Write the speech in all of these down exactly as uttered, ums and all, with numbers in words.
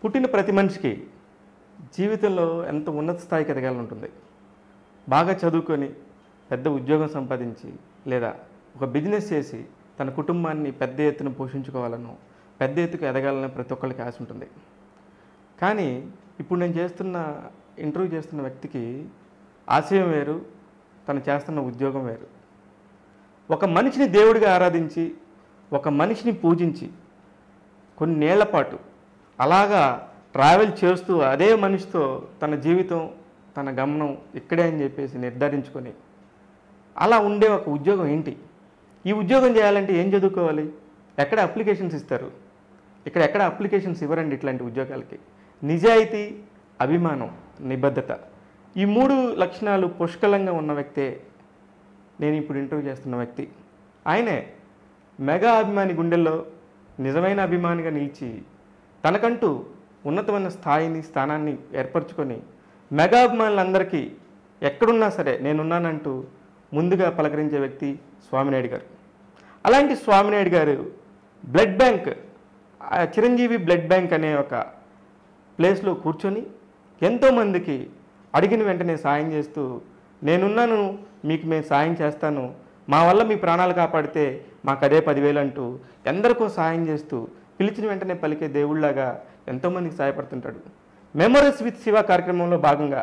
పుట్టిన ప్రతి మనిషికి జీవితంలో ఎంత ఉన్నత స్థాయికి ఎదగాలంటుంది. బాగా చదువుకొని పెద్ద ఉద్యోగం సంపాదించి లేదా ఒక బిజినెస్ చేసి తన కుటుంబాన్ని పెద్ద ఎత్తున పోషించుకోవాలను, పెద్ద ఎత్తుకు ఎదగాలని ప్రతి ఒక్కరికి ఆశ ఉంటుంది. కానీ ఇప్పుడు నేను చేస్తున్న ఇంటర్వ్యూ చేస్తున్న వ్యక్తికి ఆశయం వేరు, తను చేస్తున్న ఉద్యోగం వేరు. ఒక మనిషిని దేవుడిగా ఆరాధించి, ఒక మనిషిని పూజించి కొన్నేళ్ల పాటు అలాగా ట్రావెల్ చేస్తూ అదే మనిషితో తన జీవితం, తన గమనం ఇక్కడే అని చెప్పేసి నిర్ధారించుకొని అలా ఉండే ఒక ఉద్యోగం ఏంటి? ఈ ఉద్యోగం చేయాలంటే ఏం చదువుకోవాలి? ఎక్కడ అప్లికేషన్స్ ఇస్తారు? ఇక్కడ ఎక్కడ అప్లికేషన్స్ ఇవ్వరండి. ఇట్లాంటి ఉద్యోగాలకి నిజాయితీ, అభిమానం, నిబద్ధత, ఈ మూడు లక్షణాలు పుష్కలంగా ఉన్న వ్యక్తే నేను ఇప్పుడు ఇంటర్వ్యూ చేస్తున్న వ్యక్తి. ఆయనే మెగా అభిమాని గుండెల్లో నిజమైన అభిమానిగా నిలిచి తనకంటూ ఉన్నతమైన స్థాయిని, స్థానాన్ని ఏర్పరచుకొని మెగా అభిమానులందరికీ ఎక్కడున్నా సరే నేనున్నానంటూ ముందుగా పలకరించే వ్యక్తి స్వామినాయుడు గారు. అలాంటి స్వామినాయుడు గారు blood bank, Chiranjeevi blood bank అనే ఒక ప్లేస్లో కూర్చొని ఎంతోమందికి అడిగిన వెంటనే సాయం చేస్తూ, నేనున్నాను, మీకు మేము సాయం చేస్తాను, మా వల్ల మీ ప్రాణాలు కాపాడితే మాకు అదే పదివేలు అంటూ ఎందరికో సాయం చేస్తూ పిలిచిన వెంటనే పలికే దేవుళ్లాగా ఎంతోమందికి సహాయపడుతుంటాడు. మెమరీస్ విత్ శివ కార్యక్రమంలో భాగంగా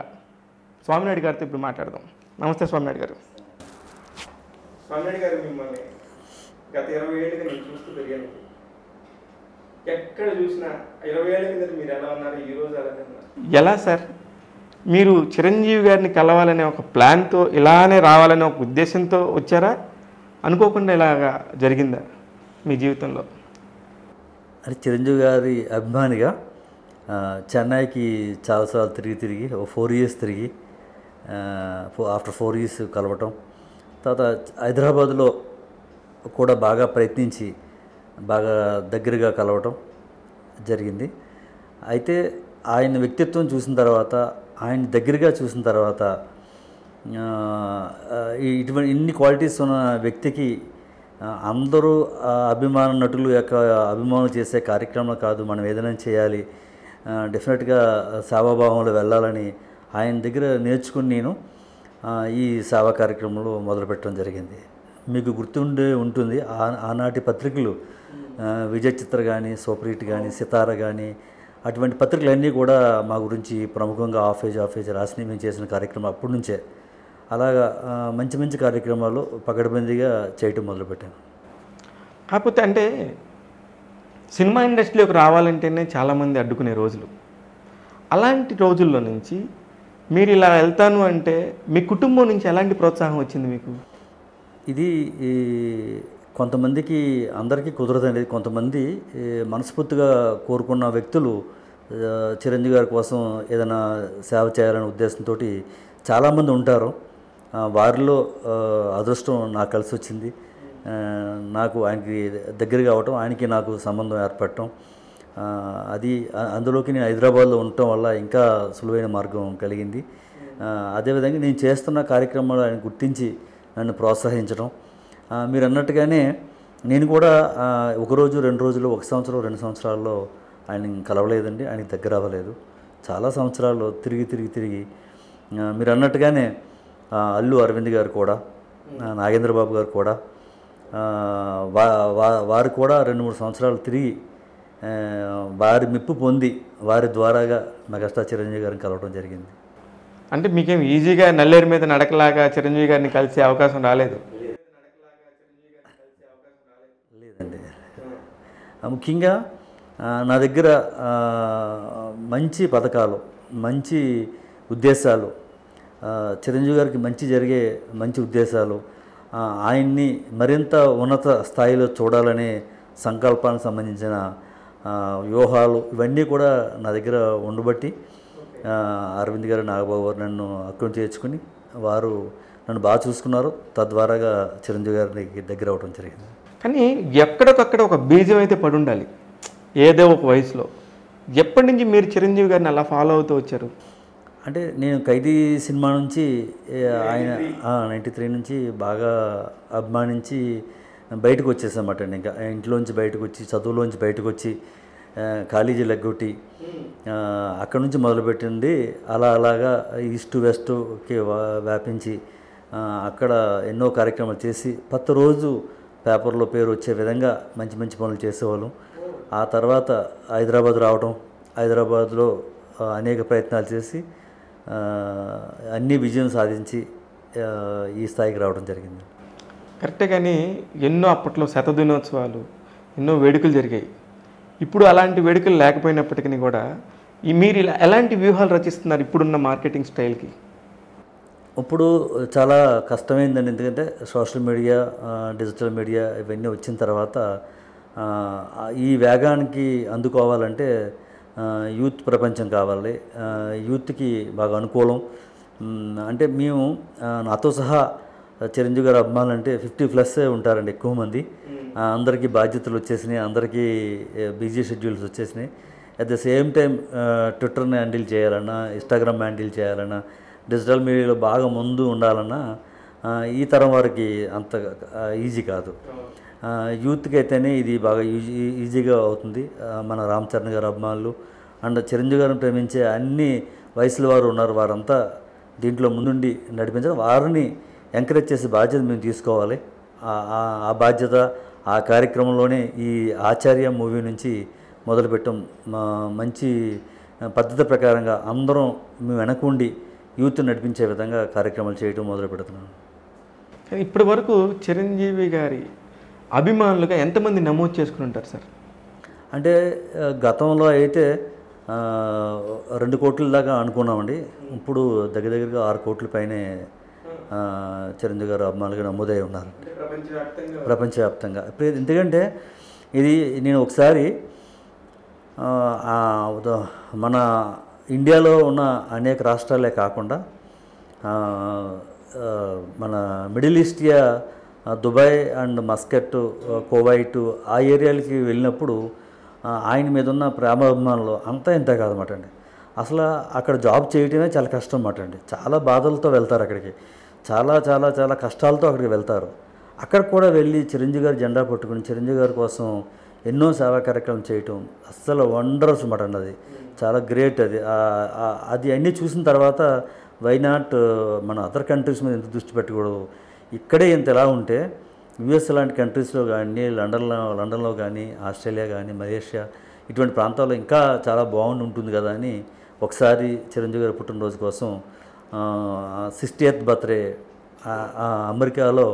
స్వామినాయుడు గారితో ఇప్పుడు మాట్లాడదాం. నమస్తే స్వామినాయుడు గారు. స్వామినాయుడు గారు, మిమ్మల్ని గత ఇరవై ఏళ్ళుగా నేను చూస్తూ పెరిగాను. ఎక్కడ చూసినా ఇరవై ఏళ్ళ కింద మీరు ఎలా ఉన్నారు, ఈ రోజు ఎలా ఉన్నారు? ఎలా సార్ మీరు చిరంజీవి గారిని కలవాలనే ఒక ప్లాన్తో, ఇలానే రావాలనే ఒక ఉద్దేశంతో వచ్చారా? అనుకోకుండా ఇలాగా జరిగిందా మీ జీవితంలో? అది చిరంజీవి గారి అభిమానిగా చెన్నైకి చాలాసార్లు తిరిగి తిరిగి ఒక ఫోర్ ఇయర్స్ తిరిగి ఆఫ్టర్ ఫోర్ ఇయర్స్ కలవటం, తర్వాత హైదరాబాద్లో కూడా బాగా ప్రయత్నించి బాగా దగ్గరగా కలవటం జరిగింది. అయితే ఆయన వ్యక్తిత్వం చూసిన తర్వాత, ఆయన దగ్గరగా చూసిన తర్వాత, ఇటువంటి ఇన్ని క్వాలిటీస్ ఉన్న వ్యక్తికి అందరూ అభిమాన నటులు యొక్క అభిమానం చేసే కార్యక్రమం కాదు, మనం ఏదైనా చేయాలి, డెఫినెట్గా సేవాభావంలో వెళ్ళాలని ఆయన దగ్గర నేర్చుకుని నేను ఈ సేవా కార్యక్రమంలో మొదలుపెట్టడం జరిగింది. మీకు గుర్తుండే ఉంటుంది, ఆనాటి పత్రికలు విజయ చిత్ర కానీ, సూపరీట్ కానీ, సితార కానీ, అటువంటి పత్రికలన్నీ కూడా మా గురించి ప్రముఖంగా ఆఫేజ్ ఆఫేజ్ రాసిని మేము చేసిన కార్యక్రమం అప్పటి నుంచే. అలాగా మంచి మంచి కార్యక్రమాలు పకడ్బందీగా చేయటం మొదలుపెట్టాను. కాకపోతే అంటే సినిమా ఇండస్ట్రీలోకి రావాలంటేనే చాలామంది అడ్డుకునే రోజులు. అలాంటి రోజుల్లో నుంచి మీరు ఇలా వెళ్తాను అంటే మీ కుటుంబం నుంచి ఎలాంటి ప్రోత్సాహం వచ్చింది మీకు? ఇది కొంతమందికి, అందరికీ కుదరదండి. కొంతమంది మనస్ఫూర్తిగా కోరుకున్న వ్యక్తులు చిరంజీవి గారి కోసం ఏదైనా సేవ చేయాలనే ఉద్దేశంతో చాలామంది ఉంటారు. వారిలో అదృష్టం నాకు కలిసి వచ్చింది. నాకు ఆయనకి దగ్గరగా అవటం, ఆయనకి నాకు సంబంధం ఏర్పడటం, అది అందులోకి నేను హైదరాబాద్లో ఉండటం వల్ల ఇంకా సులువైన మార్గం కలిగింది. అదేవిధంగా నేను చేస్తున్న కార్యక్రమాలు ఆయన గుర్తించి నన్ను ప్రోత్సహించడం, మీరు అన్నట్టుగానే నేను కూడా ఒకరోజు రెండు రోజులు, ఒక సంవత్సరం రెండు సంవత్సరాల్లో ఆయన కలవలేదండి, ఆయనకి దగ్గర అవ్వలేదు. చాలా సంవత్సరాల్లో తిరిగి తిరిగి తిరిగి మీరు అన్నట్టుగానే అల్లు అరవింద్ గారు కూడా, నాగేంద్రబాబు గారు కూడా, వా వారు కూడా రెండు మూడు సంవత్సరాలు తిరిగి వారి మెప్పు పొంది వారి ద్వారాగా మెగాస్టార్ చిరంజీవి గారిని కలవడం జరిగింది. అంటే మీకేం ఈజీగా నల్లేరు మీద నడకలాగా చిరంజీవి గారిని కలిసే అవకాశం రాలేదు? లేదండి. ముఖ్యంగా నా దగ్గర మంచి పథకాలు, మంచి ఉద్దేశాలు, చిరంజీవి గారికి మంచి జరిగే మంచి ఉద్దేశాలు, ఆయన్ని మరింత ఉన్నత స్థాయిలో చూడాలనే సంకల్పానికి సంబంధించిన వ్యూహాలు, ఇవన్నీ కూడా నా దగ్గర ఉండబట్టి అరవింద్ గారు, నాగబాబు గారు నన్ను అకౌంట్ చేర్చుకుని వారు నన్ను బాగా చూసుకున్నారు. తద్వారాగా చిరంజీవి గారికి దగ్గర అవడం జరిగింది. కానీ ఎక్కడికక్కడ ఒక బీజం అయితే పడి ఉండాలి ఏదో ఒక వయసులో. ఎప్పటి నుంచి మీరు చిరంజీవి గారిని అలా ఫాలో అవుతూ వచ్చారు? అంటే నేను ఖైదీ సినిమా నుంచి ఆయన నైంటీ త్రీ నుంచి బాగా అభిమానించి బయటికి వచ్చేసామట. ఇంకా ఇంట్లోంచి బయటికి వచ్చి చదువులోంచి బయటికి వచ్చి కాలేజీ లగ్గొట్టి అక్కడి నుంచి మొదలుపెట్టింది. అలా అలాగా ఈస్ట్ వెస్ట్కి వ్యాపించి అక్కడ ఎన్నో కార్యక్రమాలు చేసి పత్తు రోజు పేపర్లో పేరు వచ్చే విధంగా మంచి మంచి పనులు చేసేవాళ్ళం. ఆ తర్వాత హైదరాబాద్ రావడం, హైదరాబాద్లో అనేక ప్రయత్నాలు చేసి అన్ని విజయం సాధించి ఈ స్థాయికి రావడం జరిగింది. కరెక్టే, కానీ ఎన్నో అప్పట్లో శతదినోత్సవాలు ఎన్నో వేడుకలు జరిగాయి. ఇప్పుడు అలాంటి వేడుకలు లేకపోయినప్పటికీ కూడా ఈ మీరు ఇలా ఎలాంటి వ్యూహాలు రచిస్తున్నారు ఇప్పుడున్న మార్కెటింగ్ స్టైల్కి? ఇప్పుడు చాలా కష్టమైందండి, ఎందుకంటే సోషల్ మీడియా, డిజిటల్ మీడియా ఇవన్నీ వచ్చిన తర్వాత ఈ వేగానికి అందుకోవాలంటే యూత్ ప్రపంచం కావాలి, యూత్కి బాగా అనుకూలం. అంటే మేము, నాతో సహా చిరంజీవి గారు అభిమానులు అంటే ఫిఫ్టీ ప్లస్ ఉంటారండి ఎక్కువ మంది. అందరికీ బాధ్యతలు వచ్చేసినాయి, అందరికీ బిజీ షెడ్యూల్స్ వచ్చేసినాయి. అట్ ద సేమ్ టైం ట్విట్టర్ని హ్యాండిల్ చేయాలన్నా, ఇన్స్టాగ్రామ్ హ్యాండిల్ చేయాలన్నా, డిజిటల్ మీడియాలో బాగా ముందు ఉండాలన్నా ఈ తరం వారికి అంత ఈజీ కాదు. యూత్కి అయితేనే ఇది బాగా ఈజీ ఈజీగా అవుతుంది. మన రామ్ చరణ్ గారు అభిమానులు అండ్ చిరంజీవి గారిని ప్రేమించే అన్ని వయసుల వారు ఉన్నారు. వారంతా దీంట్లో ముందుండి నడిపించడం, వారిని ఎంకరేజ్ చేసే బాధ్యత మేము తీసుకోవాలి. ఆ బాధ్యత ఆ కార్యక్రమంలోనే ఈ ఆచార్య మూవీ నుంచి మొదలుపెట్టాం. మంచి పద్ధతి ప్రకారంగా అందరం మేము వెనకుండి యూత్ నడిపించే విధంగా కార్యక్రమాలు చేయడం మొదలు పెడుతున్నాం. కానీ ఇప్పటి వరకు చిరంజీవి గారి అభిమానులుగా ఎంతమంది నమోదు చేసుకుని ఉంటారు సార్? అంటే గతంలో అయితే రెండు కోట్ల దాకా అనుకున్నామండి. ఇప్పుడు దగ్గర దగ్గరగా ఆరు కోట్ల పైనే చిరంజీవి గారు అభిమానులుగా నమోదై ఉన్నారు ప్రపంచవ్యాప్తంగా. ఎందుకంటే ఇది నేను ఒకసారి మన ఇండియాలో ఉన్న అనేక రాష్ట్రాలే కాకుండా మన మిడిల్ ఈస్టియా, దుబాయ్ అండ్ మస్కట్, కువైట్ ఆ ఏరియాలకి వెళ్ళినప్పుడు ఆయన మీద ఉన్న ప్రేమాభిమానులు అంతా ఇంత కాదన్నమాట అండి. అసలు అక్కడ జాబ్ చేయటమే చాలా కష్టం అన్నమాట అండి. చాలా బాధలతో వెళ్తారు అక్కడికి, చాలా చాలా చాలా కష్టాలతో అక్కడికి వెళ్తారు. అక్కడ కూడా వెళ్ళి చిరంజీవి గారు జెండా పట్టుకుని చిరంజీవి గారి కోసం ఎన్నో సేవా కార్యక్రమం చేయటం అస్సలు వండర్స్ అన్నమాట అండి. అది చాలా గ్రేట్. అది అది అన్నీ చూసిన తర్వాత వై నాట్ మన అదర్ కంట్రీస్ మీద ఎంత దృష్టి పెట్టకూడదు, ఇక్కడే ఇంత ఎలా ఉంటే యూఎస్ లాంటి కంట్రీస్లో కానీ, లండన్లో లండన్లో కానీ, ఆస్ట్రేలియా కానీ, మలేషియా ఇటువంటి ప్రాంతాల్లో ఇంకా చాలా బాగుండి ఉంటుంది కదా అని ఒకసారి చిరంజీవి గారి పుట్టినరోజు కోసం సిక్స్టీయత్ బర్త్డే అమెరికాలో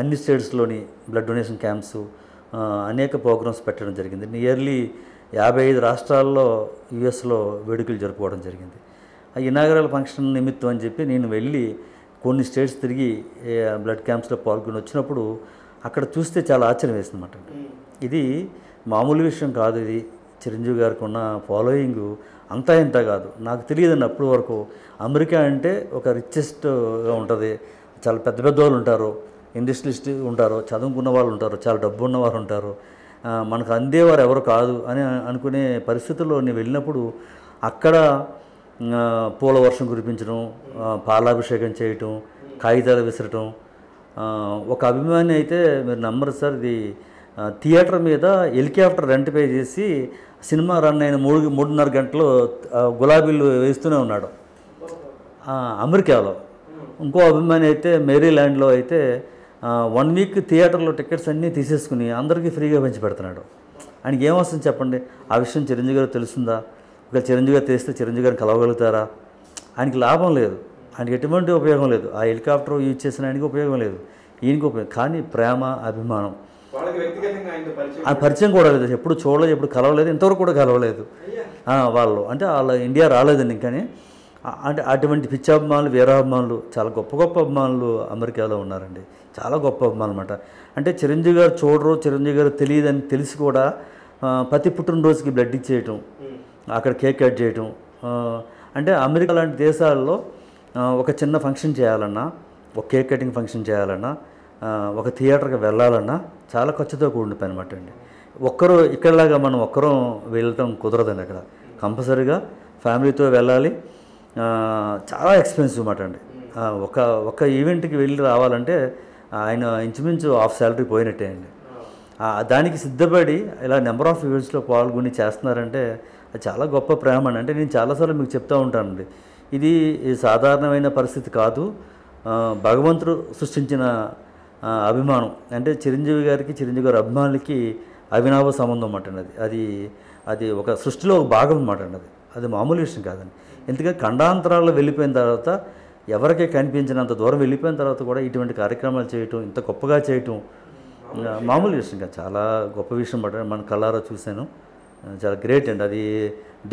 అన్ని స్టేట్స్లోని బ్లడ్ డొనేషన్ క్యాంప్స్, అనేక ప్రోగ్రామ్స్ పెట్టడం జరిగింది. నియర్లీ యాభై ఐదు రాష్ట్రాల్లో యూఎస్లో వేడుకలు జరుపుకోవడం జరిగింది. ఆ ఇనాగరల్ ఫంక్షన్ నిమిత్తం అని చెప్పి నేను వెళ్ళి కొన్ని స్టేట్స్ తిరిగి బ్లడ్ క్యాంప్స్లో పాల్గొని వచ్చినప్పుడు అక్కడ చూస్తే చాలా ఆశ్చర్యం వేసింది అన్నమాట. ఇది మామూలు విషయం కాదు. ఇది చిరంజీవి గారికి ఉన్న ఫాలోయింగ్ అంతా ఇంత కాదు. నాకు తెలియదండి అప్పటి వరకు అమెరికా అంటే ఒక రిచెస్ట్గా ఉంటుంది, చాలా పెద్ద పెద్ద వాళ్ళు ఉంటారు, ఇండస్ట్రియలిస్ట్ ఉంటారు, చదువుకున్న వాళ్ళు ఉంటారు, చాలా డబ్బు ఉన్నవారు ఉంటారు, మనకు అందేవారు ఎవరు కాదు అని అనుకునే పరిస్థితుల్లో నేను వెళ్ళినప్పుడు అక్కడ పూల వర్షం కురిపించడం, పాలాభిషేకం చేయటం, కాగితాలు విసరటం. ఒక అభిమాని అయితే మీరు నమ్మరు సార్, ఇది థియేటర్ మీద హెలికాప్టర్ రెంట్ పే చేసి సినిమా రన్ అయిన మూడు మూడున్నర గంటలు గులాబీలు వేస్తూనే ఉన్నాడు అమెరికాలో. ఇంకో అభిమాని అయితే మేరీల్యాండ్లో అయితే వన్ వీక్ థియేటర్లో టికెట్స్ అన్నీ తీసేసుకుని అందరికీ ఫ్రీగా పంచి పెడుతున్నాడు. ఆయనకి ఏమొస్తుంది చెప్పండి? ఆ విషయం చిరంజీవి గారు తెలుస్తుందా? ఇక్కడ చిరంజీవి గారు తెలిస్తే చిరంజీవి గారిని కలవగలుగుతారా? ఆయనకి లాభం లేదు, ఆయనకి ఎటువంటి ఉపయోగం లేదు, ఆ హెలికాప్టర్ యూజ్ చేసిన ఆయనకి ఉపయోగం లేదు, ఈయనకి ఉపయోగం. కానీ ప్రేమ, అభిమానం, ఆ పరిచయం కూడా లేదు, ఎప్పుడు చూడలేదు, ఎప్పుడు కలవలేదు, ఇంతవరకు కూడా కలవలేదు వాళ్ళు. అంటే వాళ్ళ ఇండియా రాలేదండి. కానీ అంటే అటువంటి పిచ్చాభిమానులు, వీరాభిమానులు, చాలా గొప్ప గొప్ప అభిమానులు అమెరికాలో ఉన్నారండి. చాలా గొప్ప అభిమానులు అనమాట. అంటే చిరంజీవి గారు చూడరు, చిరంజీవి గారు తెలియదని తెలిసి కూడా ప్రతి పుట్టినరోజుకి బ్లడ్ ఇచ్చేయటం, అక్కడ కేక్ కట్ చేయటం. అంటే అమెరికా లాంటి దేశాల్లో ఒక చిన్న ఫంక్షన్ చేయాలన్నా, ఒక కేక్ కటింగ్ ఫంక్షన్ చేయాలన్నా, ఒక థియేటర్కి వెళ్ళాలన్నా చాలా ఖర్చుతో కూడిన పని అనమాట అండి. ఒక్కరు ఇక్కడలాగా మనం ఒక్కరం వెళ్ళటం కుదరదండి. అక్కడ కంపల్సరీగా ఫ్యామిలీతో వెళ్ళాలి, చాలా ఎక్స్‌పెన్సివ్ మాట అండి. ఒక ఒక ఈవెంట్ కి వెళ్ళి రావాలంటే ఆయన ఇంచుమించు హాఫ్ సాలరీ పోయినట్టే అండి. దానికి సిద్ధపడి ఇలా నెంబర్ ఆఫ్ ఈవెంట్స్ లో పాల్గొని చేస్తున్నారంటే అది చాలా గొప్ప ప్రేమ అండి. అంటే నేను చాలాసార్లు మీకు చెప్తా ఉంటానండి, ఇది సాధారణమైన పరిస్థితి కాదు, భగవంతుడు సృష్టించిన అభిమానం. అంటే చిరంజీవి గారికి, చిరంజీవి గారి అభిమానులకి అవినాభ సంబంధం అన్నమాట అండి. అది అది ఒక సృష్టిలో ఒక భాగం అన్నమాట అండి. అది అది మామూలు విషయం కాదండి. ఎందుకంటే ఖండాంతరాల్లో వెళ్ళిపోయిన తర్వాత, ఎవరికే కనిపించినంత దూరం వెళ్ళిపోయిన తర్వాత కూడా ఇటువంటి కార్యక్రమాలు చేయటం, ఇంత గొప్పగా చేయటం మామూలు విషయం కాదు, చాలా గొప్ప విషయం అన్నమాట. మన కళ్ళారా చూశాను, చాలా గ్రేట్ అండి. అది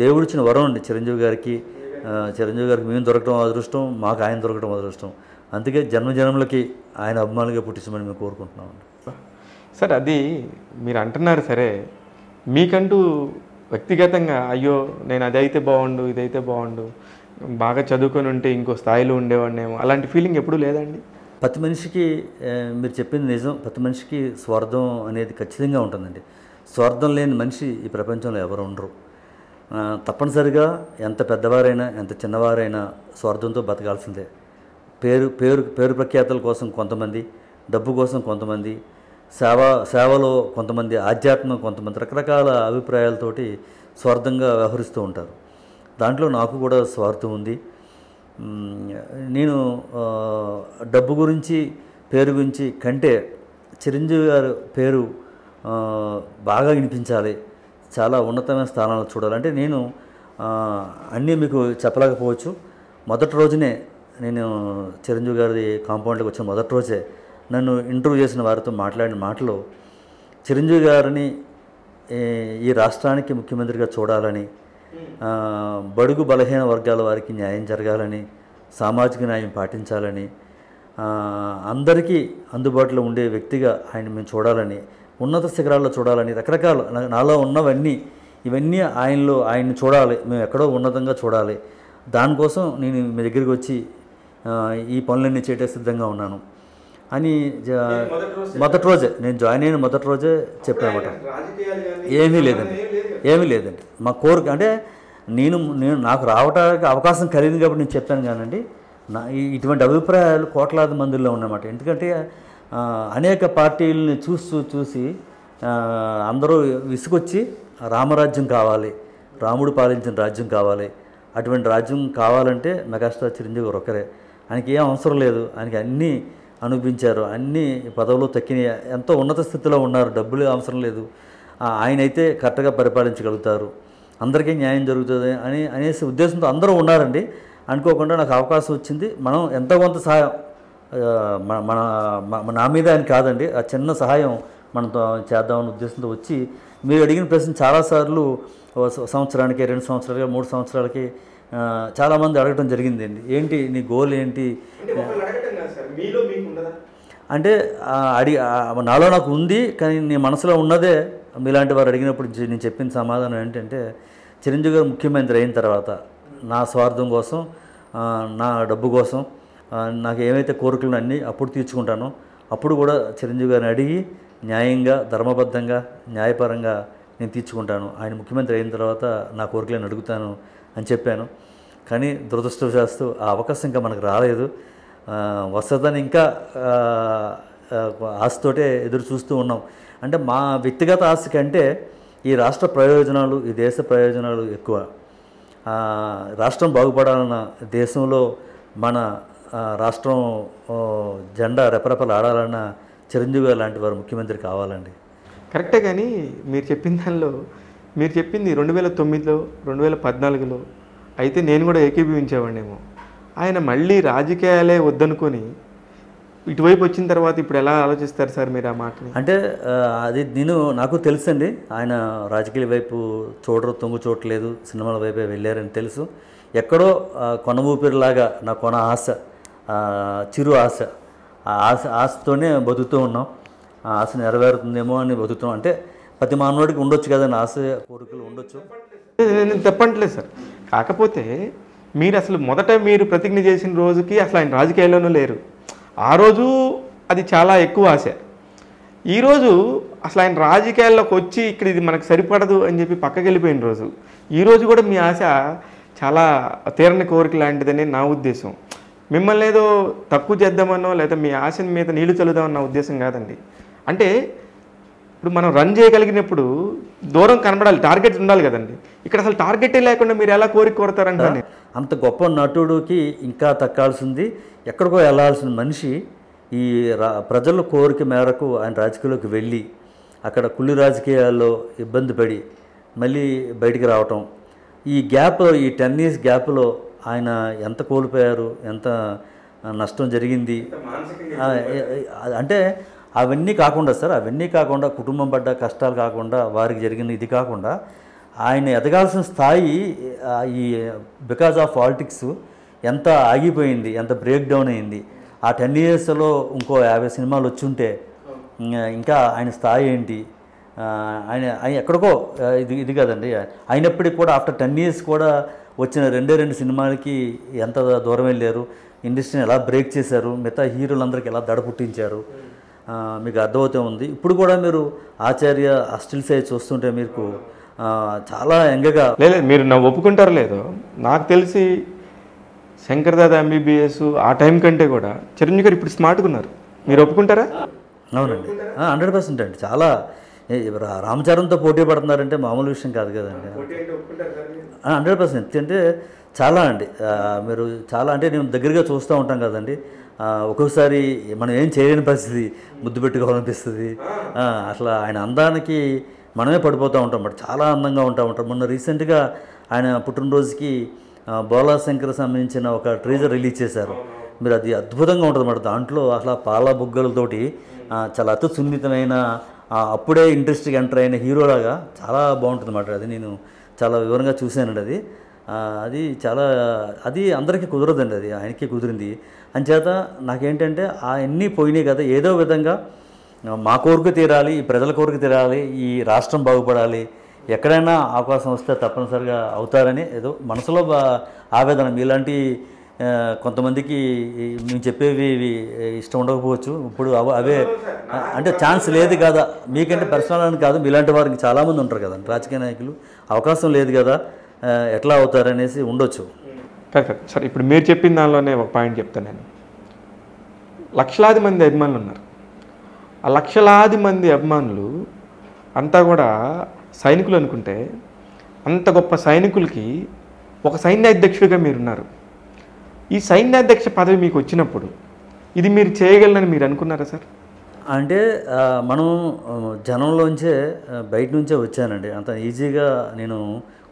దేవుడిచ్చిన వరం అండి చిరంజీవి గారికి. చిరంజీవి గారికి మేము దొరకడం అదృష్టం, మాకు ఆయన దొరకడం అదృష్టం. అందుకే జన్మజన్మలకి ఆయన అభిమానులుగా పుట్టించమని మేము కోరుకుంటున్నామండి. సార్, అది మీరు అంటున్నారు సరే, మీకంటూ వ్యక్తిగతంగా అయ్యో నేను అదైతే బాగుండు, ఇదైతే బాగుండు, బాగా చదువుకొని ఉంటే ఇంకో స్థాయిలో ఉండేవాడినేమో అలాంటి ఫీలింగ్ ఎప్పుడూ లేదండి? ప్రతి మనిషికి, మీరు చెప్పింది నిజం, ప్రతి మనిషికి స్వార్థం అనేది ఖచ్చితంగా ఉంటుందండి. స్వార్థం లేని మనిషి ఈ ప్రపంచంలో ఎవరు ఉండరు. తప్పనిసరిగా ఎంత పెద్దవారైనా ఎంత చిన్నవారైనా స్వార్థంతో బతకాల్సిందే. పేరు పేరు పేరు ప్రఖ్యాతల కోసం కొంతమంది, డబ్బు కోసం కొంతమంది, సేవ సేవలో కొంతమంది, ఆధ్యాత్మం కొంతమంది, రకరకాల అభిప్రాయాలతోటి స్వార్థంగా వ్యవహరిస్తూ ఉంటారు. దాంట్లో నాకు కూడా స్వార్థం ఉంది. నేను డబ్బు గురించి, పేరు గురించి కంటే చిరంజీవి గారి పేరు బాగా వినిపించాలి, చాలా ఉన్నతమైన స్థానాలు చూడాలంటే నేను అన్నీ మీకు చెప్పలేకపోవచ్చు. మొదటి రోజునే నేను చిరంజీవి గారి కాంపౌండ్లోకి వచ్చిన మొదటి రోజే నన్ను ఇంటర్వ్యూ చేసిన వారితో మాట్లాడిన మాటలు, చిరంజీవి గారిని ఈ రాష్ట్రానికి ముఖ్యమంత్రిగా చూడాలని, బడుగు బలహీన వర్గాల వారికి న్యాయం జరగాలని, సామాజిక న్యాయం పాటించాలని, అందరికీ అందుబాటులో ఉండే వ్యక్తిగా ఆయన మేము చూడాలని, ఉన్నత శిఖరాల్లో చూడాలని, రకరకాల నాలో ఉన్నవన్నీ ఇవన్నీ ఆయనలో ఆయన్ని చూడాలి, మేము ఎక్కడో ఉన్నతంగా చూడాలి. దానికోసం నేను మీ దగ్గరికి వచ్చి ఈ పనులన్నీ చేయటం సిద్ధంగా ఉన్నాను అని మొదటి రోజే, నేను జాయిన్ అయిన మొదటి రోజే చెప్పానమాట. ఏమీ లేదండి, ఏమీ లేదండి. మా కోరిక అంటే నేను నేను నాకు రావడానికి అవకాశం కలిగింది కాబట్టి నేను చెప్పాను కానండి. నా ఇటువంటి అభిప్రాయాలు కోట్లాది మందిలో ఉన్నమాట. ఎందుకంటే అనేక పార్టీలని చూస్తూ చూసి అందరూ విసుగొచ్చి రామరాజ్యం కావాలి, రాముడు పాలించిన రాజ్యం కావాలి, అటువంటి రాజ్యం కావాలంటే మెగాస్టార్ చిరంజీవి గారు ఒకరే, ఆయనకి ఏం అవసరం లేదు, ఆయనకి అన్నీ అనుభవించారు, అన్ని పదవులు తక్కినాయి, ఎంతో ఉన్నత స్థితిలో ఉన్నారు, డబ్బులు అవసరం లేదు, ఆయనైతే కరెక్ట్గా పరిపాలించగలుగుతారు, అందరికీ న్యాయం జరుగుతుంది అని అనేసి ఉద్దేశంతో అందరూ ఉన్నారండి. అనుకోకుండా నాకు అవకాశం వచ్చింది. మనం ఎంతో కొంత సహాయం, మన మన నా మీద ఆయన కాదండి, ఆ చిన్న సహాయం మనం చేద్దామని ఉద్దేశంతో వచ్చి, మీరు అడిగిన ప్రశ్న చాలాసార్లు సంవత్సరానికి, రెండు సంవత్సరాలకి, మూడు సంవత్సరాలకి చాలామంది అడగటం జరిగింది అండి, ఏంటి నీ గోల్ ఏంటి అంటే. అడిగి నాలో నాకు ఉంది, కానీ నీ మనసులో ఉన్నదే మీలాంటి వారు అడిగినప్పుడు నేను చెప్పిన సమాధానం ఏంటంటే, చిరంజీవి గారు ముఖ్యమంత్రి అయిన తర్వాత నా స్వార్థం కోసం, నా డబ్బు కోసం, నాకు ఏమైతే కోరికలను అన్నీ అప్పుడు తీర్చుకుంటానో అప్పుడు కూడా చిరంజీవి గారిని అడిగి న్యాయంగా, ధర్మబద్ధంగా, న్యాయపరంగా నేను తీర్చుకుంటాను, ఆయన ముఖ్యమంత్రి అయిన తర్వాత నా కోరికలను అడుగుతాను అని చెప్పాను. కానీ దురదృష్టవశాస్తు ఆ అవకాశం ఇంకా మనకు రాలేదు. వస్తుందని ఇంకా ఆశతోటే ఎదురు చూస్తూ ఉన్నాం. అంటే మా వ్యక్తిగత ఆశ కంటే ఈ రాష్ట్ర ప్రయోజనాలు, ఈ దేశ ప్రయోజనాలు ఎక్కువ. రాష్ట్రం బాగుపడాలన్న, దేశంలో మన రాష్ట్రం జెండా రెపరెపలు ఆడాలన్న చిరంజీవి గారు లాంటి వారు ముఖ్యమంత్రి కావాలండి. కరెక్టే, కానీ మీరు చెప్పిన దానిలో మీరు చెప్పింది రెండు వేల తొమ్మిదిలో రెండు వేల పద్నాలుగులో అయితే నేను కూడా ఏకీభవించేవాడినేమో. ఆయన మళ్ళీ రాజకీయాలే వద్దనుకొని ఇటువైపు వచ్చిన తర్వాత ఇప్పుడు ఎలా ఆలోచిస్తారు సార్ మీరు ఆ మాటని? అంటే అది నేను నాకు తెలుసండి, ఆయన రాజకీయాల వైపు చూడరు, తొంగు చూడలేదు, సినిమాల వైపే వెళ్ళారని తెలుసు. ఎక్కడో కొన ఊపిరిలాగా నా కొన ఆశ, చిరు ఆశ, ఆ ఆశ ఆశతోనే బతుకుతూ ఉన్నాం. ఆ ఆశ నెరవేరుతుందేమో అని బతుకుతున్నాం. అంటే ప్రతి మానవుడికి ఉండొచ్చు కదండి ఆశ, కోరికలు ఉండొచ్చు, నేను తప్పట్లేదు సార్. కాకపోతే మీరు అసలు మొదట మీరు ప్రతిజ్ఞ చేసిన రోజుకి అసలు ఆయన రాజకీయాల్లోనూ లేరు. ఆ రోజు అది చాలా ఎక్కువ ఆశ. ఈరోజు అసలు ఆయన రాజకీయాల్లోకి వచ్చి ఇక్కడ ఇది మనకు సరిపడదు అని చెప్పి పక్కకి వెళ్ళిపోయిన రోజు, ఈరోజు కూడా మీ ఆశ చాలా తీరని కోరిక లాంటిదని నా ఉద్దేశం. మిమ్మల్ని ఏదో తక్కువ చేద్దామనో లేదా మీ ఆశని మీద నీళ్లు చల్లుదామన్న ఉద్దేశం కాదండి. అంటే ఇప్పుడు మనం రన్ చేయగలిగినప్పుడు దూరం కనబడాలి, టార్గెట్ ఉండాలి కదండి. ఇక్కడ అసలు టార్గెటే లేకుండా మీరు ఎలా కోరిక కోరతారంటే, అంత గొప్ప నటుడికి ఇంకా తక్కాల్సింది, ఎక్కడికో వెళ్ళాల్సిన మనిషి ఈ ప్రజల కోరిక మేరకు ఆయన రాజకీయాల్లోకి వెళ్ళి అక్కడ కుళ్ళు రాజకీయాల్లో ఇబ్బంది పడి మళ్ళీ బయటికి రావటం, ఈ గ్యాప్, ఈ టెన్ ఇయర్స్ గ్యాప్లో ఆయన ఎంత కోల్పోయారు, ఎంత నష్టం జరిగింది అంటే, అవన్నీ కాకుండా సార్, అవన్నీ కాకుండా కుటుంబం పడ్డ కష్టాలు కాకుండా, వారికి జరిగిన ఇది కాకుండా, ఆయన ఎదగాల్సిన స్థాయి ఈ బికాజ్ ఆఫ్ పాలిటిక్స్ ఎంత ఆగిపోయింది, ఎంత బ్రేక్ డౌన్ అయింది. ఆ టెన్ ఇయర్స్లో ఇంకో యాభై సినిమాలు వచ్చుంటే ఇంకా ఆయన స్థాయి ఏంటి, ఆయన ఆయన ఎక్కడికో ఇది ఇది కదండి. అయినప్పటికీ కూడా ఆఫ్టర్ టెన్ ఇయర్స్ కూడా వచ్చిన రెండే రెండు సినిమాలకి ఎంత దూరం వెళ్ళారు, ఇండస్ట్రీని ఎలా బ్రేక్ చేశారు, మిగతా హీరోలందరికీ ఎలా దడ పుట్టించారు, మీకు అర్థమవుతూ ఉంది. ఇప్పుడు కూడా మీరు ఆచార్య అస్టిల్స్ అయి చూస్తుంటే మీకు చాలా ఎంగగా లేదు, మీరు నా ఒప్పుకుంటారు లేదో నాకు తెలిసి శంకర్ దాదా ఎంబీబీఎస్ ఆ టైం కంటే కూడా చిరంజీవి గారు ఇప్పుడు స్మార్ట్గా ఉన్నారు, మీరు ఒప్పుకుంటారా? అవునండి, హండ్రెడ్ పర్సెంట్ అండి. చాలా రామచరణ్తో పోటీ పడుతున్నారంటే మామూలు విషయం కాదు కదండి. హండ్రెడ్ పర్సెంట్ అంటే చాలా అండి, మీరు చాలా అంటే నేను దగ్గరగా చూస్తూ ఉంటాం కదండి. ఒక్కొక్కసారి మనం ఏం చేయలేని పరిస్థితి, ముద్దు పెట్టుకోవాలనిపిస్తుంది, అట్లా ఆయన అందానికి మనమే పడిపోతూ ఉంటాం. బట్ చాలా అందంగా ఉంటా ఉంటాం. మొన్న రీసెంట్గా ఆయన పుట్టినరోజుకి బోలా శంకర్ సంబంధించిన ఒక ట్రేజర్ రిలీజ్ చేశారు, మీరు అది అద్భుతంగా ఉంటుంది అన్నమాట. దాంట్లో అసలు పాల బుగ్గలతోటి చాలా అతి సున్నితమైన అప్పుడే ఇండస్ట్రీకి ఎంటర్ అయిన హీరోలాగా చాలా బాగుంటుంది అన్నమాట. అది నేను చాలా వివరంగా చూశానండి. అది అది చాలా అది అందరికీ కుదరదండి, అది ఆయనకే కుదిరింది. అంచేత నాకేంటంటే అవన్నీ పోయినాయి కదా, ఏదో విధంగా మా కోరిక తీరాలి, ఈ ప్రజల కోరిక తీరాలి, ఈ రాష్ట్రం బాగుపడాలి, ఎక్కడైనా అవకాశం వస్తే తప్పనిసరిగా అవుతారని ఏదో మనసులో ఆవేదన. మీలాంటి కొంతమందికి మేము చెప్పేవి ఇష్టం ఉండకపోవచ్చు. ఇప్పుడు అవే అంటే ఛాన్స్ లేదు కదా, మీకంటే పర్సనల్ అని కాదు, మీలాంటి వారికి చాలామంది ఉంటారు కదండి రాజకీయ నాయకులు, అవకాశం లేదు కదా ఎట్లా అవుతారనేసి ఉండొచ్చు. Correct sir. ఇప్పుడు మీరు చెప్పిన దానిలోనే ఒక పాయింట్ చెప్తాను నేను. లక్షలాది మంది అభిమానులు ఉన్నారు. ఆ లక్షలాది మంది అభిమానులు అంతా కూడా సైనికులు అనుకుంటే, అంత గొప్ప సైనికులకి ఒక సైన్యాధ్యక్షుడిగా మీరున్నారు. ఈ సైన్యాధ్యక్ష పదవి మీకు వచ్చినప్పుడు ఇది మీరు చేయగలనని మీరు అనుకున్నారా సార్? అంటే మనం జనంలోంచే బయట నుంచే వచ్చానండి, అంత ఈజీగా నేను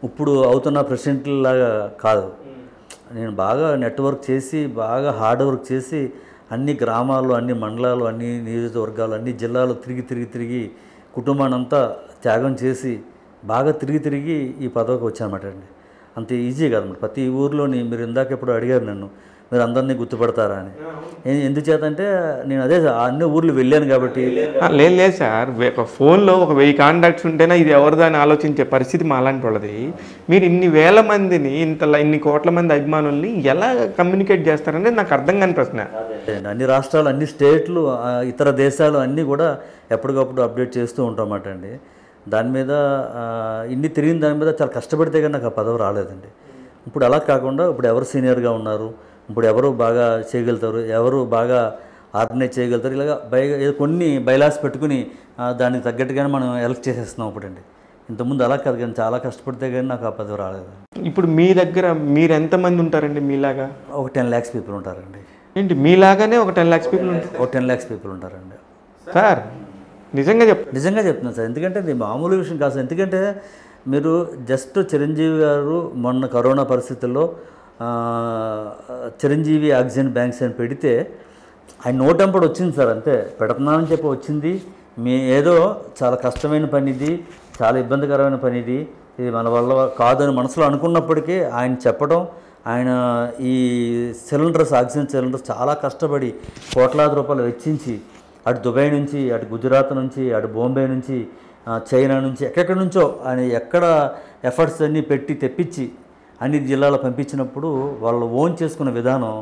ఇప్పుడు అవుతున్న ప్రెసిడెంట్లాగా కాదు. నేను బాగా నెట్వర్క్ చేసి, బాగా హార్డ్ వర్క్ చేసి, అన్ని గ్రామాలు, అన్ని మండలాలు, అన్ని నియోజకవర్గాలు, అన్ని జిల్లాలు తిరిగి తిరిగి తిరిగి కుటుంబాన్నంతా త్యాగం చేసి బాగా తిరిగి తిరిగి ఈ పదవికి వచ్చానమాట అండి. అంత ఈజీ కాదన్నమాట. ప్రతి ఊర్లోని మీరు ఇందాక ఎప్పుడు అడిగారు నన్ను, మీరు అందరినీ గుర్తుపడతారా అని. ఎందుచేతంటే నేను అదే అన్ని ఊర్లు వెళ్ళాను కాబట్టి. లేదు లేదు సార్, ఒక ఫోన్లో ఒక వెయ్యి కాంటాక్ట్స్ ఉంటేనే ఇది ఎవరిదా అని ఆలోచించే పరిస్థితి మా అలాంటి వాళ్ళది. మీరు ఇన్ని వేల మందిని, ఇంత ఇన్ని కోట్ల మంది అభిమానుల్ని ఎలా కమ్యూనికేట్ చేస్తారనేది నాకు అర్థం కాని ప్రశ్న. అన్ని రాష్ట్రాలు, అన్ని స్టేట్లు, ఇతర దేశాలు అన్నీ కూడా ఎప్పటికప్పుడు అప్డేట్ చేస్తూ ఉంటామట అండి. దాని మీద ఇన్ని తిరిగిన దాని మీద చాలా కష్టపడితే కానీ నాకు ఆ పదవి రాలేదండి. ఇప్పుడు అలా కాకుండా ఇప్పుడు ఎవరు సీనియర్గా ఉన్నారు, ఇప్పుడు ఎవరు బాగా చేయగలుగుతారు, ఎవరు బాగా ఆర్గనైజ్ చేయగలుగుతారు, ఇలాగ బై కొన్ని బైలాస్ పెట్టుకుని దానికి తగ్గట్టుగానే మనం ఎలక్ట్ చేసేస్తున్నాం ఇప్పుడండి. ఇంతకుముందు అలా కాదు కానీ చాలా కష్టపడితే కానీ నాకు ఆ పదవి రాలేదు. ఇప్పుడు మీ దగ్గర మీరు ఎంతమంది ఉంటారండి? మీలాగా ఒక టెన్ ల్యాక్స్ పీపుల్ ఉంటారండి. ఏంటి మీలాగానే ఒక టెన్ ల్యాక్స్ పీపుల్ ఒక టెన్ ల్యాక్స్ పీపుల్ ఉంటారండి సార్. నిజంగా చెప్ నిజంగా చెప్తున్నాను సార్, ఎందుకంటే ఇది మామూలు విషయం కాదు సార్. ఎందుకంటే మీరు జస్ట్ చిరంజీవి గారు మొన్న కరోనా పరిస్థితుల్లో చిరంజీవి ఆక్సిజన్ బ్యాంక్స్ అని పెడితే ఆయన నోటంపడి వచ్చింది సార్, అంతే. పెడుతున్నామని చెప్పి వచ్చింది. మీ ఏదో చాలా కష్టమైన పని ఇది, చాలా ఇబ్బందికరమైన పని ఇది, ఇది మన వల్ల కాదని మనసులో అనుకున్నప్పటికీ ఆయన చెప్పడం, ఆయన ఈ సిలిండర్స్, ఆక్సిజన్ సిలిండర్స్ చాలా కష్టపడి కోట్లాది రూపాయలు వెచ్చించి అటు దుబాయ్ నుంచి, అటు గుజరాత్ నుంచి, అటు బాంబే నుంచి, చైనా నుంచి, ఎక్కడెక్కడి నుంచో ఆయన ఎక్కడ ఎఫర్ట్స్ అన్నీ పెట్టి తెప్పించి అన్ని జిల్లాలో పంపించినప్పుడు వాళ్ళు ఓన్ చేసుకున్న విధానం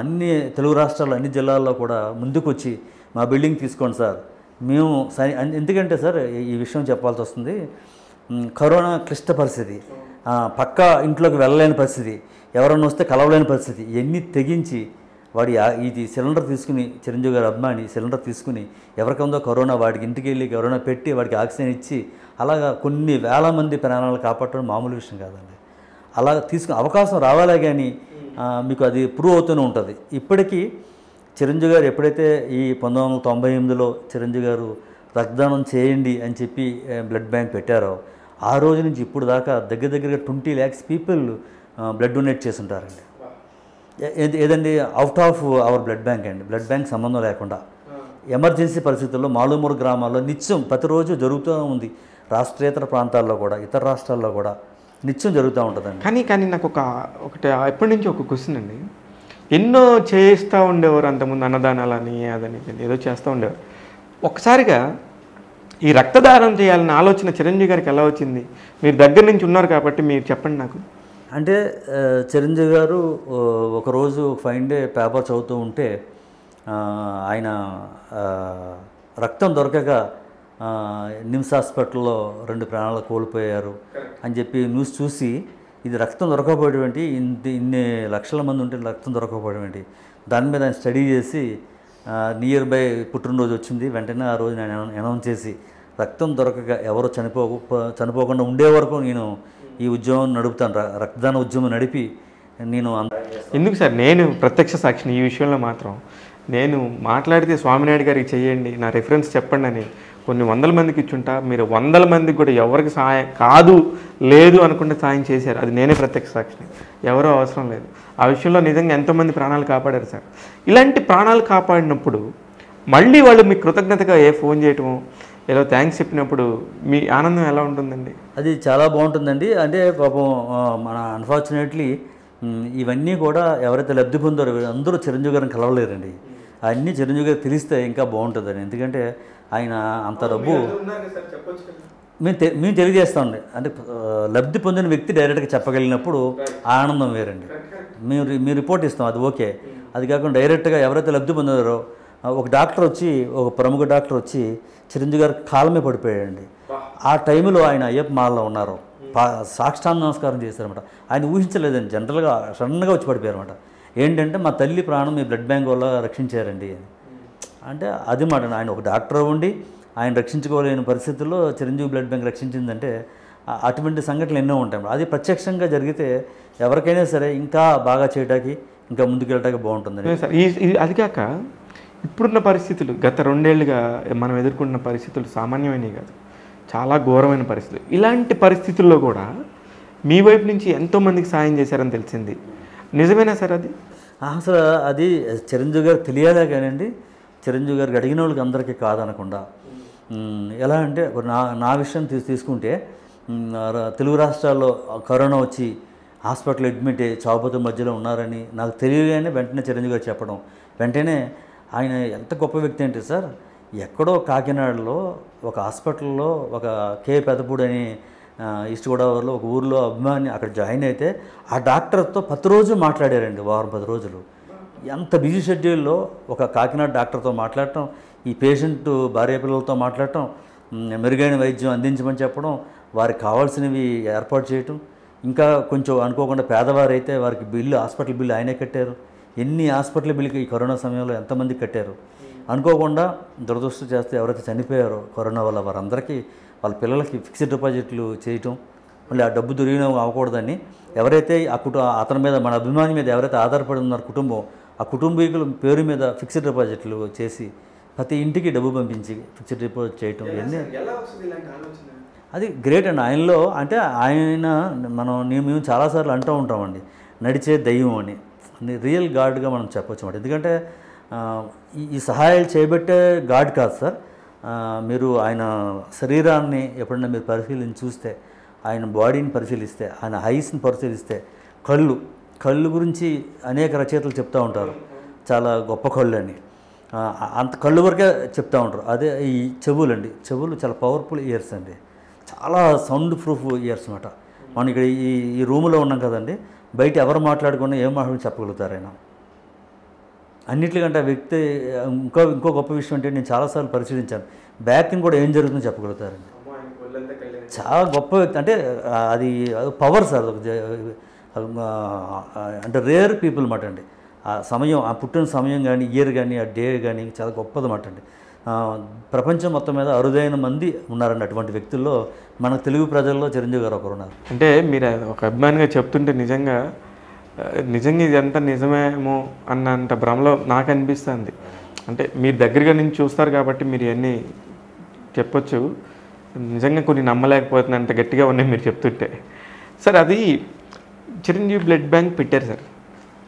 అన్ని తెలుగు రాష్ట్రాల్లో అన్ని జిల్లాల్లో కూడా ముందుకొచ్చి మా బిల్డింగ్ తీసుకోండి సార్, మేము సై ఎందుకంటే సార్ ఈ విషయం చెప్పాల్సి వస్తుంది. కరోనా క్లిష్ట పరిస్థితి, పక్క ఇంట్లోకి వెళ్ళలేని పరిస్థితి, ఎవరన్నా వస్తే కలవలేని పరిస్థితి, ఎన్ని తెగించి వాడి ఇది సిలిండర్ తీసుకుని చిరంజీవి గారు అభిమాని సిలిండర్ తీసుకుని ఎవరికందో కరోనా వాడికి ఇంటికి వెళ్ళి కరోనా పెట్టి వాడికి ఆక్సిజన్ ఇచ్చి అలాగా కొన్ని వేల మంది ప్రాణాలు కాపాడటం మామూలు విషయం కాదండి. అలా తీసుకునే అవకాశం రావాలా కానీ మీకు అది ప్రూవ్ అవుతూనే ఉంటుంది. ఇప్పటికీ చిరంజీవి గారు ఎప్పుడైతే ఈ పంతొమ్మిది వందల తొంభై ఎనిమిదిలో చిరంజీవి గారు రక్తదానం చేయండి అని చెప్పి బ్లడ్ బ్యాంక్ పెట్టారో ఆ రోజు నుంచి ఇప్పుడు దాకా దగ్గర దగ్గరగా twenty lakhs people blood donate చేస్తుంటారండి. ఏదండి out of our blood bank అండి, బ్లడ్ బ్యాంక్ సంబంధం లేకుండా ఎమర్జెన్సీ పరిస్థితుల్లో మాలుమూరు గ్రామాల్లో నిత్యం ప్రతిరోజు జరుగుతూ ఉంది. రాష్ట్రేతర ప్రాంతాల్లో కూడా ఇతర రాష్ట్రాల్లో కూడా నిత్యం జరుగుతూ ఉంటుందండి. కానీ కానీ నాకు ఒక ఒకటి ఎప్పటి నుంచి ఒక క్వశ్చన్ అండి, ఎన్నో చేస్తూ ఉండేవారు అంతకుముందు అన్నదానాలని అదని ఏదో చేస్తూ ఉండేవారు, ఒకసారిగా ఈ రక్తదానం చేయాలన్న ఆలోచన చిరంజీవి గారికి ఎలా వచ్చింది? మీరు దగ్గర నుంచి ఉన్నారు కాబట్టి మీరు చెప్పండి నాకు. అంటే చిరంజీవి గారు ఒకరోజు ఫైవ్ డే పేపర్ చదువుతూ ఉంటే ఆయన రక్తం దొరకక నిమ్స్ హాస్పిటల్లో రెండు ప్రాణాలు కోల్పోయారు అని చెప్పి న్యూస్ చూసి ఇది రక్తం దొరకకపోయేటువంటి ఇన్ని ఇన్ని లక్షల మంది ఉంటే రక్తం దొరకకపోయేటువంటి దాని మీద ఆయన స్టడీ చేసి నియర్ బై పుట్టినరోజు వచ్చింది వెంటనే ఆ రోజు నేను అనౌన్స్ చేసి రక్తం దొరకక ఎవరు చనిపో చనిపోకుండా ఉండే వరకు నేను ఈ ఉద్యమం నడుపుతాను, రక్తదాన ఉద్యమం నడిపి నేను. ఎందుకు సార్ నేను ప్రత్యక్ష సాక్షిని ఈ విషయంలో మాత్రం, నేను మాట్లాడితే స్వామినాయుడు గారికి చేయండి నా రిఫరెన్స్ చెప్పండి అని కొన్ని వందల మందికి ఇచ్చుంటా, మీరు వందల మందికి కూడా ఎవరికి సహాయం కాదు లేదు అనుకుంటే సాయం చేశారు, అది నేనే ప్రత్యక్ష సాక్షిని, ఎవరో అవసరం లేదు. ఆ విషయంలో నిజంగా ఎంతోమంది ప్రాణాలు కాపాడారు సార్. ఇలాంటి ప్రాణాలు కాపాడినప్పుడు మళ్ళీ వాళ్ళు మీ కృతజ్ఞతగా ఏ ఫోన్ చేయటం ఏదో థ్యాంక్స్ చెప్పినప్పుడు మీ ఆనందం ఎలా ఉంటుందండి? అది చాలా బాగుంటుందండి. అంటే పాపం మన అన్ఫార్చునేట్లీ ఇవన్నీ కూడా ఎవరైతే లబ్ధి పొందారో అందరూ చిరంజీవి గారిని కలవలేరండి. అన్నీ చిరంజీవి గారు తెలిస్తే ఇంకా బాగుంటుందండి. ఎందుకంటే ఆయన అంత డబ్బు మేము తె మేము తెలియజేస్తామండి. అంటే లబ్ధి పొందిన వ్యక్తి డైరెక్ట్గా చెప్పగలిగినప్పుడు ఆనందం వేరండి. మేము మేము రిపోర్ట్ ఇస్తాం, అది ఓకే. అది కాకుండా డైరెక్ట్గా ఎవరైతే లబ్ధి పొందారో ఒక డాక్టర్ వచ్చి ఒక ప్రముఖ డాక్టర్ వచ్చి చిరంజీవి గారు కాలమే పడిపోయాడండి. ఆ టైంలో ఆయన అయ్యప్ప మాలలో ఉన్నారు, పా సాక్షాంగ నమస్కారం చేశారన్నమాట. ఆయన ఊహించలేదండి, జనరల్గా సడన్గా వచ్చి పడిపోయారన్నమాట. ఏంటంటే మా తల్లి ప్రాణం మీ బ్లడ్ బ్యాంక్ వల్ల రక్షించారండి అని. అంటే అది మాట, ఆయన ఒక డాక్టర్ ఉండి ఆయన రక్షించుకోలేని పరిస్థితుల్లో చిరంజీవి బ్లడ్ బ్యాంక్ రక్షించిందంటే అటువంటి సంఘటనలు ఎన్నో ఉంటాయి. అది ప్రత్యక్షంగా జరిగితే ఎవరికైనా సరే ఇంకా బాగా చేయడానికి ఇంకా ముందుకెళ్ళడానికి బాగుంటుందండి. అది కాక ఇప్పుడున్న పరిస్థితులు గత రెండేళ్లుగా మనం ఎదుర్కొన్న పరిస్థితులు సామాన్యమైనవి కాదు, చాలా ఘోరమైన పరిస్థితులు. ఇలాంటి పరిస్థితుల్లో కూడా మీ వైపు నుంచి ఎంతోమందికి సాయం చేశారని తెలిసింది, నిజమేనా సార్? అది అసలు అది చిరంజీవి గారు తెలియాలా కానండి, చిరంజీవి గారికి అడిగిన వాళ్ళకి అందరికీ కాదనకుండా ఎలా అంటే నా నా విషయం తీసు తీసుకుంటే తెలుగు రాష్ట్రాల్లో కరోనా వచ్చి హాస్పిటల్ అడ్మిట్ అయ్యి చావుబతుల మధ్యలో ఉన్నారని నాకు తెలియగానే వెంటనే చిరంజీవి గారు చెప్పడం, వెంటనే ఆయన ఎంత గొప్ప వ్యక్తి అంటే సార్, ఎక్కడో కాకినాడలో ఒక హాస్పిటల్లో ఒక కే పెదపూడి అని ఈస్ట్ గోదావరిలో ఒక ఊరిలో అభిమాని అక్కడ జాయిన్ అయితే ఆ డాక్టర్తో పది రోజు మాట్లాడారండి, వారం పది రోజులు. ఎంత బిజీ షెడ్యూల్లో ఒక కాకినాడ డాక్టర్తో మాట్లాడటం, ఈ పేషెంట్ భార్య పిల్లలతో మాట్లాడటం, మెరుగైన వైద్యం అందించమని చెప్పడం, వారికి కావాల్సినవి ఏర్పాటు చేయటం, ఇంకా కొంచెం అనుకోకుండా పేదవారైతే వారికి బిల్లు హాస్పిటల్ బిల్లు ఆయనే కట్టారు. ఎన్ని హాస్పిటల్ బిల్లుకి ఈ కరోనా సమయంలో ఎంతమంది కట్టారు. అనుకోకుండా దురదృష్టం చేస్తే ఎవరైతే చనిపోయారో కరోనా వల్ల వారందరికీ వాళ్ళ పిల్లలకి ఫిక్స్డ్ డిపాజిట్లు చేయటం, మళ్ళీ ఆ డబ్బు దొరికిన అవ్వకూడదని ఎవరైతే ఆ కుటుంబ అతని మీద మన అభిమాని మీద ఎవరైతే ఆధారపడి ఉన్నారు కుటుంబం ఆ కుటుంబీకుల పేరు మీద ఫిక్స్డ్ డిపాజిట్లు చేసి ప్రతి ఇంటికి డబ్బు పంపించి ఫిక్స్డ్ డిపాజిట్ చేయటం ఇవన్నీ అది గ్రేట్ అండి ఆయనలో. అంటే ఆయన మనం నేను మేము చాలాసార్లు అంటూ ఉంటామండి నడిచే దయ్యం అని, రియల్ గాడ్గా మనం చెప్పొచ్చు అన్నమాట. ఎందుకంటే ఈ సహాయాలు చేయబట్టే గాడ్ కాదు సార్, మీరు ఆయన శరీరాన్ని ఎప్పుడన్నా మీరు పరిశీలించి చూస్తే, ఆయన బాడీని పరిశీలిస్తే, ఆయన ఐస్ని పరిశీలిస్తే, కళ్ళు కళ్ళు గురించి అనేక రచయితలు చెప్తూ ఉంటారు చాలా గొప్ప కళ్ళు అని, అంత కళ్ళు వరకే చెప్తూ ఉంటారు. అదే ఈ చెవులు అండి, చెవులు చాలా పవర్ఫుల్ ఇయర్స్ అండి, చాలా సౌండ్ ప్రూఫ్ ఇయర్స్ అన్నమాట. మనం ఇక్కడ ఈ ఈ రూమ్లో ఉన్నాం కదండి, బయట ఎవరు మాట్లాడుకున్నా ఏం మాట్లాడుకుని చెప్పగలుగుతారు ఆయన అన్నింటికంటే వ్యక్తి. ఇంకో ఇంకో గొప్ప విషయం అంటే నేను చాలాసార్లు పరిశీలించాను, బ్యాకింగ్ కూడా ఏం జరుగుతుందో చెప్పగలుగుతారండి. చాలా గొప్ప వ్యక్తి అంటే అది పవర్ సార్, అంటే రేర్ పీపుల్ మాట అండి. ఆ సమయం, ఆ పుట్టిన సమయం కానీ ఇయర్ కానీ ఆ డే కానీ చాలా గొప్పదన్నమాట అండి. ప్రపంచం మొత్తం మీద అరుదైన మంది ఉన్నారండి. అటువంటి వ్యక్తుల్లో మన తెలుగు ప్రజల్లో చిరంజీవి గారు ఒకరు ఉన్నారు. అంటే మీరు ఒక అభిమానిగా చెప్తుంటే నిజంగా నిజంగా ఇదంతా నిజమేమో అన్నంత భ్రమలో నాకు అనిపిస్తుంది. అంటే మీరు దగ్గరగా నుంచి చూస్తారు కాబట్టి మీరు ఇవన్నీ చెప్పొచ్చు. నిజంగా కొన్ని నమ్మలేకపోతున్నాయి అంత గట్టిగా ఉన్నాయి మీరు చెప్తుంటే. సార్ అది చిరంజీవి బ్లడ్ బ్యాంక్ పెట్టారు సార్.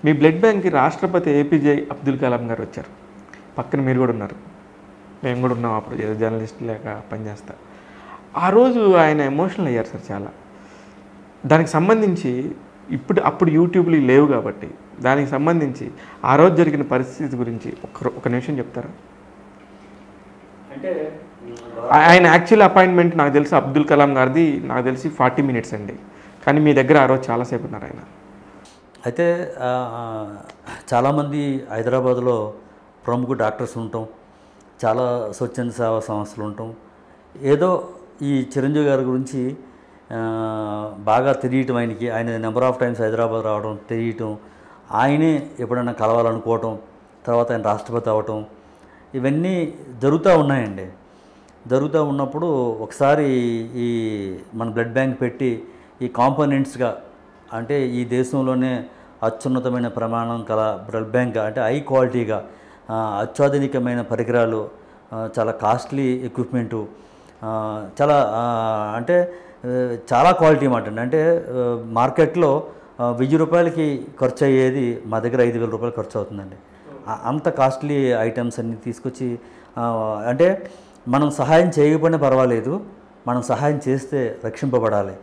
మీ బ్లడ్ బ్యాంక్కి రాష్ట్రపతి ఏపీజే అబ్దుల్ కలాం గారు వచ్చారు, పక్కన మీరు కూడా ఉన్నారు, మేము కూడా ఉన్నాం అప్పుడు జర్నలిస్ట్ లేక పనిచేస్తా. ఆ రోజు ఆయన ఎమోషనల్ అయ్యారు సార్ చాలా. దానికి సంబంధించి ఇప్పుడు అప్పుడు యూట్యూబ్లు లేవు కాబట్టి దానికి సంబంధించి ఆ రోజు జరిగిన పరిస్థితి గురించి ఒక ఒక నిమిషం చెప్తారా? అంటే ఆయన యాక్చువల్ అపాయింట్మెంట్ నాకు తెలిసి అబ్దుల్ కలాం గారిది నాకు తెలిసి ఫార్టీ మినిట్స్ అండి, కానీ మీ దగ్గర ఆ రోజు చాలాసేపు ఉన్నారు ఆయన. అయితే చాలామంది హైదరాబాద్లో ప్రముఖ డాక్టర్స్ ఉంటాం, చాలా స్వచ్ఛంద సేవా సంస్థలు ఉంటాం. ఏదో ఈ చిరంజీవి గారి గురించి బాగా తెలియటం, ఆయనకి ఆయన నెంబర్ ఆఫ్ టైమ్స్ హైదరాబాద్ రావడం తెలియటం, ఆయనే ఎప్పుడైనా కలవాలనుకోవటం, తర్వాత ఆయన రాష్ట్రపతి అవ్వటం, ఇవన్నీ జరుగుతూ ఉన్నాయండి. జరుగుతూ ఉన్నప్పుడు ఒకసారి ఈ మన బ్లడ్ బ్యాంక్ పెట్టి ఈ కాంపోనెంట్స్గా, అంటే ఈ దేశంలోనే అత్యున్నతమైన ప్రమాణం కల బ్లడ్ బ్యాంక్, అంటే హై క్వాలిటీగా అత్యాధునికమైన పరికరాలు, చాలా కాస్ట్లీ ఎక్విప్మెంటు, చాలా అంటే చాలా క్వాలిటీ మాట అండి. అంటే మార్కెట్లో వెయ్యి రూపాయలకి ఖర్చు అయ్యేది మా దగ్గర ఐదు వేల రూపాయలు ఖర్చు అవుతుందండి. అంత కాస్ట్లీ ఐటమ్స్ అన్నీ తీసుకొచ్చి, అంటే మనం సహాయం చేయకపోయినా పర్వాలేదు, మనం సహాయం చేస్తే రక్షింపబడాలి,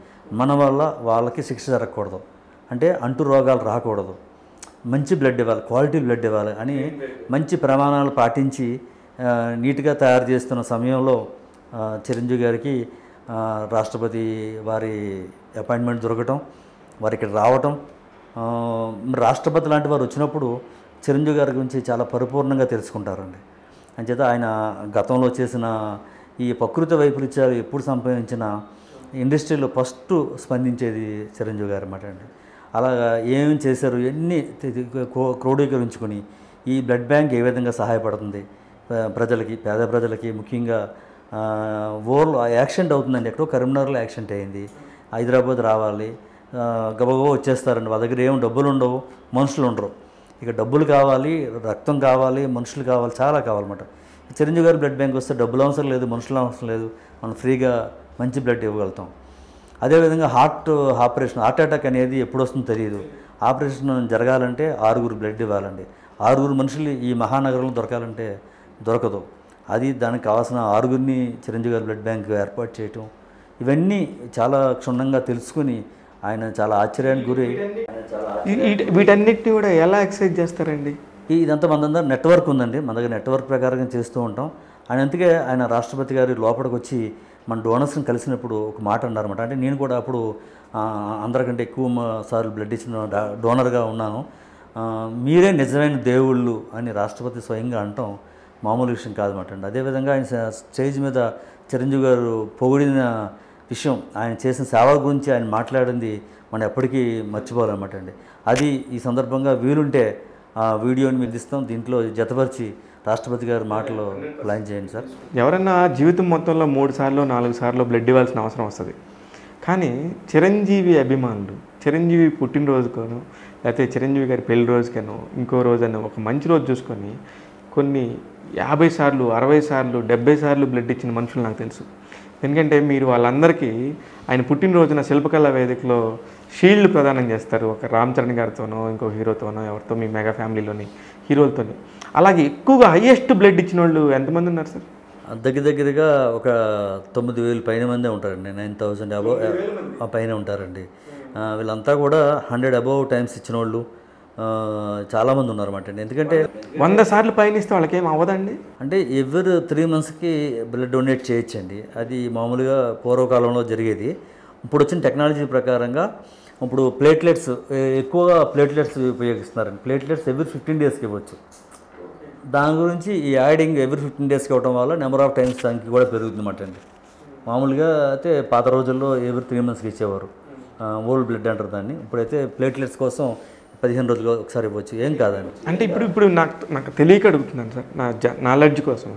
మన వల్ల వాళ్ళకి శిక్ష జరగకూడదు, అంటే అంటు రోగాలు రాకూడదు, మంచి బ్లడ్ ఇవ్వాలి, క్వాలిటీ బ్లడ్ ఇవ్వాలి అని మంచి ప్రమాణాలు పాటించి నీట్గా తయారు చేస్తున్న సమయంలో చిరంజీవి గారికి రాష్ట్రపతి వారి అపాయింట్మెంట్ దొరకటం, వారు ఇక్కడ రావటం, రాష్ట్రపతి లాంటి వారు వచ్చినప్పుడు చిరంజీవి గారి గురించి చాలా పరిపూర్ణంగా తెలుసుకుంటారండి. అంచేత ఆయన గతంలో చేసిన ఈ ప్రకృతి వైపరీత్యాలు ఎప్పుడు సంభవించిన ఇండస్ట్రీలో ఫస్ట్ స్పందించేది చిరంజీవి గారు అన్నమాట అండి. అలాగా ఏమేమి చేశారు ఇవన్నీ క్రోడీకరించుకొని ఈ బ్లడ్ బ్యాంక్ ఏ విధంగా సహాయపడుతుంది ప్రజలకి, పేద ప్రజలకి, ముఖ్యంగా ఊర్లో యాక్సిడెంట్ అవుతుందండి, ఎక్కడో కరీంనగర్లో యాక్సిడెంట్ అయింది, హైదరాబాద్ రావాలి, గబగబా వచ్చేస్తారండి, వాళ్ళ దగ్గర ఏం డబ్బులు ఉండవు, మనుషులు ఉండరు, ఇక డబ్బులు కావాలి, రక్తం కావాలి, మనుషులు కావాలి, చాలా కావాలన్నమాట. చిరంజీవి గారు బ్లడ్ బ్యాంక్ వస్తే డబ్బులు అవసరం లేదు, మనుషులు అవసరం లేదు, మనం ఫ్రీగా మంచి బ్లడ్ ఇవ్వగలుగుతాం. అదేవిధంగా హార్ట్ ఆపరేషన్, హార్ట్ అటాక్ అనేది ఎప్పుడు వస్తుందో తెలియదు, ఆపరేషన్ జరగాలంటే ఆరుగురు బ్లడ్ ఇవ్వాలండి, ఆరుగురు మనుషులు ఈ మహానగరంలో దొరకాలంటే దొరకదు, అది దానికి కావాల్సిన ఆరుగురిని చిరంజీవి గారి బ్లడ్ బ్యాంక్ ఏర్పాటు చేయటం, ఇవన్నీ చాలా క్షుణ్ణంగా తెలుసుకుని ఆయన చాలా ఆశ్చర్యానికి గురి. వీటన్నిటిని కూడా ఎలా ఎక్సైజ్ చేస్తారండి? ఇదంతా మన దగ్గర నెట్వర్క్ ఉందండి, మన దగ్గర నెట్వర్క్ ప్రకారంగా చేస్తూ ఉంటాం ఆయన. అందుకే ఆయన రాష్ట్రపతి గారి లోపలికి వచ్చి మన డోనర్స్ని కలిసినప్పుడు ఒక మాట అన్నారన్నమాట. అంటే నేను కూడా అప్పుడు అందరికంటే ఎక్కువ సార్లు బ్లడ్ ఇచ్చిన డోనర్గా ఉన్నాను, మీరే నిజమైన దేవుళ్ళు అని రాష్ట్రపతి స్వయంగా అంటాం మామూలు విషయం కాదన్నమాట అండి. అదేవిధంగా ఆయన స్టేజ్ మీద చిరంజీవి గారు పొగిడిన విషయం, ఆయన చేసిన సేవ గురించి ఆయన మాట్లాడింది మనం ఎప్పటికీ మర్చిపోవాలన్నమాట అండి. అది ఈ సందర్భంగా వీలుంటే ఆ వీడియోని మీరు ఇస్తాం, దీంట్లో జతపరిచి రాష్ట్రపతి గారి మాటలో ప్లాన్ చేయండి సార్. ఎవరైనా జీవితం మొత్తంలో మూడు సార్లు నాలుగు సార్లు బ్లడ్ ఇవ్వాల్సిన అవసరం వస్తుంది, కానీ చిరంజీవి అభిమానులు చిరంజీవి పుట్టినరోజుకనో లేకపోతే చిరంజీవి గారి పెళ్లి రోజుకనో ఇంకో రోజునో ఒక మంచి రోజు చూసుకొని కొన్ని యాభై సార్లు అరవై సార్లు డెబ్బై సార్లు బ్లడ్ ఇచ్చిన మనుషులు నాకు తెలుసు. ఎందుకంటే మీరు వాళ్ళందరికీ ఆయన పుట్టినరోజున శిల్పకళా వేదికలో షీల్డ్ ప్రదానం చేస్తారు, ఒక రామ్ చరణ్ గారితోనో ఇంకో హీరోతోనో ఎవరితో మీ మెగా ఫ్యామిలీలోని హీరోలతోని. అలాగే ఎక్కువగా హైయెస్ట్ బ్లడ్ ఇచ్చిన వాళ్ళు ఎంతమంది ఉన్నారు సార్? దగ్గర దగ్గరగా ఒక తొమ్మిది వేలు పైన మందే ఉంటారండి, నైన్ థౌజండ్ అబోవ్ పైన ఉంటారండి. వీళ్ళంతా కూడా హండ్రెడ్ అబోవ్ టైమ్స్ ఇచ్చిన వాళ్ళు చాలామంది ఉన్నారన్నమాట అండి. ఎందుకంటే వంద సార్లు పైన ఇస్తే వాళ్ళకేం అవ్వదండి, అంటే ఎవరు త్రీ మంత్స్కి బ్లడ్ డొనేట్ చేయొచ్చండి. అది మామూలుగా పూర్వకాలంలో జరిగేది, ఇప్పుడు వచ్చిన టెక్నాలజీ ప్రకారంగా ఇప్పుడు ప్లేట్లెట్స్ ఎక్కువగా ప్లేట్లెట్స్ ఉపయోగిస్తున్నారండి. ప్లేట్లెట్స్ ఎవ్రీ ఫిఫ్టీన్ డేస్కి ఇవ్వచ్చు, దాని గురించి ఈ యాడింగ్ ఎవ్రీ ఫిఫ్టీన్ డేస్కి ఇవ్వడం వల్ల నెంబర్ ఆఫ్ టైమ్స్ దానికి కూడా పెరుగుతుందన్నమాట అండి. మామూలుగా అయితే పాత రోజుల్లో ఎవరీ త్రీ మంత్స్కి ఇచ్చేవారు ఓల్డ్ బ్లడ్ అంటారు దాన్ని. ఇప్పుడైతే ప్లేట్లెట్స్ కోసం పదిహేను రోజులు ఒకసారి ఇవ్వచ్చు, ఏం కాదండి. అంటే ఇప్పుడు ఇప్పుడు నాకు నాకు తెలియక అడుగుతున్నాను సార్, నా నాలెడ్జ్ కోసం.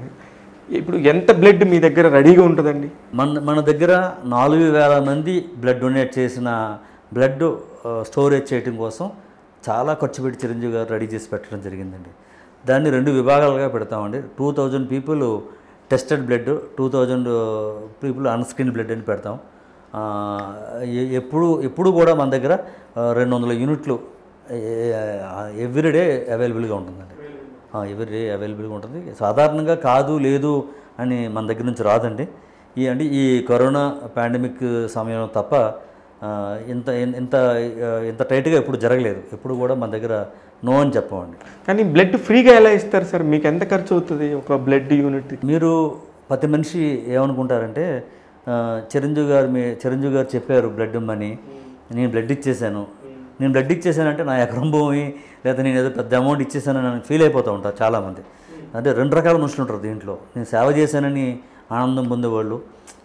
ఇప్పుడు ఎంత బ్లడ్ మీ దగ్గర రెడీగా ఉంటుందండి? మన మన దగ్గర నాలుగు వేల మంది బ్లడ్ డొనేట్ చేసిన బ్లడ్ స్టోరేజ్ చేయడం కోసం చాలా ఖర్చు పెట్టి చిరంజీవి గారు రెడీ చేసి పెట్టడం జరిగిందండి. దాన్ని రెండు విభాగాలుగా పెడతామండి. Two thousand people tested blood, two thousand people unscreened blood అని పెడతాం. ఎప్పుడు ఎప్పుడు కూడా మన దగ్గర రెండు వందల యూనిట్లు ఎవ్రీడే అవైలబుల్గా ఉంటుందండి. ఎవ్రీడే అవైలబుల్గా ఉంటుంది. సాధారణంగా కాదు లేదు అని మన దగ్గర నుంచి రాదండి. ఈ అంటే ఈ కరోనా పాండమిక్ సమయంలో తప్ప ఇంత ఇంత ఇంత టైట్గా ఎప్పుడు జరగలేదు. ఎప్పుడు కూడా మన దగ్గర నో అని చెప్పండి. కానీ బ్లడ్ ఫ్రీగా ఎలా ఇస్తారు సార్? మీకు ఎంత ఖర్చు అవుతుంది ఒక బ్లడ్ యూనిట్? మీరు ప్రతి మనిషి ఏమనుకుంటారంటే చిరంజీవి గారు మీ చిరంజీవి గారు చెప్పారు బ్లడ్ ఇమ్మని, నేను బ్లడ్ ఇచ్చేసాను, నేను బ్లడ్ ఇచ్చేసానంటే నా ఎకరం భూమి లేదా నేను ఏదో పెద్ద అమౌంట్ ఇచ్చేసానని ఫీల్ అయిపోతూ ఉంటారు చాలామంది. అంటే రెండు రకాల మనుషులు ఉంటారు దీంట్లో. నేను సేవ చేశానని ఆనందం పొందేవాళ్ళు,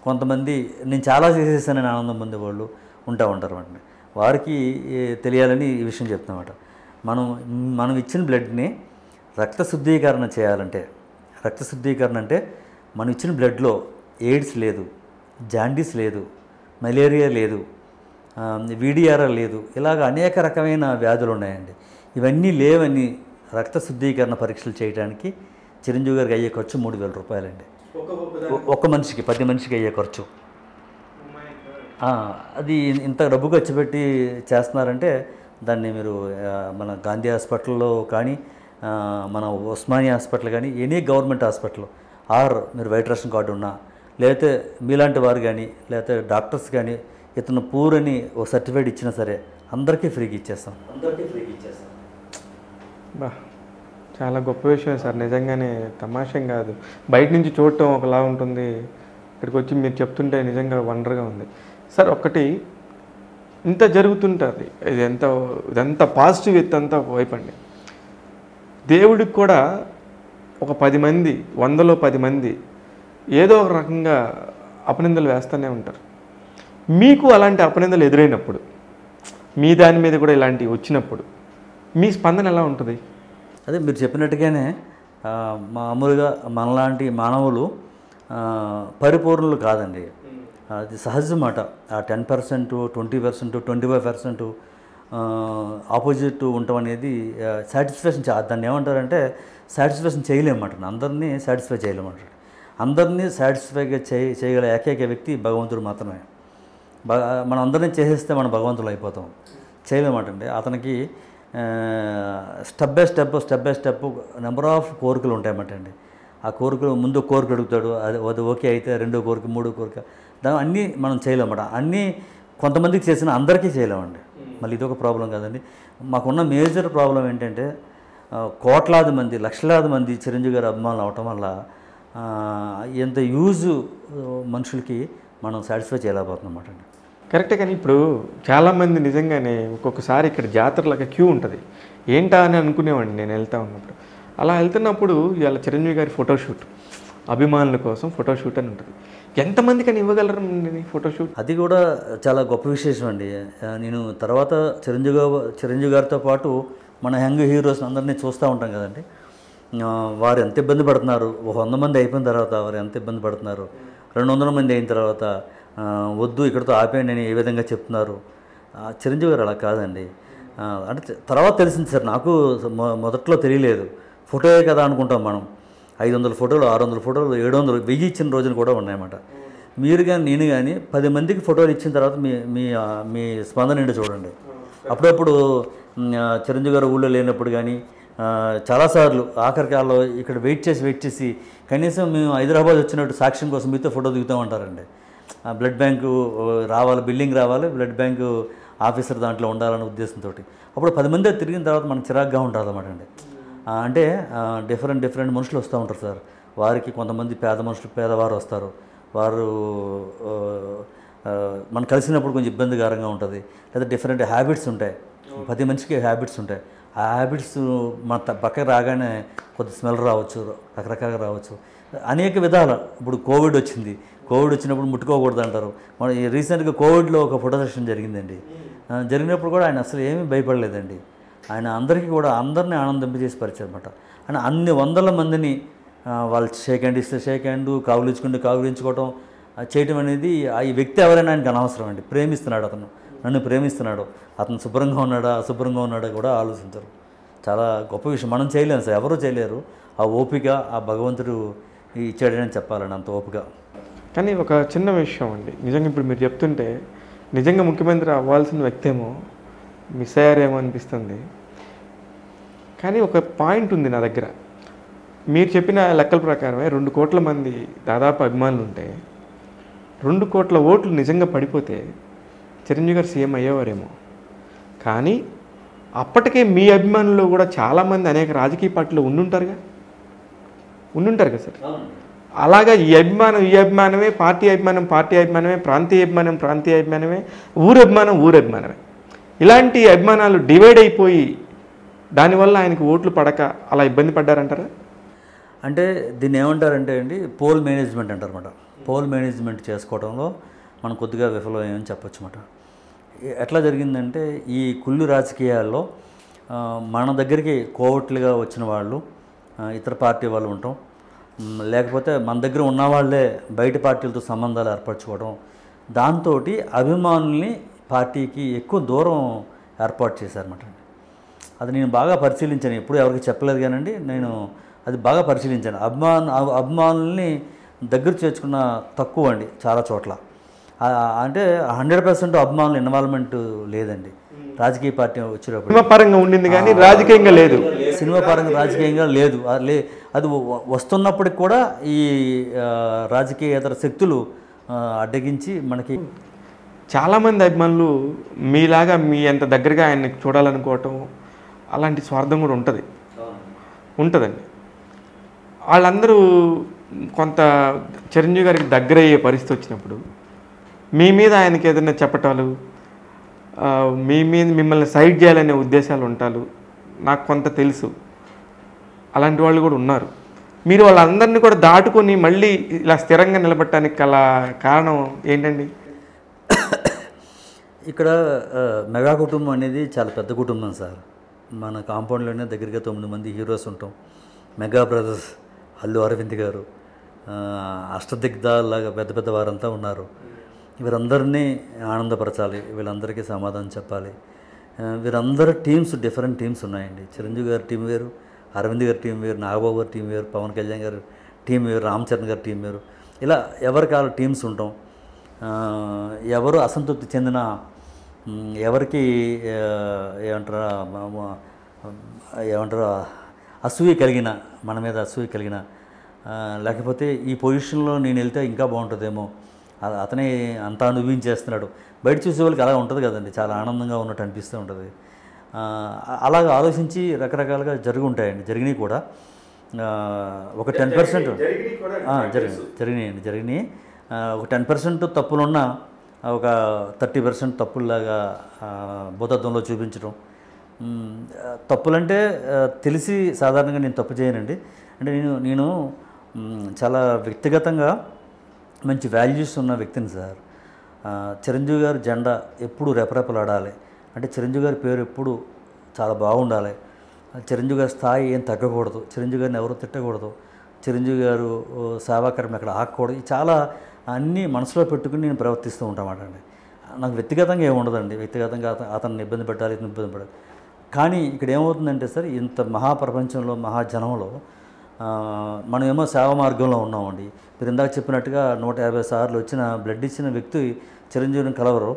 కొంతమంది నేను చాలా చేసేసానని ఆనందం పొందేవాళ్ళు ఉంటా ఉంటారు. వాటిని వారికి తెలియాలని ఈ విషయం చెప్తామన్నమాట. మనం మనం ఇచ్చిన బ్లడ్ని రక్త శుద్ధీకరణ చేయాలంటే, రక్త శుద్ధీకరణ అంటే మనం ఇచ్చిన బ్లడ్లో ఎయిడ్స్ లేదు, జాండీస్ లేదు, మలేరియా లేదు, వీడియారా లేదు, ఇలాగ అనేక రకమైన వ్యాధులు ఉన్నాయండి. ఇవన్నీ లేవని రక్త శుద్ధీకరణ పరీక్షలు చేయడానికి చిరంజీవి గారికి అయ్యే ఖర్చు మూడు వేల రూపాయలండి. ఒక్క మనిషికి, పది మనిషికి అయ్యే ఖర్చు. అది ఇంత డబ్బు ఖర్చు పెట్టి చేస్తున్నారంటే దాన్ని మీరు మన గాంధీ హాస్పిటల్లో కానీ, మన ఉస్మానియా హాస్పిటల్ కానీ, ఎనీ గవర్నమెంట్ హాస్పిటల్ ఆర్ మీరు వైట్ రేషన్ కార్డు ఉన్నా, లేకపోతే మీలాంటి వారు కానీ, లేకపోతే డాక్టర్స్ కానీ ఇతను పూరని ఒక సర్టిఫికేట్ ఇచ్చినా సరే అందరికీ ఫ్రీగా ఇచ్చేస్తాం. అందరికీ ఫ్రీగా ఇచ్చేస్తాం. బా చాలా గొప్ప విషయం సార్, నిజంగానే తమాషం కాదు. బయట నుంచి చూడటం ఒకలా ఉంటుంది, ఇక్కడికి వచ్చి మీరు చెప్తుంటే నిజంగా వండర్గా ఉంది సార్. ఒకటి ఇంత జరుగుతుంటుంది, ఇది ఎంత ఇదంత పాజిటివ్ ఎత్తు అంతా వైపండి. దేవుడికి కూడా ఒక పది మంది, వందలో పది మంది ఏదో ఒక రకంగా అపనిందలు వేస్తూనే ఉంటారు. మీకు అలాంటి అపనిందలు ఎదురైనప్పుడు, మీ దాని మీద కూడా ఇలాంటివి వచ్చినప్పుడు మీ స్పందన ఎలా ఉంటుంది? అదే మీరు చెప్పినట్టుగానే మామూలుగా మనలాంటి మానవులు పరిపూర్ణులు కాదండి, అది సహజమాట. ఆ ten percent, twenty percent, twenty five percent opposite ఉండటం అనేది సాటిస్ఫాక్షన్, దాన్ని ఏమంటారంటే సాటిస్ఫాక్షన్ చేయలేమంటారు. అందరినీ సాటిస్ఫై చేయలేమంటారు. అందరినీ సాటిస్ఫైగా చేయ చేయగల ఏకైక వ్యక్తి భగవంతుడు మాత్రమే. బ మనం అందరినీ చేసేస్తే మనం భగవంతులు అయిపోతాం, చేయలేమంటే అతనికి step by step step by step number of కోరికలు ఉంటాయన్నమాటండి. ఆ కోరికలు ముందు కోరిక అడుగుతాడు, అది అది ఓకే అయితే రెండో కోరిక, మూడో కోరిక, దాని అన్నీ మనం చేయలేమట. అన్నీ కొంతమందికి చేసిన అందరికీ చేయలేమండి. మళ్ళీ ఇదొక ప్రాబ్లం కాదండి. మాకున్న మేజర్ ప్రాబ్లం ఏంటంటే కోట్లాది మంది, లక్షలాది మంది చిరంజీవి గారి అభిమానులు అవటం వల్ల ఎంత యూజ్ మనుషులకి మనం సాటిస్ఫై చేయలేకపోతున్నమాట అండి. కరెక్టే. కానీ ఇప్పుడు చాలామంది నిజంగానే ఒక్కొక్కసారి ఇక్కడ జాతరలాగా క్యూ ఉంటుంది ఏంటా అని అనుకునేవాడిని నేను వెళ్తా ఉన్నప్పుడు. అలా వెళ్తున్నప్పుడు ఇలా చిరంజీవి గారి ఫోటోషూట్, అభిమానుల కోసం ఫోటోషూట్ అని ఉంటుంది. ఎంతమంది కానీ ఇవ్వగలరు ఫోటోషూట్? అది కూడా చాలా గొప్ప విశేషం అండి. నేను తర్వాత చిరంజీవి చిరంజీవి గారితో పాటు మన యంగ్ హీరోస్ అందరినీ చూస్తూ ఉంటాం కదండి. వారు ఎంత ఇబ్బంది పడుతున్నారు, ఒక వంద మంది అయిపోయిన తర్వాత వారు ఎంత ఇబ్బంది పడుతున్నారు, రెండు వందల మంది అయిన తర్వాత వద్దు ఇక్కడితో ఆపేయండి అని ఏ విధంగా చెప్తున్నారు. చిరంజీవి గారు అలా కాదండి. అంటే తర్వాత తెలిసింది సార్, నాకు మొదట్లో తెలియలేదు. ఫోటోయే కదా అనుకుంటాం మనం. ఐదు వందల ఫోటోలు, ఆరు వందల ఫోటోలు, ఏడు వందలు, వెయ్యి ఇచ్చిన రోజులు కూడా ఉన్నాయన్నమాట. మీరు కానీ నేను కానీ పది మందికి ఫోటోలు ఇచ్చిన తర్వాత మీ మీ మీ స్పందన ఏంటో చూడండి. అప్పుడప్పుడు చిరంజీవి గారు ఊళ్ళో లేనప్పుడు కానీ చాలాసార్లు ఆఖరికాల్లో ఇక్కడ వెయిట్ చేసి వెయిట్ చేసి కనీసం మేము హైదరాబాద్ వచ్చినట్టు సాక్ష్యం కోసం మీతో ఫోటో దిగుతూ ఉంటారండి. బ్లడ్ బ్యాంకు రావాలి, బిల్డింగ్ రావాలి, బ్లడ్ బ్యాంకు ఆఫీసర్ దాంట్లో ఉండాలనే ఉద్దేశంతో అప్పుడు పది మంది తిరిగిన తర్వాత మనకు చిరాగ్గా ఉంటుంది అన్నమాట అండి. అంటే డిఫరెంట్ డిఫరెంట్ మనుషులు వస్తూ ఉంటారు సార్. వారికి కొంతమంది పేద మనుషులు, పేదవారు వస్తారు. వారు మనం కలిసినప్పుడు కొంచెం ఇబ్బందికరంగా ఉంటుంది. లేదా డిఫరెంట్ హ్యాబిట్స్ ఉంటాయి, ప్రతి మనిషికి హ్యాబిట్స్ ఉంటాయి. ఆ హ్యాబిట్స్ మన పక్కకు రాగానే కొద్ది స్మెల్ రావచ్చు, రకరకాలుగా రావచ్చు, అనేక విధాలు. ఇప్పుడు కోవిడ్ వచ్చింది, కోవిడ్ వచ్చినప్పుడు ముట్టుకోకూడదు అంటారు. మన రీసెంట్గా కోవిడ్లో ఒక ఫోటో సెషన్ జరిగిందండి. జరిగినప్పుడు కూడా ఆయన అసలు ఏమీ భయపడలేదండి. ఆయన అందరికీ కూడా అందరినీ ఆనందింపజేసి పరిచయం అనమాట. ఆయన అన్ని వందల మందిని వాళ్ళు షేక్ హ్యాండ్ ఇస్తే షేక్ హ్యాండ్, కావులించుకుంటే కావులించుకోవటం చేయటం అనేది ఆ వ్యక్తి ఎవరైనా ఆయనకు అనవసరం అండి. ప్రేమిస్తున్నాడు, అతను నన్ను ప్రేమిస్తున్నాడు, అతను శుభ్రంగా ఉన్నాడా అశుభ్రంగా ఉన్నాడా కూడా ఆలోచించరు. చాలా గొప్ప విషయం, మనం చేయలేము సార్, ఎవరూ చేయలేరు. ఆ ఓపిక ఆ భగవంతుడు ఇచ్చాడని చెప్పాలని, అంత ఓపిక. కానీ ఒక చిన్న విషయం అండి, నిజంగా ఇప్పుడు మీరు చెప్తుంటే నిజంగా ముఖ్యమంత్రి అవ్వాల్సిన వ్యక్తి ఏమో మిస్ అయ్యారేమో అనిపిస్తుంది. కానీ ఒక పాయింట్ ఉంది నా దగ్గర, మీరు చెప్పిన లెక్కల ప్రకారమే రెండు కోట్ల మంది దాదాపు అభిమానులు ఉంటే రెండు కోట్ల ఓట్లు నిజంగా పడిపోతే చిరంజీవి గారు సీఎం అయ్యేవారేమో. కానీ అప్పటికే మీ అభిమానుల్లో కూడా చాలామంది అనేక రాజకీయ పార్టీలు ఉండుంటారుగా ఉండుంటారు కదా సార్. అలాగా ఈ అభిమానం ఈ అభిమానమే, పార్టీ అభిమానం పార్టీ అభిమానమే, ప్రాంతీయ అభిమానం ప్రాంతీయ అభిమానమే, ఊరు అభిమానం ఊరు అభిమానమే, ఇలాంటి అభిమానాలు డివైడ్ అయిపోయి దానివల్ల ఆయనకు ఓట్లు పడక అలా ఇబ్బంది పడ్డారంటారా? అంటే దీన్ని ఏమంటారంటే అండి, పోల్ మేనేజ్మెంట్ అంటారన్నమాట. పోల్ మేనేజ్మెంట్ చేసుకోవడంలో మనం కొద్దిగా విఫలమేమని చెప్పచ్చు అన్నమాట. ఎట్లా జరిగిందంటే ఈ కుళ్ళు రాజకీయాల్లో మన దగ్గరికి కోవట్లుగా వచ్చిన వాళ్ళు ఇతర పార్టీ వాళ్ళు ఉంటాం, లేకపోతే మన దగ్గర ఉన్నవాళ్లే బయట పార్టీలతో సంబంధాలు ఏర్పరచుకోవడం, దాంతో అభిమానుల్ని పార్టీకి ఎక్కువ దూరం ఏర్పాటు చేశారన్నమాట. అది నేను బాగా పరిశీలించాను, ఎప్పుడు ఎవరికి చెప్పలేదు కానండి, నేను అది బాగా పరిశీలించాను. అభిమాను అభిమానుల్ని దగ్గర చేర్చుకున్న తక్కువ అండి చాలా చోట్ల. అంటే హండ్రెడ్ పర్సెంట్ అభిమానుల ఇన్వాల్వ్మెంట్ లేదండి రాజకీయ పార్టీ వచ్చేటప్పుడు. సినిమా పరంగా ఉండింది కానీ రాజకీయంగా లేదు, సినిమా పరంగా రాజకీయంగా లేదు. అది వస్తున్నప్పటికి కూడా ఈ రాజకీయేతర శక్తులు అడ్డగించి మనకి చాలామంది అభిమానులు మీలాగా మీ అంత దగ్గరగా ఆయన్ని చూడాలనుకోవటం అలాంటి స్వార్థం కూడా ఉంటుంది ఉంటుందండి. వాళ్ళందరూ కొంత చిరంజీవి గారికి దగ్గర అయ్యే పరిస్థితి వచ్చినప్పుడు మీ మీద ఆయనకి ఏదైనా చెప్పటాలు, మీ మీద మిమ్మల్ని సైడ్ చేయాలనే ఉద్దేశాలు ఉంటాలు నాకు కొంత తెలుసు, అలాంటి వాళ్ళు కూడా ఉన్నారు. మీరు వాళ్ళందరినీ కూడా దాటుకొని మళ్ళీ ఇలా స్థిరంగా నిలబడటానికి గల కారణం ఏంటండి? ఇక్కడ మెగా కుటుంబం అనేది చాలా పెద్ద కుటుంబం సార్. మన కాంపౌండ్లోనే దగ్గరగా తొమ్మిది మంది హీరోస్ ఉంటాం. మెగా బ్రదర్స్, అల్లు అరవింద్ గారు, అష్టదిగ్ధాలాగా పెద్ద పెద్ద వారంతా ఉన్నారు. వీరందరినీ ఆనందపరచాలి, వీళ్ళందరికీ సమాధానం చెప్పాలి. వీరందరి టీమ్స్ డిఫరెంట్ టీమ్స్ ఉన్నాయండి. చిరంజీవి గారి టీం వేరు, అరవింద్ గారి టీం వేరు, నాగబాబు గారి టీం వేరు, పవన్ కళ్యాణ్ గారి టీం వేరు, రామ్ చరణ్ గారి టీం వేరు, ఇలా ఎవరికి టీమ్స్ ఉంటాం. ఎవరు అసంతృప్తి చెందిన, ఎవరికి ఏమంటారు ఏమంటారు అసూయ కలిగిన, మన మీద అసూయ కలిగిన, లేకపోతే ఈ పొజిషన్లో నేను వెళ్తే ఇంకా బాగుంటుందేమో, అతనే అంత అనుభవించేస్తున్నాడు, బయట చూసే వాళ్ళకి అలా ఉంటుంది కదండి, చాలా ఆనందంగా ఉన్నట్టు అనిపిస్తూ ఉంటుంది. అలాగ ఆలోచించి రకరకాలుగా జరిగి ఉంటాయండి, జరిగినాయి కూడా. ఒక టెన్ పర్సెంట్ జరిగి జరిగినాయండి జరిగినాయి ఒక టెన్ పర్సెంట్ తప్పులున్న ఒక థర్టీ పర్సెంట్ తప్పుల్లాగా భూతత్వంలో చూపించడం. తప్పులంటే తెలిసి సాధారణంగా నేను తప్పు చేయనండి. అంటే నేను నేను చాలా వ్యక్తిగతంగా మంచి వాల్యూస్ ఉన్న వ్యక్తిని సార్. చిరంజీవి గారు జెండా ఎప్పుడు రెపరెపలాడాలి, అంటే చిరంజీవి గారి పేరు ఎప్పుడు చాలా బాగుండాలి, చిరంజీవి గారి స్థాయి ఏం తగ్గకూడదు, చిరంజీవి గారిని ఎవరు తిట్టకూడదు, చిరంజీవి గారు సేవాకర్మ ఎక్కడ ఆకూడదు, చాలా అన్నీ మనసులో పెట్టుకుని నేను ప్రవర్తిస్తూ ఉంటామాట అండి. నాకు వ్యక్తిగతంగా ఏముండదండి, వ్యక్తిగతంగా అతన్ని ఇబ్బంది పెట్టాలి ఇతను ఇబ్బంది పెట్టాలి. కానీ ఇక్కడ ఏమవుతుందంటే సార్, ఇంత మహాప్రపంచంలో మహాజనంలో మనమేమో సేవ మార్గంలో ఉన్నామండి. మీరు ఇందాక చెప్పినట్టుగా నూట యాభై సార్లు వచ్చిన బ్లడ్ ఇచ్చిన వ్యక్తి చిరంజీవిని కలవరు,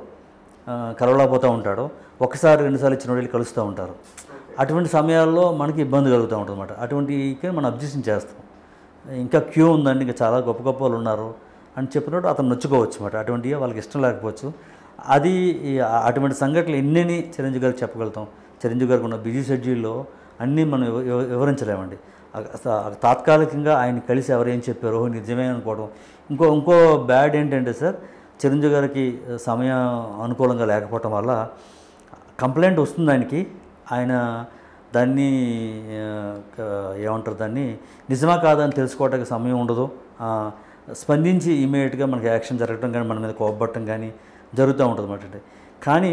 కలవలేకపోతూ ఉంటాడు. ఒకసారి రెండుసార్లు ఇచ్చిన వాళ్ళు కలుస్తూ ఉంటారు. అటువంటి సమయాల్లో మనకి ఇబ్బంది కలుగుతూ ఉంటుంది అన్నమాట. అటువంటికి మనం అబ్జెక్షన్ చేస్తాం. ఇంకా క్యూ ఉందండి, ఇంకా చాలా గొప్ప గొప్ప వాళ్ళు ఉన్నారు అని చెప్పినప్పుడు అతను నొచ్చుకోవచ్చు అన్నమాట. అటువంటివి వాళ్ళకి ఇష్టం లేకపోవచ్చు. అది అటువంటి సంఘటనలు ఎన్నని చిరంజీవి గారికి చెప్పగలుగుతాం. చిరంజీవి గారికి ఉన్న బిజీ షెడ్యూల్లో అన్నీ మనం వివరించలేమండి. తాత్కాలికంగా ఆయన కలిసి ఎవరేం చెప్పారో నిజమే అనుకోవడం. ఇంకో ఇంకో బ్యాడ్ ఏంటంటే సార్, చిరంజీవి గారికి సమయం అనుకూలంగా లేకపోవటం వల్ల కంప్లైంట్ వస్తుంది ఆయనకి. ఆయన దాన్ని ఏమంటారు, దాన్ని నిజమా కాదని తెలుసుకోవడానికి సమయం ఉండదు. స్పందించి ఇమిడియట్‌గా మనకి యాక్షన్ జరగడం గాని మన మీద కోపపడటం గాని జరుగుతూ ఉంటదన్నమాట. కానీ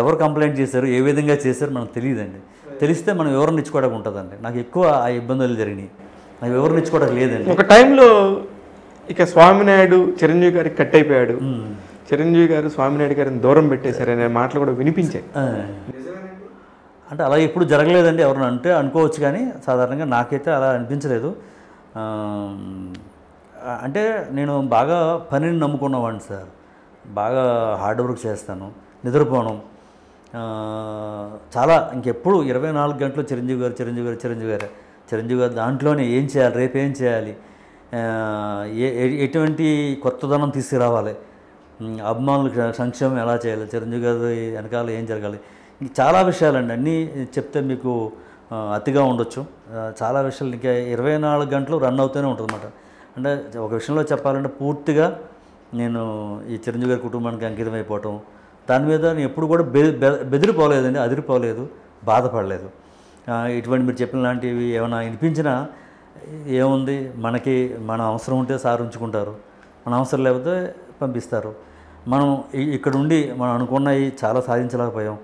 ఎవరు కంప్లైంట్ చేశారు ఏ విధంగా చేశారు మనకు తెలియదండి. తెలిస్తే మనం ఎవరిని ఇచ్చుకోవడానికి ఉంటదండి. నాకు ఎక్కువ ఆ ఇబ్బందులు జరిగినాయి. నాకు ఎవరిని ఇచ్చుకోవడానికి లేదండి. ఒక టైంలో ఇక స్వామినాయుడు చిరంజీవి గారికి కట్ అయిపోయాడు, చిరంజీవి గారు స్వామినాయుడు గారిని దూరం పెట్టేశారు అనే మాటలు కూడా వినిపించాయి. అంటే అలా ఎప్పుడు జరగలేదండి. ఎవరిని అంటే అనుకోవచ్చు కానీ సాధారణంగా నాకైతే అలా అనిపించలేదు. అంటే నేను బాగా పనిని నమ్ముకున్నవాడిని సార్. బాగా హార్డ్ వర్క్ చేస్తాను, నిద్రపోవడం చాలా, ఇంకెప్పుడు ఇరవై నాలుగు గంటలు చిరంజీవి గారు చిరంజీవి గారు చిరంజీవి గారు చిరంజీవి గారు దాంట్లోనే ఏం చేయాలి, రేపు ఏం చేయాలి, ఏ ఎటువంటి కొత్తదనం తీసుకురావాలి, అభిమానుల సంక్షేమం ఎలా చేయాలి, చిరంజీవి గారు వెనకాల ఏం జరగాలి, ఇంక చాలా విషయాలండి. అన్నీ చెప్తే మీకు అతిగా ఉండొచ్చు. చాలా విషయాలు ఇంకా ఇరవై నాలుగు గంటలు రన్ అవుతూనే ఉంటుందన్నమాట. అంటే ఒక విషయంలో చెప్పాలంటే పూర్తిగా నేను ఈ చిరంజీవి గారి కుటుంబానికి అంకితం అయిపోవటం, దాని మీద నేను ఎప్పుడు కూడా బె బెదిరిపోలేదండి, అదిరిపోలేదు, బాధపడలేదు. ఇటువంటి మీరు చెప్పిన లాంటివి ఏమైనా వినిపించినా ఏముంది, మనకి మన అవసరం ఉంటే సార్ ఉంచుకుంటారు, మన అవసరం లేకపోతే పంపిస్తారు. మనం ఇక్కడ ఉండి మనం అనుకున్నవి చాలా సాధించలేకపోయాం,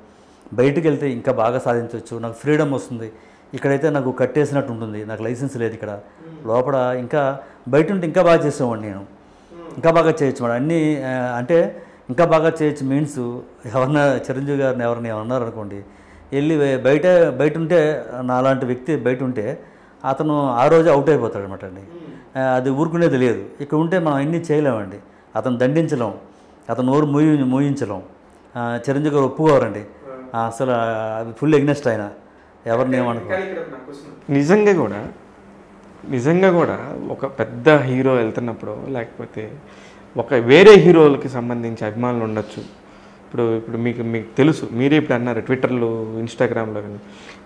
బయటికి వెళ్తే ఇంకా బాగా సాధించవచ్చు, నాకు ఫ్రీడమ్ వస్తుంది, ఇక్కడైతే నాకు కట్టేసినట్టు ఉంటుంది, నాకు లైసెన్స్ లేదు ఇక్కడ, లోపల ఇంకా బయట ఉంటే ఇంకా బాగా చేసేవాడిని, నేను ఇంకా బాగా చేయొచ్చు మేడం అన్నీ. అంటే ఇంకా బాగా చేయొచ్చు మీన్స్ ఎవరన్నా చిరంజీవి గారిని ఎవరిని ఎవరన్నారు అనుకోండి, వెళ్ళి బయట బయట ఉంటే నాలాంటి వ్యక్తి బయట ఉంటే అతను ఆ రోజు అవుట్ అయిపోతాడు అనమాట అండి. అది ఊరుకునేది లేదు. ఇక్కడ ఉంటే మనం అన్నీ చేయలేమండి. అతను దండించలేం, అతను నోరు మూయి మూయించలేం. చిరంజీవి గారు ఒప్పుకోవాలండి, అసలు ఫుల్ ఎగ్నెస్ట్ ఆయన ఎవరిని ఏమనుకో. నిజంగా కూడా నిజంగా కూడా ఒక పెద్ద హీరో వెళ్తున్నప్పుడు లేకపోతే ఒక వేరే హీరోలకి సంబంధించి అభిమానులు ఉండొచ్చు. ఇప్పుడు ఇప్పుడు మీకు మీకు తెలుసు, మీరే ఇప్పుడు అన్నారు ట్విట్టర్లో ఇన్స్టాగ్రామ్లో కానీ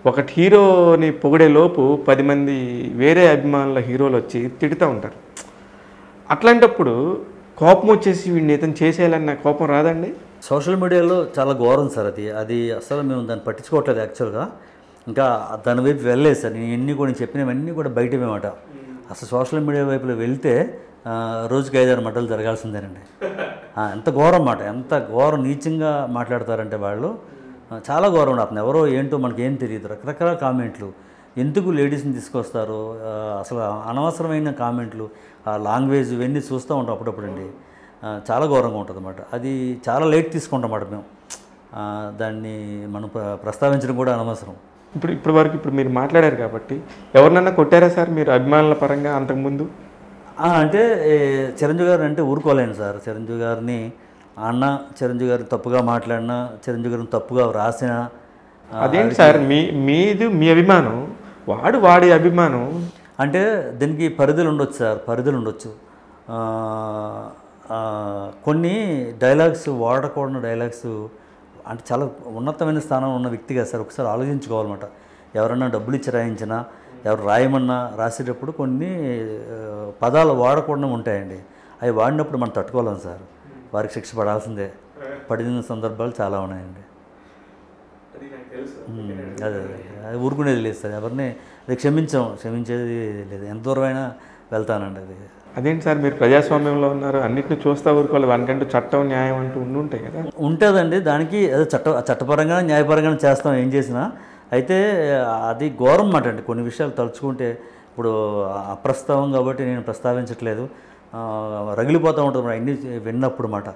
ఒక హీరోని పొగిడేలోపు పది మంది వేరే అభిమానుల హీరోలు వచ్చి తిడుతూ ఉంటారు. అట్లాంటప్పుడు కోపం వచ్చేసి వీడిని ఏదైనా చేసేయాలన్న కోపం రాదండి. సోషల్ మీడియాలో చాలా ఘోరం సార్ అది. అది అసలు మేము దాన్ని పట్టించుకోవట్లేదు యాక్చువల్గా. ఇంకా దాని వైపు వెళ్ళలేదు సార్. నేను ఎన్ని కూడా చెప్పినవన్నీ కూడా బయటమేమాట. అసలు సోషల్ మీడియా వైపులో వెళ్తే రోజుకి ఐదారు మంటలు జరగాల్సిందేనండి. ఎంత ఘోరం మాట, ఎంత ఘోరం నీచంగా మాట్లాడతారంటే వాళ్ళు, చాలా ఘోరం. అతను ఎవరో ఏంటో మనకేం తెలియదు, రకరకాల కామెంట్లు, ఎందుకు లేడీస్ని తీసుకొస్తారు, అసలు అనవసరమైన కామెంట్లు, లాంగ్వేజ్ ఇవన్నీ చూస్తూ ఉంటాం అప్పుడప్పుడు అండి. చాలా ఘోరంగా ఉంటుంది అన్నమాట. అది చాలా లేట్ తీసుకుంటాం అన్నమాట. మేము దాన్ని మనం ప్రస్తావించడం కూడా అనవసరం. ఇప్పుడు ఇప్పటి వరకు ఇప్పుడు మీరు మాట్లాడారు కాబట్టి ఎవరినన్నా కొట్టారా సార్ మీరు అభిమానుల పరంగా అంతకుముందు? అంటే చిరంజీవి గారిని అంటే ఊరుకోలేను సార్. చిరంజీవి గారిని అన్న, చిరంజీవి గారిని తప్పుగా మాట్లాడినా, చిరంజీవి గారిని తప్పుగా రాసిన, అదేంటి సార్ మీ మీది మీ అభిమానం, వాడు వాడి అభిమానం అంటే దీనికి పరిధులు ఉండొచ్చు సార్, పరిధులు ఉండొచ్చు. కొన్ని డైలాగ్స్ వాడకూడని డైలాగ్స్ అంటే చాలా ఉన్నతమైన స్థానంలో ఉన్న వ్యక్తిగా సార్ ఒకసారి ఆలోచించుకోవాలన్నమాట. ఎవరైనా డబ్బులు ఇచ్చి రాయించినా, ఎవరు రాయమన్నా, రాసేటప్పుడు కొన్ని పదాలు వాడకుండా ఉంటాయండి. అవి వాడినప్పుడు మనం తట్టుకోలేం సార్, వారికి శిక్ష పడాల్సిందే. పడిన సందర్భాలు చాలా ఉన్నాయండి. అదే అది ఊరుకునేది లేదు సార్ ఎవరిని, అది క్షమించాం, క్షమించేది లేదు. ఎంత దూరమైనా వెళ్తానండి. అది అదేంటి సార్ మీరు ప్రజాస్వామ్యంలో ఉన్నారు, అన్నింటినీ చూస్తూ ఊరుకోవాలి, వానికంటూ చట్టం న్యాయం అంటూ ఉండి ఉంటాయి కదా? ఉంటుందండి. దానికి చట్ట చట్టపరంగా న్యాయపరంగా చేస్తాం ఏం చేసినా. అయితే అది ఘోరం మాట అండి. కొన్ని విషయాలు తలుచుకుంటే ఇప్పుడు అప్రస్తావం కాబట్టి నేను ప్రస్తావించట్లేదు, రగిలిపోతూ ఉంటుంది అన్నీ విన్నప్పుడు మాట.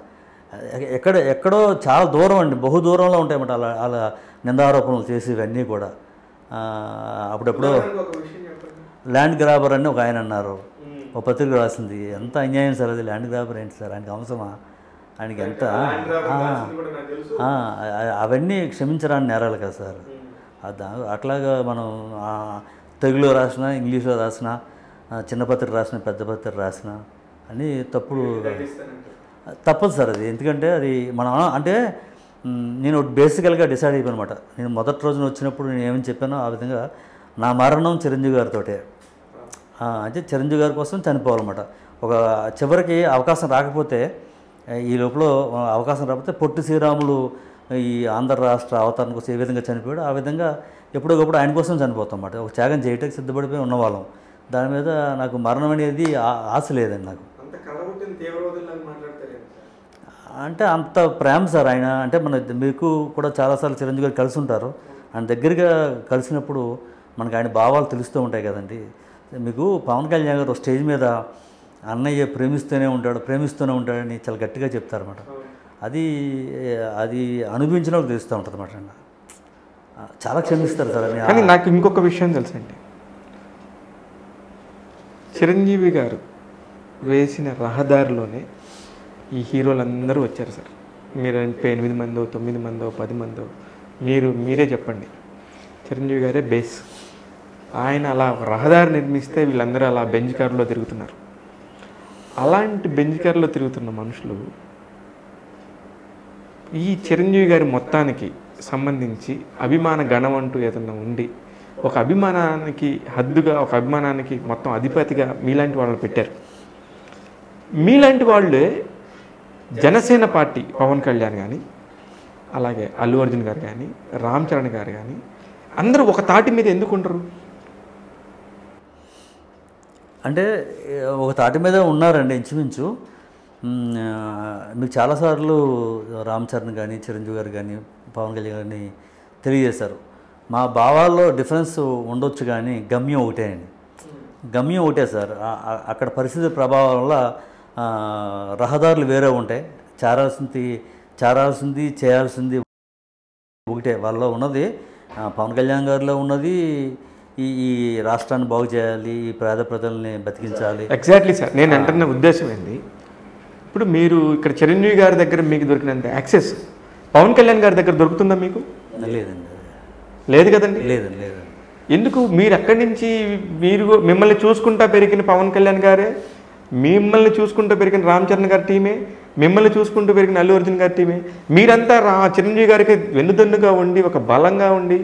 ఎక్కడ ఎక్కడో చాలా దూరం అండి, బహు దూరంలో ఉంటాయన్నమాట అలా అలా నిందారోపణలు చేసేవన్నీ కూడా. అప్పుడెప్పుడు ల్యాండ్ గ్రాబర్ అని ఒక ఆయన అన్నారు, ఒక పత్రిక రాసింది. ఎంత అన్యాయం సార్ అది. ల్యాండ్ గ్రాబర్ ఏంటి సార్, ఆయనకి అవసరమా, ఆయనకి ఎంత అవన్నీ క్షమించరాని నేరాలు కదా సార్. అట్లాగా మనం తెలుగులో రాసిన, ఇంగ్లీష్లో రాసిన, చిన్న పత్రిక రాసిన, పెద్ద పత్రిక రాసిన అని తప్పుడు తప్పదు సార్ అది. ఎందుకంటే అది మనం అంటే నేను బేసికల్గా డిసైడ్ అయిపోయాను అనమాట. నేను మొదటి రోజున వచ్చినప్పుడు నేను ఏమని చెప్పానో ఆ విధంగా నా మరణం చిరంజీవి గారితోటే. అంటే చిరంజీవి గారి కోసం చనిపోవాలన్నమాట. ఒక చివరికి అవకాశం రాకపోతే, ఈ లోపల అవకాశం రాకపోతే పొట్టి శ్రీరాములు ఈ ఆంధ్ర రాష్ట్ర అవతరణ కోసం ఏ విధంగా చనిపోయాడు, ఆ విధంగా ఎప్పుడోకప్పుడు ఆయన కోసం చనిపోతాం అన్నమాట. ఒక త్యాగం చేయటానికి సిద్ధపడిపోయి ఉన్నవాళ్ళం. దాని మీద నాకు మరణం అనేది ఆశ లేదండి నాకు. అంటే అంత ప్రేమ సార్ ఆయన అంటే మన మీకు కూడా చాలాసార్లు చిరంజీవి గారు కలిసి ఉంటారు. ఆయన దగ్గరగా కలిసినప్పుడు మనకు ఆయన భావాలు తెలుస్తూ ఉంటాయి కదండి. మీకు పవన్ కళ్యాణ్ గారు స్టేజ్ మీద అన్నయ్య ప్రేమిస్తూనే ఉంటాడు ప్రేమిస్తూనే ఉంటాడని చాలా గట్టిగా చెప్తారన్నమాట. అది అది అనుభవించిన వాళ్ళు తెలుస్తూ ఉంటుంది అన్నమాట. చాలా క్షమిస్తారు సార్. కానీ నాకు ఇంకొక విషయం తెలుసండి, చిరంజీవి గారు వేసిన రహదారిలోనే ఈ హీరోలందరూ వచ్చారు సార్. మీరు అంటే ఎనిమిది మందో తొమ్మిది మందో పది మందో మీరు మీరే చెప్పండి, చిరంజీవి గారే బేస్. ఆయన అలా రహదారి నిర్మిస్తే వీళ్ళందరూ అలా బెంజ్ కారులో తిరుగుతున్నారు. అలాంటి బెంజ్ కారులో తిరుగుతున్న మనుషులు ఈ చిరంజీవి గారి మొత్తానికి సంబంధించి అభిమాన గణం అంటూ ఏదన్నా ఉండి ఒక అభిమానానికి హద్దుగా ఒక అభిమానానికి మొత్తం అధిపతిగా మీలాంటి వాళ్ళని పెట్టారు. మీలాంటి వాళ్ళే జనసేన పార్టీ పవన్ కళ్యాణ్ కానీ అలాగే అల్లు అర్జున్ గారు కానీ రామ్ చరణ్ గారు కానీ అందరూ ఒక తాటి మీద ఎందుకు ఉండరు అంటే ఒక తాటి మీద ఉన్నారండి ఇంచుమించు. మీకు చాలాసార్లు రామ్ చరణ్ కానీ చిరంజీవి గారు కానీ పవన్ కళ్యాణ్ గారిని తెలియజేశారు, మా భావాల్లో డిఫరెన్స్ ఉండొచ్చు కానీ గమ్యం ఒకటే అండి. గమ్యం ఒకటే సార్. అక్కడ పరిస్థితి ప్రభావం వల్ల రహదారులు వేరే ఉంటాయి, చేరాల్సింది చేరాల్సింది చేయాల్సింది ఒకటే. వాళ్ళలో ఉన్నది పవన్ కళ్యాణ్ గారిలో ఉన్నది ఈ ఈ రాష్ట్రాన్ని బాగు చేయాలి, ఈ పేద ప్రజల్ని బతికించాలి. Exactly sir. నేను అంటున్న ఉద్దేశం ఏంది, ఇప్పుడు మీరు ఇక్కడ చిరంజీవి గారి దగ్గర మీకు దొరికినంత యాక్సెస్ పవన్ కళ్యాణ్ గారి దగ్గర దొరుకుతుందా మీకు? లేదండి, లేదు కదండి. లేదండి లేదండి. ఎందుకు? మీరు అక్కడి నుంచి మీరు మిమ్మల్ని చూసుకుంటా పెరిగిన పవన్ కళ్యాణ్ గారే, మిమ్మల్ని చూసుకుంటూ పెరిగిన రామ్ చరణ్ గారి టీమే, మిమ్మల్ని చూసుకుంటూ పెరిగిన అల్లు అర్జున్ గారి టీమే. మీరంతా రా చిరంజీవి గారికి వెన్నుదన్నుగా ఉండి ఒక బలంగా ఉండి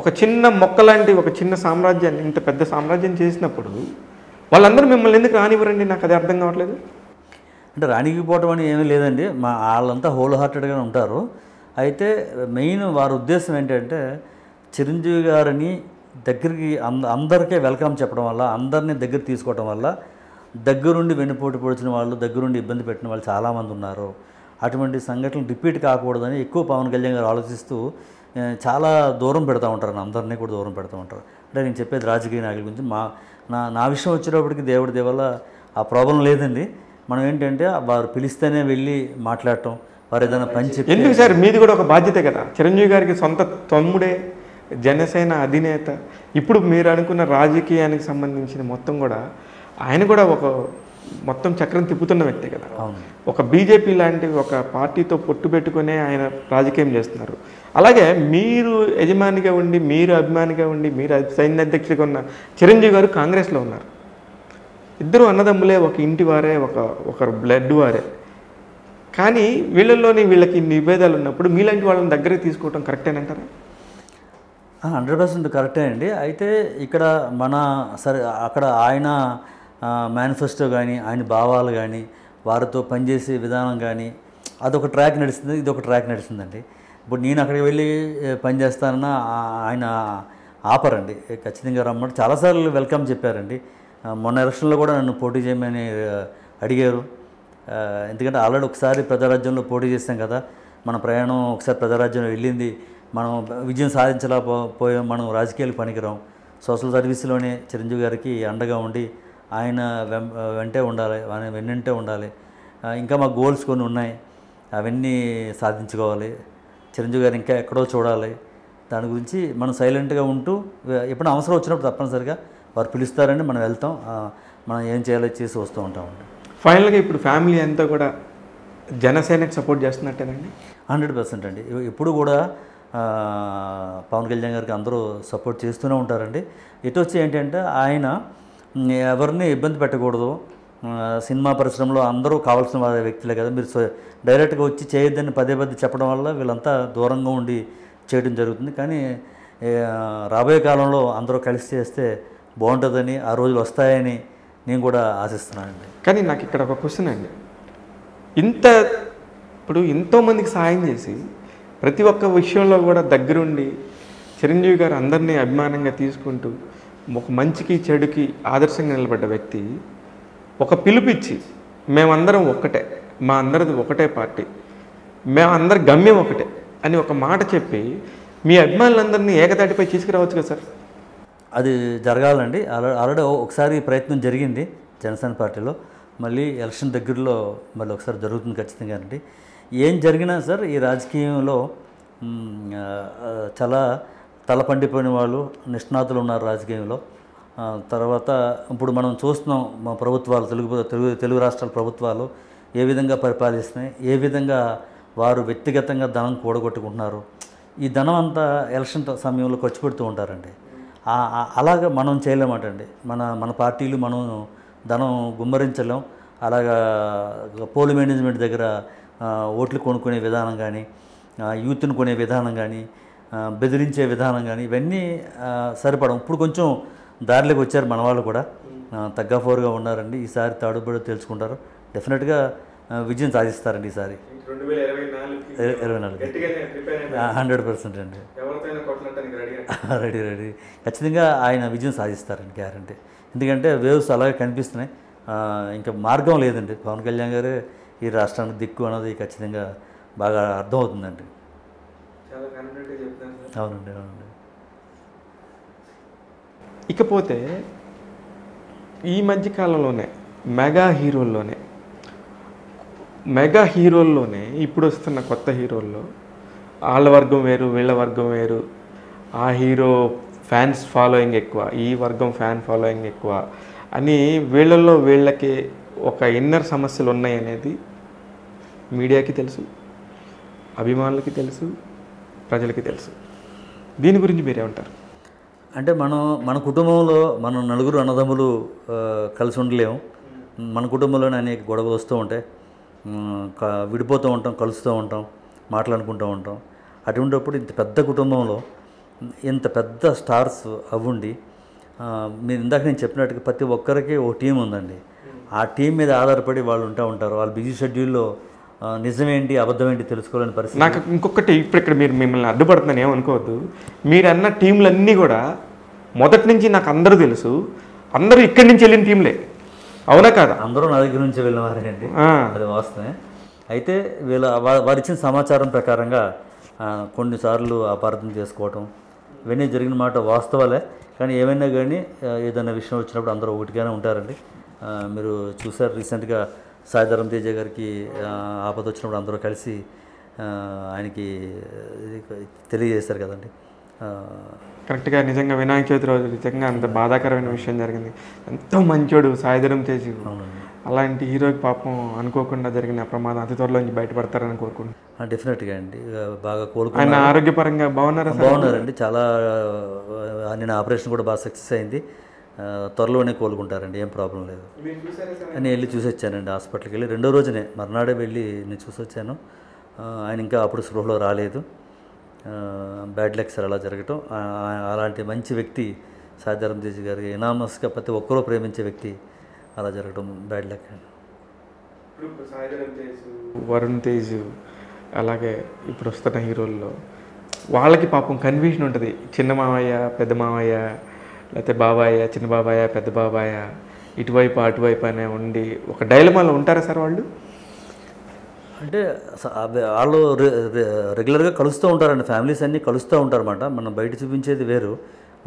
ఒక చిన్న మొక్క లాంటి ఒక చిన్న సామ్రాజ్యాన్ని ఇంత పెద్ద సామ్రాజ్యం చేసినప్పుడు వాళ్ళందరూ మిమ్మల్ని ఎందుకు రానివ్వరండి? నాకు అది అర్థం కావట్లేదు. అంటే రాణిగిపోవటం అని ఏమీ లేదండి, మా వాళ్ళంతా హోల్ హార్టెడ్గా ఉంటారు. అయితే మెయిన్ వారి ఉద్దేశం ఏంటంటే చిరంజీవి గారిని దగ్గరికి అంద అందరికీ వెల్కమ్ చెప్పడం వల్ల, అందరినీ దగ్గర తీసుకోవడం వల్ల దగ్గరుండి వెన్నుపోటు పొడిచిన వాళ్ళు, దగ్గరుండి ఇబ్బంది పెట్టిన వాళ్ళు చాలామంది ఉన్నారు. అటువంటి సంఘటనలు రిపీట్ కాకూడదని ఎక్కువ పవన్ కళ్యాణ్ గారు ఆలోచిస్తూ చాలా దూరం పెడతా ఉంటారు, అందరినీ కూడా దూరం పెడతా ఉంటారు. అంటే నేను చెప్పేది రాజకీయ నాయకుల గురించి. మా నా నా విషయం వచ్చేటప్పటికి దేవుడి దేవల్ల ఆ ప్రాబ్లం లేదండి. మనం ఏంటంటే వారు పిలిస్తేనే వెళ్ళి మాట్లాడటం, వారు ఏదైనా పంచి. ఎందుకు సార్, మీది కూడా ఒక బాధ్యత కదా. చిరంజీవి గారికి సొంత తమ్ముడే, జనసేన అధినేత. ఇప్పుడు మీరు అనుకున్న రాజకీయానికి సంబంధించిన మొత్తం కూడా ఆయన కూడా ఒక మొత్తం చక్రం తిప్పుతున్న వ్యక్తే కదా. ఒక బీజేపీ లాంటి ఒక పార్టీతో పొట్టు పెట్టుకునే ఆయన రాజకీయం చేస్తున్నారు. అలాగే మీరు యజమానిగా ఉండి, మీరు అభిమానిగా ఉండి, మీరు సైన్య అధ్యక్షుడిగా ఉన్న చిరంజీవి గారు కాంగ్రెస్లో ఉన్నారు. ఇద్దరు అన్నదమ్ములే, ఒక ఇంటి వారే, ఒక ఒకరు బ్లడ్ వారే. కానీ వీళ్ళల్లోని వీళ్ళకి నిభేదాలు ఉన్నప్పుడు మీలాంటి వాళ్ళని దగ్గరికి తీసుకోవడం కరెక్టేనంటారా? హండ్రెడ్ పర్సెంట్ కరెక్టే అండి. అయితే ఇక్కడ మన సరే అక్కడ ఆయన మేనిఫెస్టో కానీ ఆయన భావాలు కానీ వారితో పనిచేసే విధానం కానీ అదొక ట్రాక్ నడుస్తుంది, ఇదొక ట్రాక్ నడుస్తుందండి. ఇప్పుడు నేను అక్కడికి వెళ్ళి పనిచేస్తానన్న ఆయన ఆపరండి, ఖచ్చితంగా రమ్మంటే చాలాసార్లు వెల్కమ్ చెప్పారండి. మొన్న ఎలక్షన్లో కూడా నన్ను పోటీ చేయమని అడిగారు. ఎందుకంటే ఆల్రెడీ ఒకసారి ప్రజారాజ్యంలో పోటీ చేశాం కదా, మన ప్రయాణం ఒకసారి ప్రజారాజ్యంలో వెళ్ళింది, మనం విజయం సాధించలేకపోయాం, మనం రాజకీయాలు పనికిరాం. సోషల్ సర్వీస్లోనే చిరంజీవి గారికి అండగా ఉండి ఆయన వెంటే ఉండాలి, ఆయన వెన్నంటే ఉండాలి. ఇంకా మా గోల్స్ కొన్ని ఉన్నాయి, అవన్నీ సాధించుకోవాలి. చిరంజీవి గారు ఇంకా ఎక్కడో చూడాలి. దాని గురించి మనం సైలెంట్గా ఉంటూ ఎప్పుడు అవసరం వచ్చినప్పుడు తప్పనిసరిగా వారు పిలుస్తారని మనం వెళ్తాం, మనం ఏం చేయాలో చేసి వస్తూ ఉంటాం. ఫైనల్గా ఇప్పుడు ఫ్యామిలీ అంతా కూడా జనసేనకు సపోర్ట్ చేస్తున్నట్టేనండి. హండ్రెడ్ పర్సెంట్ అండి. ఇప్పుడు కూడా పవన్ కళ్యాణ్ గారికి అందరూ సపోర్ట్ చేస్తూనే ఉంటారండి. ఇటు వచ్చి ఏంటంటే ఆయన ఎవరిని ఇబ్బంది పెట్టకూడదు, సినిమా పరిశ్రమలో అందరూ కావాల్సిన వ్యక్తులే కదా, మీరు డైరెక్ట్గా వచ్చి చేయొద్దని పదే పదే చెప్పడం వల్ల వీళ్ళంతా దూరంగా ఉండి చేయడం జరుగుతుంది. కానీ రాబోయే కాలంలో అందరూ కలిసి చేస్తే బాగుంటుందని, ఆ రోజులు వస్తాయని నేను కూడా ఆశిస్తున్నానండి. కానీ నాకు ఇక్కడ ఒక క్వశ్చన్ అండి, ఇంత ఇప్పుడు ఎంతోమందికి సాయం చేసి ప్రతి ఒక్క విషయంలో కూడా దగ్గరుండి చిరంజీవి గారు అందరినీ అభిమానంగా తీసుకుంటూ ఒక మంచికి చెడుకి ఆదర్శంగా నిలబడ్డ వ్యక్తి ఒక పిలుపిచ్చి మేమందరం ఒక్కటే, మా అందరిది ఒకటే పార్టీ, మేమందరి గమ్యం ఒకటే అని ఒక మాట చెప్పి మీ అభిమానులందరినీ ఏకతాటిపై తీసుకురావచ్చు కదా సార్? అది జరగాలండి. ఆల్రెడీ ఒకసారి ప్రయత్నం జరిగింది జనసేన పార్టీలో, మళ్ళీ ఎలక్షన్ దగ్గరలో మళ్ళీ ఒకసారి జరుగుతుంది ఖచ్చితంగా అండి. ఏం జరిగినా సార్ ఈ రాజకీయంలో చాలా తల పండిపోయిన వాళ్ళు నిష్ణాతులు ఉన్నారు రాజకీయంలో. తర్వాత ఇప్పుడు మనం చూస్తున్నాం మా ప్రభుత్వాలు, తెలుగు తెలుగు తెలుగు రాష్ట్రాల ప్రభుత్వాలు ఏ విధంగా పరిపాలిస్తున్నాయి, ఏ విధంగా వారు వ్యక్తిగతంగా ధనం కూడగొట్టుకుంటున్నారు. ఈ ధనం అంతా ఎలక్షన్ సమయంలో ఖర్చు పెడుతూ ఉంటారండి. అలాగ మనం చేయలేమాటండి. మన మన పార్టీలు మనం ధనం గుమ్మరించలేం. అలాగా పోల్ మేనేజ్మెంట్ దగ్గర ఓట్లు కొనుక్కునే విధానం కానీ, యూత్ను కొనే విధానం కానీ, బెదిరించే విధానం కానీ ఇవన్నీ సరిపడం. ఇప్పుడు కొంచెం దారిలోకి వచ్చారు మన వాళ్ళు కూడా, తగ్గఫోరుగా ఉన్నారండి. ఈసారి తాడుబడి తెలుసుకుంటారు, డెఫినెట్గా విజయం సాధిస్తారండి ఈసారి. ఇరవై నాలుగు హండ్రెడ్ పర్సెంట్ అండి, రెడీ రెడీ ఖచ్చితంగా ఆయన విజయం సాధిస్తారండి గ్యారంటీ. ఎందుకంటే వేవ్స్ అలాగే కనిపిస్తున్నాయి, ఇంకా మార్గం లేదండి. పవన్ కళ్యాణ్ గారే ఈ రాష్ట్రానికి దిక్కు అనేది ఖచ్చితంగా బాగా అర్థమవుతుందండి. అవునండి అవునండి. ఇకపోతే ఈ మధ్యకాలంలోనే మెగా హీరోల్లోనే మెగా హీరోల్లోనే ఇప్పుడు వస్తున్న కొత్త హీరోల్లో వాళ్ళ వర్గం వేరు, వీళ్ళ వర్గం వేరు, ఆ హీరో ఫ్యాన్స్ ఫాలోయింగ్ ఎక్కువ, ఈ వర్గం ఫ్యాన్ ఫాలోయింగ్ ఎక్కువ అని వీళ్ళల్లో వీళ్ళకి ఒక ఇన్నర్ సమస్యలు ఉన్నాయనేది మీడియాకి తెలుసు, అభిమానులకి తెలుసు, ప్రజలకి తెలుసు. దీని గురించి మీరేమంటారు? అంటే మనం మన కుటుంబంలో మనం నలుగురు అన్నదమ్ములు కలిసి ఉండలేము. మన కుటుంబంలోనే అనేక గొడవలు వస్తూ ఉంటాయి, విడిపోతూ ఉంటాం, కలుస్తూ ఉంటాం, మాట్లాడుకుంటూ ఉంటాం. అటువంటిప్పుడు ఇంత పెద్ద కుటుంబంలో ఇంత పెద్ద స్టార్స్ అవ్వండి, మీరు ఇందాక నేను చెప్పినట్టుగా ప్రతి ఒక్కరికి ఓ టీం ఉందండి. ఆ టీం మీద ఆధారపడి వాళ్ళు ఉంటూ ఉంటారు. వాళ్ళు బిజీ షెడ్యూల్లో నిజమేంటి అబద్ధమేంటి తెలుసుకోలేని పరిస్థితి. నాకు ఇంకొకటి, ఇప్పుడు ఇక్కడ మీరు మిమ్మల్ని అడ్డుపడుతున్నాను ఏమనుకోవద్దు, మీరు అన్న టీంలన్నీ కూడా మొదటి నుంచి నాకు అందరూ తెలుసు, అందరూ ఇక్కడి నుంచి వెళ్ళిన టీంలే, అవునా కాదా? అందరూ నా దగ్గర నుంచి వెళ్ళిన వారే అండి, అది వాస్తవమే. అయితే వీళ్ళ వారు ఇచ్చిన సమాచారం ప్రకారంగా కొన్నిసార్లు అపార్థం చేసుకోవటం ఇవన్నీ జరిగిన మాట వాస్తవాలే. కానీ ఏమైనా కానీ ఏదైనా విషయం వచ్చినప్పుడు అందరూ ఒకటిగానే ఉంటారండి. మీరు చూసారు రీసెంట్గా సాయిధరం తేజ గారికి ఆపద వచ్చినప్పుడు అందరూ కలిసి ఆయనకి తెలియజేశారు కదండి కరెక్ట్గా. నిజంగా వినాయక చవితి రోజు నిజంగా అంత బాధాకరమైన విషయం జరిగింది. ఎంతో మంచోడు సాయిధరం తేజ, అలాంటి హీరోకి పాపం అనుకోకుండా జరిగిన ప్రమాదం అతి త్వరలో బయటపడతారని కోరుకుంటున్నాను. డెఫినెట్గా అండి, బాగా కోలుకున్నా, ఆరోగ్యపరంగా బాగున్నారా? బాగున్నారండి, చాలా నేను ఆపరేషన్ కూడా బాగా సక్సెస్ అయింది, త్వరలోనే కోలుకుంటారండి, ఏం ప్రాబ్లం లేదు. నేను వెళ్ళి చూసొచ్చానండి, హాస్పిటల్కి వెళ్ళి రెండో రోజునే మర్నాడే వెళ్ళి నేను చూసొచ్చాను. ఆయన ఇంకా అప్పుడు స్పృహలో రాలేదు. బ్యాడ్ లక్ సార్ అలా జరగటం. అలాంటి మంచి వ్యక్తి సాయిధరం తేజ గారి, ఎనామస్గా ప్రతి ఒక్కరూ ప్రేమించే వ్యక్తి అలా జరగటం బ్యాడ్ లక్ అండి. వరుణ్ తేజ్ అలాగే ఇప్పుడు వస్తున్న హీరోల్లో వాళ్ళకి పాపం కన్ఫ్యూజన్ ఉంటుంది, చిన్న మావయ్య పెద్ద మావయ్య, లేకపోతే బాబాయ చిన్న బాబాయ పెద్ద బాబాయ, ఇటువైపు అటువైపు అనే ఉండి ఒక డైలమాలో ఉంటారా సార్ వాళ్ళు? అంటే వాళ్ళు రెగ్యులర్గా కలుస్తూ ఉంటారండి, ఫ్యామిలీస్ అన్నీ కలుస్తూ ఉంటారన్నమాట. మనం బయట చూపించేది వేరు,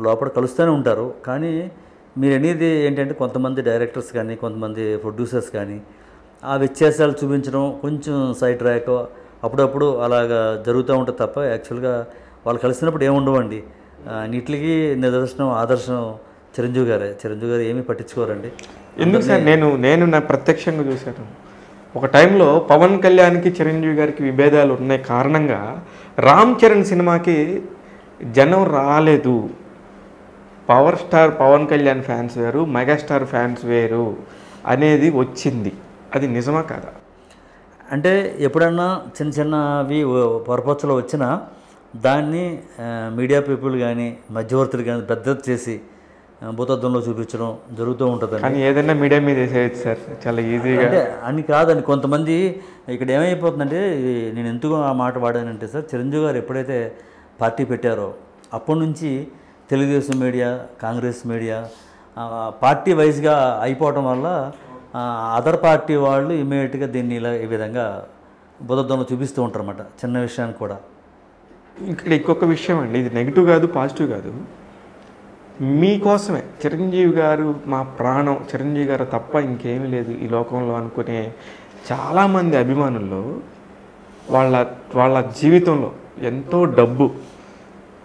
లోపల కలుస్తూనే ఉంటారు. కానీ మీరు అనేది ఏంటంటే కొంతమంది డైరెక్టర్స్ కానీ కొంతమంది ప్రొడ్యూసర్స్ కానీ ఆ వ్యత్యాసాలు చూపించడం కొంచెం సైడ్ ట్రాక్ అప్పుడప్పుడు అలాగా జరుగుతూ ఉంటుంది తప్ప యాక్చువల్గా వాళ్ళు కలిసినప్పుడు ఏముండవండి. నీటికి నిదర్శనం ఆదర్శనం చిరంజీవి గారే. చిరంజీవి గారు ఏమీ పట్టించుకోరండి. ఎందుకు సార్, నేను నేను నా ప్రత్యక్షంగా చూశాను. ఒక టైంలో పవన్ కళ్యాణ్కి చిరంజీవి గారికి విభేదాలు ఉన్నాయి కారణంగా రామ్ చరణ్ సినిమాకి జనం రాలేదు. Power star Pawan Kalyan fans వేరు, మెగాస్టార్ ఫ్యాన్స్ వేరు అనేది వచ్చింది. అది నిజమా కాదా? అంటే ఎప్పుడన్నా చిన్న చిన్నవి పరపచ్చులో వచ్చినా దాన్ని మీడియా పీపుల్ కానీ మధ్యవర్తులు కానీ పెద్ద చేసి భూతత్వంలో చూపించడం జరుగుతూ ఉంటుంది. కానీ ఏదైనా మీడియా మీద వేసేయచ్చు సార్ చాలా ఈజీగా అని కాదని కొంతమంది. ఇక్కడ ఏమైపోతుందంటే నేను ఎందుకు ఆ మాట వాడానంటే సార్, చిరంజీవి గారు ఎప్పుడైతే పార్టీ పెట్టారో అప్పటి నుంచి Telugu Desam media, Congress media party వైజ్గా అయిపోవడం వల్ల అదర్ పార్టీ వాళ్ళు ఇమిడియట్‌గా దీన్ని ఇలా ఈ విధంగా బుధద్వానం చూపిస్తూ ఉంటారన్నమాట చిన్న విషయాన్ని కూడా. ఇక్కడ ఇంకొక విషయం అండి, ఇది నెగటివ్ కాదు పాజిటివ్ కాదు, మీకోసమే చిరంజీవి గారు మా ప్రాణం, చిరంజీవి గారు తప్ప ఇంకేమీ లేదు ఈ లోకంలో అనుకునే చాలామంది అభిమానుల్లో వాళ్ళ వాళ్ళ జీవితంలో ఎంతో డబ్బు,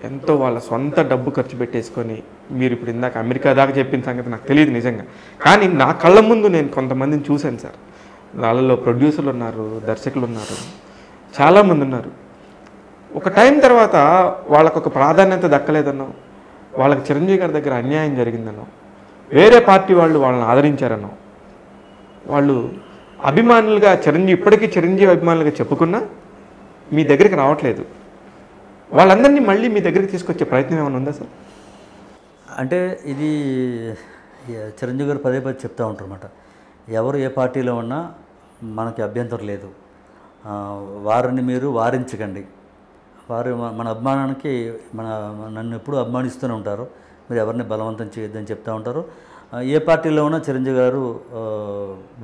ఎంతో వాళ్ళ సొంత డబ్బు ఖర్చు పెట్టేసుకొని, మీరు ఇప్పుడు ఇందాక అమెరికా దాకా చెప్పిన సంగతి నాకు తెలియదు నిజంగా, కానీ నా కళ్ళ ముందు నేను కొంతమందిని చూశాను సార్. వాళ్ళలో ప్రొడ్యూసర్లు ఉన్నారు, దర్శకులు ఉన్నారు, చాలామంది ఉన్నారు. ఒక టైం తర్వాత వాళ్ళకు ఒక ప్రాధాన్యత దక్కలేదన్నాం, వాళ్ళకి చిరంజీవి గారి దగ్గర అన్యాయం జరిగిందన్నాం, వేరే పార్టీ వాళ్ళు వాళ్ళని ఆదరించారన్నాం. వాళ్ళు అభిమానులుగా చిరంజీవి ఇప్పటికీ చిరంజీవి అభిమానులుగా చెప్పుకున్నా మీ దగ్గరికి రావట్లేదు. వాళ్ళందరినీ మళ్ళీ మీ దగ్గరికి తీసుకొచ్చే ప్రయత్నం ఏమైనా ఉందా సార్? అంటే ఇది చిరంజీవి గారు పదే పదే చెప్తూ ఉంటారన్నమాట, ఎవరు ఏ పార్టీలో ఉన్నా మనకి అభ్యంతరం లేదు, వారిని మీరు వారించకండి, వారు మన అభిమానానికి మన నన్ను ఎప్పుడు అభిమానిస్తూనే ఉంటారు, మీరు ఎవరిని బలవంతం చేయొద్దని చెప్తూ ఉంటారు. ఏ పార్టీలో ఉన్నా చిరంజీవి గారు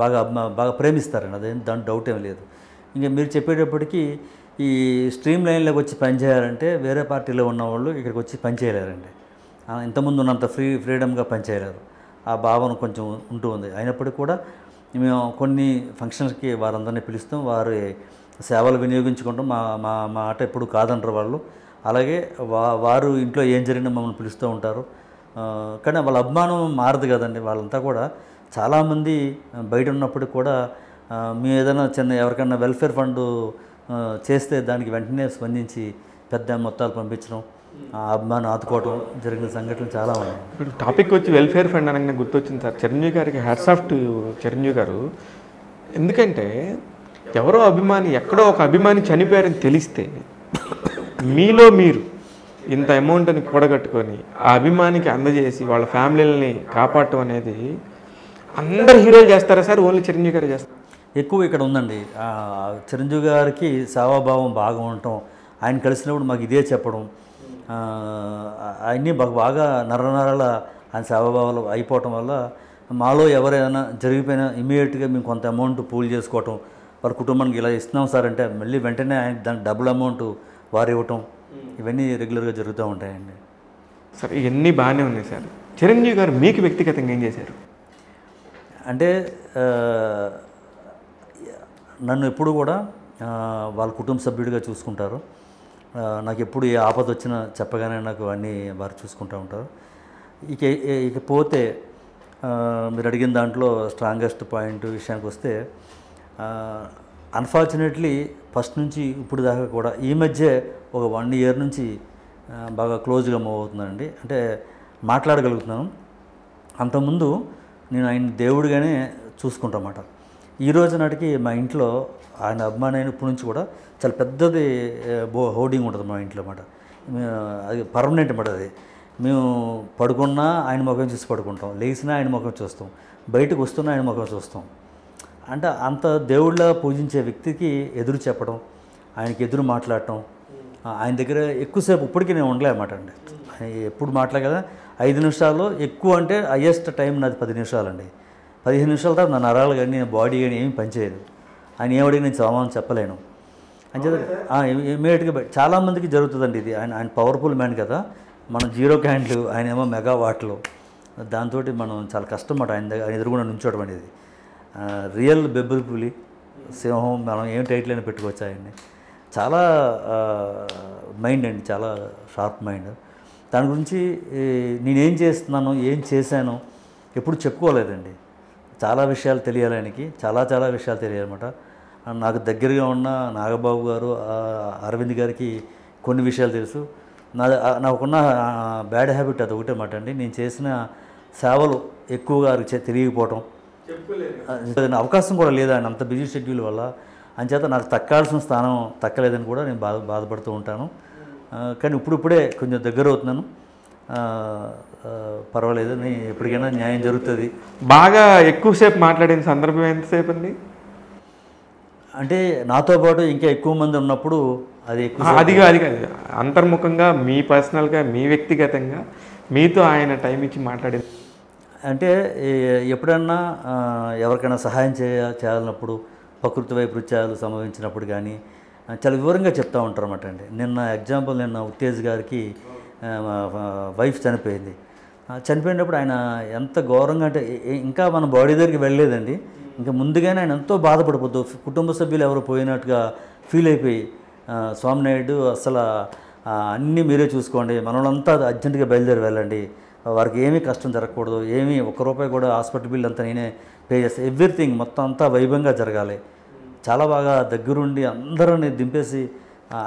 బాగా అభిమా బాగా ప్రేమిస్తారండి, అదేం దాని డౌట్ ఏమి లేదు. ఇంకా మీరు చెప్పేటప్పటికీ ఈ స్ట్రీమ్ లైన్లోకి వచ్చి పనిచేయాలంటే వేరే పార్టీలో ఉన్న వాళ్ళు ఇక్కడికి వచ్చి పనిచేయలేరండి, ఇంతకుముందు ఉన్నంత ఫ్రీ ఫ్రీడమ్గా పనిచేయలేరు. ఆ భావన కొంచెం ఉంటూ ఉంది. అయినప్పటికీ కూడా మేము కొన్ని ఫంక్షన్స్కి వారందరినీ పిలుస్తాం, వారి సేవలు వినియోగించుకుంటాం, మా మా మాట ఎప్పుడు కాదంటారు వాళ్ళు. అలాగే వా వారు ఇంట్లో ఏం జరిగినా మమ్మల్ని పిలుస్తూ ఉంటారు. కానీ వాళ్ళ అభిమానం మారదు కదండి, వాళ్ళంతా కూడా చాలామంది బయట ఉన్నప్పుడు కూడా మేము ఏదైనా చిన్న ఎవరికైనా వెల్ఫేర్ ఫండ్ చేస్తే దానికి వెంటనే స్పందించి పెద్ద మొత్తాలు పంపించడం, అభిమానం ఆదుకోవడం జరిగిన సంఘటనలు చాలా ఉన్నాయి. ఇప్పుడు టాపిక్ వచ్చి వెల్ఫేర్ ఫండ్ అనగానే గుర్తొచ్చింది సార్, చిరంజీవి గారికి హ్యాట్స్ ఆఫ్ టు చిరంజీవి గారు. ఎందుకంటే ఎవరో అభిమాని ఎక్కడో ఒక అభిమాని చనిపోయారని తెలిస్తే మీలో మీరు ఇంత అమౌంట్ని కూడగట్టుకొని ఆ అభిమానికి అందజేసి వాళ్ళ ఫ్యామిలీలని కాపాడటం అనేది అందరు హీరోలు చేస్తారా సార్, ఓన్లీ చిరంజీవి గారు చేస్తారు? ఎక్కువ ఇక్కడ ఉందండి, చిరంజీవి గారికి సేవాభావం బాగా ఉండటం, ఆయన కలిసినప్పుడు మాకు ఇదే చెప్పడం, ఆయన్ని బాగా నరనరాల ఆయన సేవాభావాలు అయిపోవటం వల్ల మాలో ఎవరైనా జరిగిపోయినా ఇమీడియట్గా మేము కొంత అమౌంట్ పూల్ చేసుకోవటం, వారి కుటుంబానికి ఇలా ఇస్తున్నాం సార్ అంటే మళ్ళీ వెంటనే ఆయన దానికి డబుల్ అమౌంట్ వారు ఇవ్వటం, ఇవన్నీ రెగ్యులర్గా జరుగుతూ ఉంటాయండి. సార్ ఇవన్నీ బాగానే ఉన్నాయి సార్, చిరంజీవి గారు మీకు వ్యక్తిగతంగా ఏం చేశారు? అంటే నన్ను ఎప్పుడు కూడా వాళ్ళ కుటుంబ సభ్యుడిగా చూసుకుంటారు, నాకు ఎప్పుడు ఏ ఆపద వచ్చినా చెప్పగానే నాకు అన్నీ వారు చూసుకుంటూ ఉంటారు. ఇక ఇకపోతే మీరు అడిగిన దాంట్లో స్ట్రాంగెస్ట్ పాయింట్ విషయానికి వస్తే, అన్ఫార్చునేట్లీ ఫస్ట్ నుంచి ఇప్పుడు దాకా కూడా ఈ మధ్య ఒక వన్ ఇయర్ నుంచి బాగా క్లోజ్గా మూవ్ అవుతున్నానండి, అంటే మాట్లాడగలుగుతున్నాను. అంతకుముందు నేను ఆయన దేవుడిగానే చూసుకుంటామాట. ఈ రోజు నాటికి మా ఇంట్లో ఆయన అభిమానైనప్పటి నుంచి కూడా చాలా పెద్దది బో హోర్డింగ్ ఉంటుంది మా ఇంట్లో అన్నమాట, అది పర్మనెంట్ అన్నమాట. అది మేము పడుకున్నా ఆయన ముఖం చూసి పడుకుంటాం, లేచినా ఆయన ముఖం చూస్తాం, బయటకు వస్తున్నా ఆయన ముఖం చూస్తాం. అంటే అంత దేవుళ్ళ పూజించే వ్యక్తికి ఎదురు చెప్పడం, ఆయనకి ఎదురు మాట్లాడటం, ఆయన దగ్గర ఎక్కువసేపు ఇప్పటికీ నేను ఉండలేమాట అండి. ఎప్పుడు మాట్లాడ కదా ఐదు నిమిషాల్లో ఎక్కువ, అంటే హయ్యెస్ట్ టైం నాది పది నిమిషాలండి. పదిహేను నిమిషాల తర్వాత నా నరాలు కానీ నేను బాడీ కానీ ఏమీ పనిచేయదు, ఆయన ఏమడిగా నేను సమాధానం చెప్పలేను అని చెప్పి ఇమీడియట్గా చాలామందికి జరుగుతుందండి ఇది. ఆయన ఆయన పవర్ఫుల్ మ్యాన్ కదా, మనం జీరో క్యాండ్లు, ఆయన ఏమో మెగా వాట్లు, దాంతో మనం చాలా కష్టం అన్నమాట ఆయన ఆయన ఎదురుగుండా నుంచోవడం అనేది. రియల్ బెబ్బుల్ పులి సింహం మనం ఏం టైటిల్ అయినా పెట్టుకోవచ్చు. ఆయన్ని చాలా మైండ్ అండి, చాలా షార్ప్ మైండ్. దాని గురించి నేనేం చేస్తున్నాను ఏం చేశాను ఎప్పుడు చెప్పుకోలేదండి, చాలా విషయాలు తెలియాలి ఆయనకి, చాలా చాలా విషయాలు తెలియాలన్నమాట. నాకు దగ్గరగా ఉన్న నాగబాబు గారు, అరవింద్ గారికి కొన్ని విషయాలు తెలుసు. నా నాకున్న బ్యాడ్ హ్యాబిట్ అది ఒకటే మాట అండి, నేను చేసిన సేవలు ఎక్కువగా తెలియకపోవటం, అవకాశం కూడా లేదు ఆయన అంత బిజీ షెడ్యూల్ వల్ల. అంచేత నాకు తక్కాల్సిన స్థానం తక్కలేదని కూడా నేను బాధ బాధపడుతూ ఉంటాను. కానీ ఇప్పుడిప్పుడే కొంచెం దగ్గర అవుతున్నాను, పర్వాలేదు అని ఎప్పటికైనా న్యాయం జరుగుతుంది. బాగా ఎక్కువసేపు మాట్లాడిన సందర్భం ఎంతసేపు అండి? అంటే నాతో పాటు ఇంకా ఎక్కువ మంది ఉన్నప్పుడు అది ఎక్కువ, అది అది కాదు, అంతర్ముఖంగా మీ పర్సనల్గా మీ వ్యక్తిగతంగా మీతో ఆయన టైం ఇచ్చి మాట్లాడింది అంటే ఎప్పుడన్నా ఎవరికైనా సహాయం చేయాలన్నప్పుడు ప్రకృతి వైపరీత్యాలు సంభవించినప్పుడు కానీ చాలా వివరంగా చెప్తా ఉంటారన్నమాట అండి. నిన్న ఎగ్జాంపుల్ నిన్న ఉత్తేజ్ గారికి వైఫ్ చనిపోయింది. చనిపోయినప్పుడు ఆయన ఎంత ఘోరంగా అంటే ఇంకా మన బాడీ దగ్గరికి వెళ్ళలేదండి, ఇంకా ముందుగానే ఆయన ఎంతో బాధపడిపోతూ కుటుంబ సభ్యులు ఎవరు పోయినట్టుగా ఫీల్ అయిపోయి, స్వామి నాయుడు అసలు అన్నీ మీరే చూసుకోండి, మనోళ్ళంతా అర్జెంటుగా బయలుదేరి వెళ్ళండి, వారికి ఏమీ కష్టం జరగకూడదు, ఏమీ ఒక్క రూపాయి కూడా హాస్పిటల్ బిల్ అంతా నేనే పే చేస్తా, ఎవ్రీథింగ్ మొత్తం అంతా వైభవంగా జరగాలి, చాలా బాగా దగ్గరుండి అందరిని దింపేసి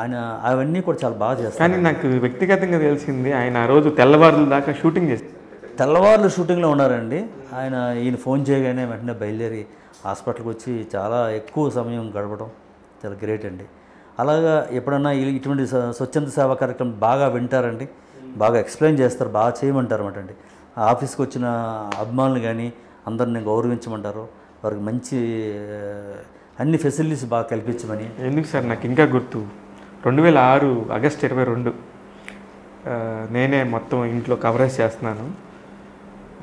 ఆయన అవన్నీ కూడా చాలా బాగా చేస్తారు. కానీ నాకు వ్యక్తిగతంగా తెలిసింది ఆయన ఆ రోజు తెల్లవారుల దాకా షూటింగ్ చేస్తారు, తెల్లవారులు షూటింగ్లో ఉన్నారండి. ఆయన ఈయన ఫోన్ చేయగానే వెంటనే బయలుదేరి హాస్పిటల్కి వచ్చి చాలా ఎక్కువ సమయం గడపడం చాలా గ్రేట్ అండి. అలాగా ఎప్పుడన్నా ఇటువంటి స్వచ్ఛంద సేవా కార్యక్రమం బాగా వింటారండి, బాగా ఎక్స్ప్లెయిన్ చేస్తారు, బాగా చేయమంటారు అనమాట అండి. ఆఫీస్కి వచ్చిన అభిమానులు కానీ అందరిని గౌరవించమంటారు, వారికి మంచి అన్ని ఫెసిలిటీస్ బాగా కల్పించమని. ఎందుకు సార్ నాకు ఇంకా గుర్తు, రెండు వేల ఆరు ఆగస్ట్ ఇరవై రెండు నేనే మొత్తం ఇంట్లో కవరేజ్ చేస్తున్నాను,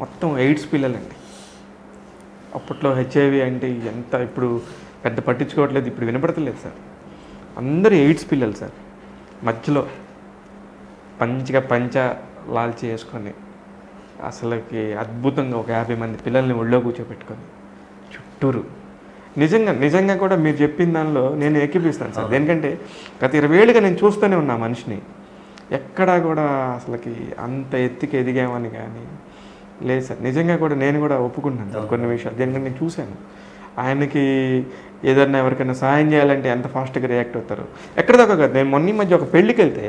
మొత్తం ఎయిడ్స్ పిల్లలండి. అప్పట్లో హెచ్ఐవి అంటే ఎంత ఇప్పుడు పెద్ద పట్టించుకోవట్లేదు, ఇప్పుడు వినపడతలేదు సార్, అందరూ ఎయిడ్స్ పిల్లలు సార్. మధ్యలో పంచగా పంచ లాల్చి వేసుకొని అసలుకి అద్భుతంగా ఒక యాభై మంది పిల్లల్ని ఒళ్ళో కూర్చోబెట్టుకొని చుట్టూరు నిజంగా నిజంగా కూడా మీరు చెప్పిన దానిలో నేను ఏకీపిస్తాను సార్. ఎందుకంటే గత ఇరవై ఏళ్ళుగా నేను చూస్తూనే ఉన్నా మనిషిని, ఎక్కడా కూడా అసలుకి అంత ఎత్తుకి ఎదిగామని కానీ లేదు సార్. నిజంగా కూడా నేను కూడా ఒప్పుకుంటున్నాను సార్ కొన్ని విషయాలు, ఎందుకంటే నేను చూశాను ఆయనకి ఏదన్నా ఎవరికైనా సహాయం చేయాలంటే ఎంత ఫాస్ట్గా రియాక్ట్ అవుతారు. ఎక్కడిదాకా కాదు, నేను మొన్న మధ్య ఒక పెళ్ళికి వెళ్తే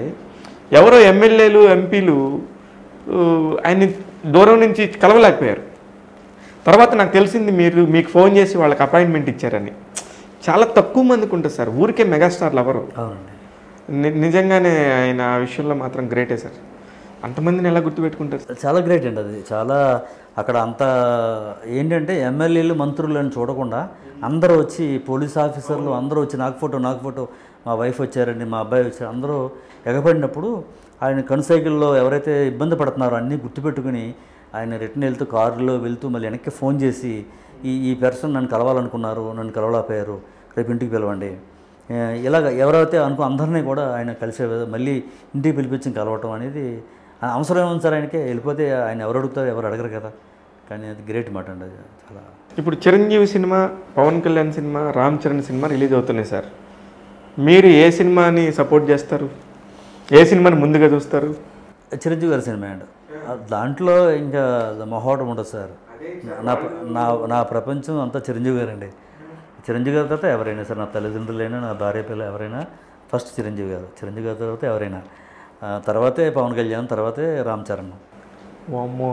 ఎవరో ఎమ్మెల్యేలు ఎంపీలు ఆయన్ని దూరం నుంచి కలవలేకపోయారు. తర్వాత నాకు తెలిసింది మీరు మీకు ఫోన్ చేసి వాళ్ళకి అపాయింట్మెంట్ ఇచ్చారని. చాలా తక్కువ మందికి ఉంటుంది సార్, ఊరికే మెగాస్టార్లు ఎవరు. నిజంగానే ఆయన ఆ విషయంలో మాత్రం గ్రేటే సార్, అంతమందిని ఎలా గుర్తుపెట్టుకుంటారు సార్. చాలా గ్రేట్ అండి అది, చాలా అక్కడ అంత ఏంటంటే ఎమ్మెల్యేలు మంత్రులను చూడకుండా అందరూ వచ్చి, పోలీస్ ఆఫీసర్లు అందరూ వచ్చి నాకు ఫోటో నాకు ఫోటో మా వైఫ్ వచ్చారండి, మా అబ్బాయి వచ్చారు, అందరూ ఎగబడినప్పుడు ఆయన కనుసైకిల్లో ఎవరైతే ఇబ్బంది పడుతున్నారో అన్నీ గుర్తుపెట్టుకుని ఆయన రిటర్న్ వెళ్తూ కారులో వెళ్తూ మళ్ళీ వెనక్కి ఫోన్ చేసి, ఈ ఈ పర్సన్ నన్ను కలవాలనుకున్నారు, నన్ను కలవలేకపోయారు, రేపు ఇంటికి పిలవండి, ఇలాగ ఎవరైతే అనుకో అందరినీ కూడా ఆయన కలిసే మళ్ళీ ఇంటికి పిలిపించి కలవటం అనేది అవసరం ఏమో సార్. ఆయనకే వెళ్ళిపోతే ఆయన ఎవరు అడుగుతారు, ఎవరు అడగరు కదా, కానీ అది గ్రేట్ మాట అండి చాలా. ఇప్పుడు Chiranjeevi cinema, Pawan Kalyan cinema, Ram Charan cinema release అవుతున్నాయి సార్. మీరు ఏ సినిమాని సపోర్ట్ చేస్తారు, ఏ సినిమాని ముందుగా చూస్తారు? చిరంజీవి గారి సినిమా అండి, దాంట్లో ఇంకా మొహోటం ఉండదు సార్. నా నా నా ప్రపంచం అంతా చిరంజీవి గారు అండి. చిరంజీవి గారి తర్వాత ఎవరైనా సార్, నా తల్లిదండ్రులైనా నా భార్య పిల్లలు ఎవరైనా ఫస్ట్ చిరంజీవి గారు, చిరంజీవి గారి తర్వాత ఎవరైనా, తర్వాతే పవన్ కళ్యాణ్, తర్వాతే రామ్ చరణ్. వామ్మో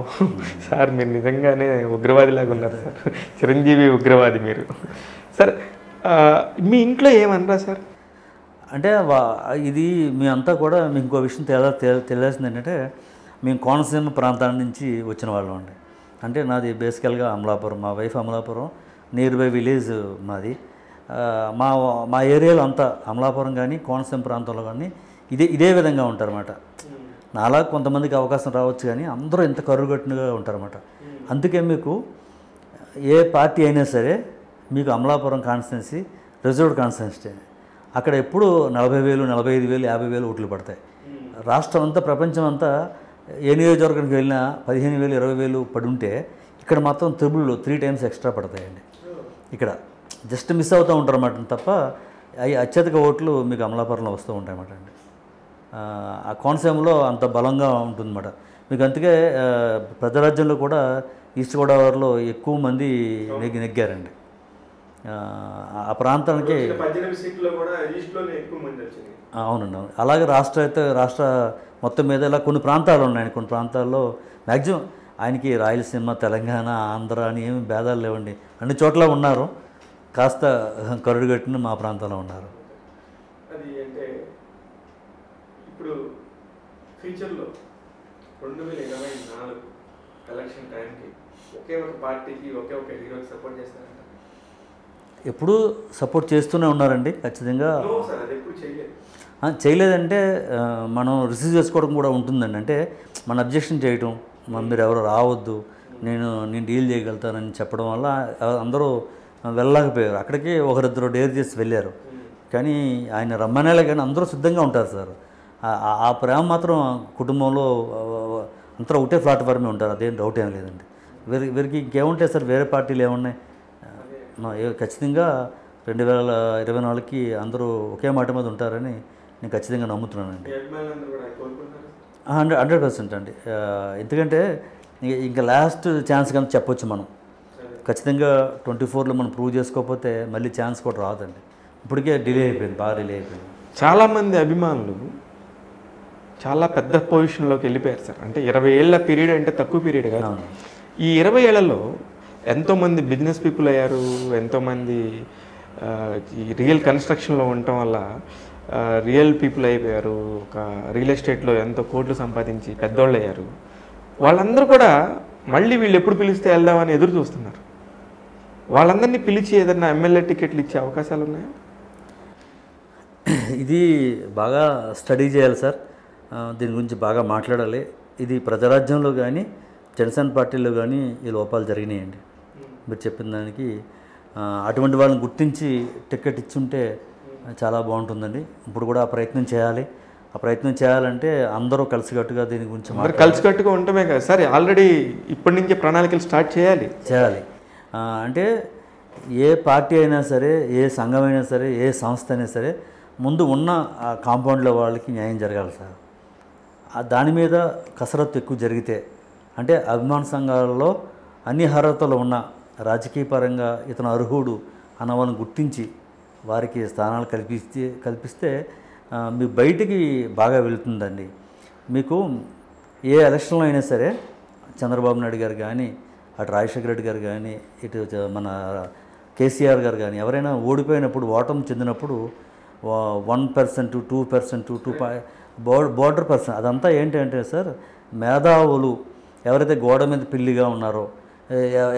సార్ మీరు నిజంగానే ఉగ్రవాదిలాగా ఉన్నారు సార్, చిరంజీవి ఉగ్రవాది మీరు సార్. మీ ఇంట్లో ఏమన్నారా సార్? అంటే వా ఇది మీ అంతా కూడా మీకు ఇంకో విషయం తేలా తెలియాల్సింది ఏంటంటే, మేము కోనసీమ ప్రాంతాల నుంచి వచ్చిన వాళ్ళం అండి. అంటే నాది బేసికల్గా అమలాపురం, మా wife Amalapuram, near by village మాది. మా మా ఏరియాలో అంతా అమలాపురం కానీ కోనసీమ ప్రాంతంలో కానీ ఇదే ఇదే విధంగా ఉంటారన్నమాట. నాలా కొంతమందికి అవకాశం రావచ్చు కానీ అందరూ ఇంత కరుగట్టుగా ఉంటారన్నమాట. అందుకే మీకు ఏ పార్టీ అయినా సరే మీకు అమలాపురం కాన్స్టిట్యున్సీ రిజర్వ్డ్ కాన్స్టిట్యున్సీ, అక్కడ ఎప్పుడు నలభై వేలు నలభై ఐదు వేలు యాభై వేలు ఓట్లు పడతాయి. రాష్ట్రం అంతా ప్రపంచం అంతా ఏ నియోజకవర్గానికి వెళ్ళినా పదిహేను వేలు ఇరవై వేలు పడి ఉంటే, ఇక్కడ మాత్రం త్రిబుల్ త్రీ టైమ్స్ ఎక్స్ట్రా పడతాయండి. ఇక్కడ జస్ట్ మిస్ అవుతూ ఉంటారన్నమాట, తప్ప అవి అత్యధిక ఓట్లు మీకు అమలాపురంలో వస్తూ ఉంటాయన్నమాట అండి. ఆ కోనసీమలో అంత బలంగా ఉంటుందన్నమాట మీకు. అందుకే పెద్ద రాజ్యంలో కూడా ఈస్ట్ గోదావరిలో ఎక్కువ మంది నెగ్గి నెగ్గారండి. ఆ ప్రాంతానికి అవునండి అవును. అలాగే రాష్ట్ర అయితే రాష్ట్ర మొత్తం మీద ఇలా కొన్ని ప్రాంతాలు ఉన్నాయండి. కొన్ని ప్రాంతాల్లో మ్యాక్సిమం ఆయనకి రాయలసీమ, తెలంగాణ, ఆంధ్ర అని ఏమి భేదాలు లేవండి, అన్ని చోట్ల ఉన్నారు. కాస్త కరుడుగట్టిన మా ప్రాంతంలో ఉన్నారు. అది అంటే ఇప్పుడు ఫ్యూచర్లో రెండు వేల ఇరవై నాలుగు ఎలక్షన్ టైంకి ఒకే ఒక పార్టీకి ఒకే ఒక హీరోకి సపోర్ట్ చేస్తారంట. ఎప్పుడూ సపోర్ట్ చేస్తూనే ఉన్నారండి ఖచ్చితంగా. చేయలేదంటే మనం రిసీవ్ చేసుకోవడం కూడా ఉంటుందండి. అంటే మన అబ్జెక్షన్ చేయటం, మీరు ఎవరు రావద్దు, నేను నేను డీల్ చేయగలుగుతానని చెప్పడం వల్ల అందరూ వెళ్ళలేకపోయారు. అక్కడికి ఒకరిద్దరు డేర్ చేసి వెళ్ళారు. కానీ ఆయన రమ్మనేలా కానీ అందరూ సిద్ధంగా ఉంటారు సార్. ఆ ప్రేమ మాత్రం కుటుంబంలో అందరూ ఒకటే ప్లాట్ఫామ్లో ఉంటారు, అదేం డౌట్ ఏం లేదండి. వీరి వీరికి ఇంకేముంటాయి సార్, వేరే పార్టీలు ఏమున్నాయి? ఖచ్చితంగా రెండు వేల ఇరవై నాలుగుకి అందరూ ఒకే మాట మీద ఉంటారని నేను ఖచ్చితంగా నమ్ముతున్నానండి. హండ్రెడ్ హండ్రెడ్ పర్సెంట్ అండి. ఎందుకంటే ఇంకా లాస్ట్ ఛాన్స్ కానీ చెప్పొచ్చు మనం. ఖచ్చితంగా ట్వంటీ ఫోర్లో మనం ప్రూవ్ చేసుకోకపోతే మళ్ళీ ఛాన్స్ కూడా రాదండి. ఇప్పటికే డిలే అయిపోయింది, బాగా డిలే అయిపోయింది. చాలామంది అభిమానులు చాలా పెద్ద పొజిషన్లోకి వెళ్ళిపోయారు సార్. అంటే ఇరవై ఏళ్ళ పీరియడ్ అంటే తక్కువ పీరియడ్ కాదు. ఈ ఇరవై ఏళ్లలో ఎంతోమంది బిజినెస్ పీపుల్ అయ్యారు, ఎంతోమంది రియల్ కన్స్ట్రక్షన్లో ఉండటం వల్ల రియల్ పీపుల్ అయిపోయారు, ఒక రియల్ ఎస్టేట్లో ఎంతో కోట్లు సంపాదించి పెద్దోళ్ళు అయ్యారు. వాళ్ళందరూ కూడా మళ్ళీ వీళ్ళు ఎప్పుడు పిలిస్తే వెళ్దామని ఎదురు చూస్తున్నారు. వాళ్ళందరినీ పిలిచి ఏదన్నా ఎమ్మెల్యే టికెట్లు ఇచ్చే అవకాశాలు ఉన్నాయా? ఇది బాగా స్టడీ చేయాలి సార్, దీని గురించి బాగా మాట్లాడాలి. ఇది ప్రజారాజ్యంలో కానీ జనసేన పార్టీలో కానీ ఈ లోపాలు జరిగినాయండి. మీరు చెప్పిన దానికి అటువంటి వాళ్ళని గుర్తించి టికెట్ ఇచ్చుంటే చాలా బాగుంటుందండి. ఇప్పుడు కూడా ఆ ప్రయత్నం చేయాలి. ఆ ప్రయత్నం చేయాలంటే అందరూ కలిసికట్టుగా దీని గురించి కలిసికట్టుగా ఉండటమే కదా సార్. ఆల్రెడీ ఇప్పటి నుంచే ప్రణాళికలు స్టార్ట్ చేయాలి చేయాలి అంటే ఏ పార్టీ అయినా సరే, ఏ సంఘం అయినా సరే, ఏ సంస్థ అయినా సరే ముందు ఉన్న ఆ కాంపౌండ్లో వాళ్ళకి న్యాయం జరగాలి సార్. దాని మీద కసరత్తు ఎక్కువ జరిగితే, అంటే అభిమాన సంఘాలలో అన్ని అర్హతలు ఉన్న రాజకీయ పరంగా ఇతను అర్హుడు అన్నవాళ్ళని గుర్తించి వారికి స్థానాలు కల్పిస్తే కల్పిస్తే మీ బయటికి బాగా వెళుతుందండి. మీకు ఏ ఎలక్షన్లో అయినా సరే చంద్రబాబు నాయుడు గారు కానీ, అటు రాజశేఖర రెడ్డి గారు కానీ, ఇటు మన కేసీఆర్ గారు కానీ ఎవరైనా ఓడిపోయినప్పుడు, ఓటమి చెందినప్పుడు one percent two percent two పాయి బోర్డర్ పర్సెంట్ అదంతా ఏంటంటే సార్, మేధావులు ఎవరైతే గోడ మీద పిల్లిగా ఉన్నారో,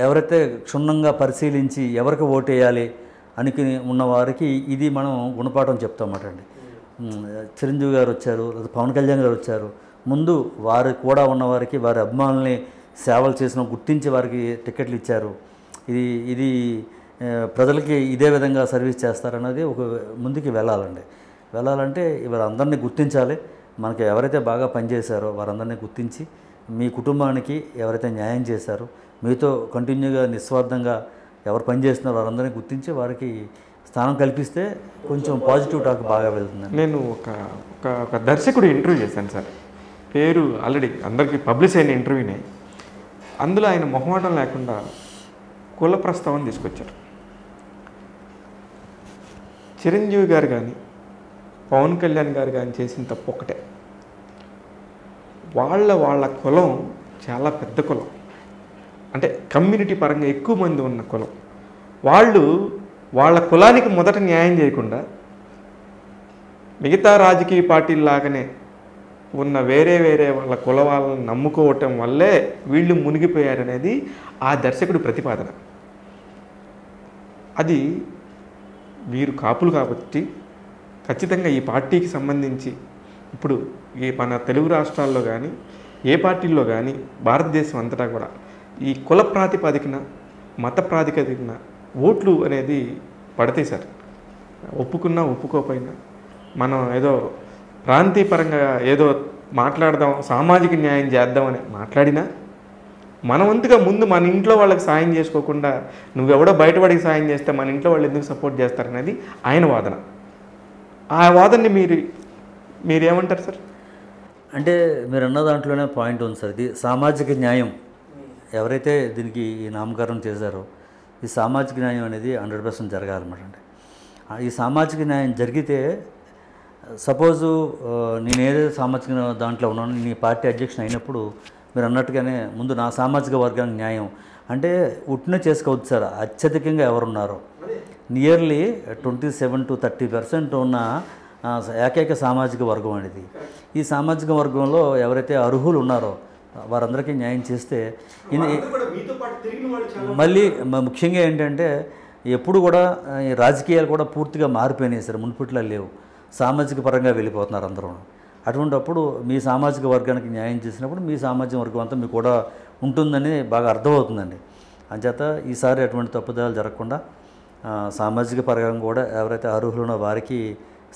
ఎవరైతే క్షుణ్ణంగా పరిశీలించి ఎవరికి ఓటు వేయాలి అనుకుని ఉన్నవారికి ఇది మనం గుణపాఠం చెప్తామట అండి. చిరంజీవి గారు వచ్చారు, లేదా పవన్ కళ్యాణ్ గారు వచ్చారు, ముందు వారు కూడా ఉన్నవారికి, వారి అభిమానుల్ని సేవలు చేసిన గుర్తించి వారికి టికెట్లు ఇచ్చారు. ఇది ఇది ప్రజలకి ఇదే విధంగా సర్వీస్ చేస్తారన్నది ఒక ముందుకి వెళ్ళాలండి. వెళ్ళాలంటే వారందరినీ గుర్తించాలి. మనకి ఎవరైతే బాగా పనిచేశారో వారందరినీ గుర్తించి మీ కుటుంబానికి ఎవరైతే న్యాయం చేశారో, మీతో కంటిన్యూగా నిస్వార్థంగా ఎవరు పనిచేస్తున్నారో వారందరినీ గుర్తించి వారికి స్థానం కల్పిస్తే కొంచెం పాజిటివ్ టాక్ బాగా వెళ్తుందండి. నేను ఒక ఒక దర్శకుడు ఇంటర్వ్యూ చేశాను సార్. పేరు ఆల్రెడీ అందరికీ పబ్లిష్ అయిన ఇంటర్వ్యూనే. అందులో ఆయన మొహమాటం లేకుండా కుల ప్రస్తావన తీసుకొచ్చారు. చిరంజీవి గారు కానీ, పవన్ కళ్యాణ్ గారు కానీ చేసిన తప్పు ఒకటే, వాళ్ళ వాళ్ళ కులం చాలా పెద్ద కులం, అంటే కమ్యూనిటీ పరంగా ఎక్కువ మంది ఉన్న కులం. వాళ్ళు వాళ్ళ కులానికి మొదట న్యాయం చేయకుండా మిగతా రాజకీయ పార్టీల్లాగానే ఉన్న వేరే వేరే వాళ్ళ కుల వాళ్ళని నమ్ముకోవటం వల్లే వీళ్ళు మునిగిపోయారనేది ఆ దర్శకుడి ప్రతిపాదన. అది వీరు కాపులు కాబట్టి ఖచ్చితంగా ఈ పార్టీకి సంబంధించి ఇప్పుడు ఈ మన తెలుగు రాష్ట్రాల్లో కానీ, ఏ పార్టీల్లో కానీ, భారతదేశం అంతటా కూడా ఈ కుల ప్రాతిపదికన, మత ప్రాతిపదికన ఓట్లు అనేది పడతాయి సార్. ఒప్పుకున్నా ఒప్పుకోకపోయినా మనం ఏదో ప్రాంతీయపరంగా ఏదో మాట్లాడదాం, సామాజిక న్యాయం చేద్దామని మాట్లాడినా మన వంతుగా ముందు మన ఇంట్లో వాళ్ళకి సాయం చేసుకోకుండా నువ్వెవడో బయటపడికి సాయం చేస్తే మన ఇంట్లో వాళ్ళు ఎందుకు సపోర్ట్ చేస్తారనేది ఆయన వాదన. ఆ వాదనని మీరు మీరేమంటారు సార్? అంటే మీరు అన్న దాంట్లోనే పాయింట్ ఉంది సార్. ఇది సామాజిక న్యాయం, ఎవరైతే దీనికి ఈ నామకరణం చేశారో ఈ సామాజిక న్యాయం అనేది హండ్రెడ్ పర్సెంట్ జరగాలన్నమాట అండి. ఈ సామాజిక న్యాయం జరిగితే సపోజు నేను ఏదో సామాజిక దాంట్లో ఉన్నాను, నీ పార్టీ అధ్యక్షుని అయినప్పుడు మీరు అన్నట్టుగానే ముందు నా సామాజిక వర్గానికి న్యాయం అంటే ఉట్టిన చేసుకోవచ్చు సార్. అత్యధికంగా ఎవరున్నారో nearly twenty seven to thirty percent ఉన్న ఏకైక సామాజిక వర్గం అనేది. ఈ సామాజిక వర్గంలో ఎవరైతే అర్హులు ఉన్నారో వారందరికీ న్యాయం చేస్తే మళ్ళీ ముఖ్యంగా ఏంటంటే ఎప్పుడు కూడా ఈ రాజకీయాలు కూడా పూర్తిగా మారిపోయినాయి సార్, మున్పుట్లా లేవు, సామాజిక పరంగా వెళ్ళిపోతున్నారు అందరూ. అటువంటిప్పుడు మీ సామాజిక వర్గానికి న్యాయం చేసినప్పుడు మీ సామాజిక వర్గం అంతా మీకు కూడా ఉంటుందని బాగా అర్థమవుతుందండి. అంచేత ఈసారి అటువంటి తప్పుదాలు జరగకుండా సామాజిక పరంగా కూడా ఎవరైతే అర్హులునో వారికి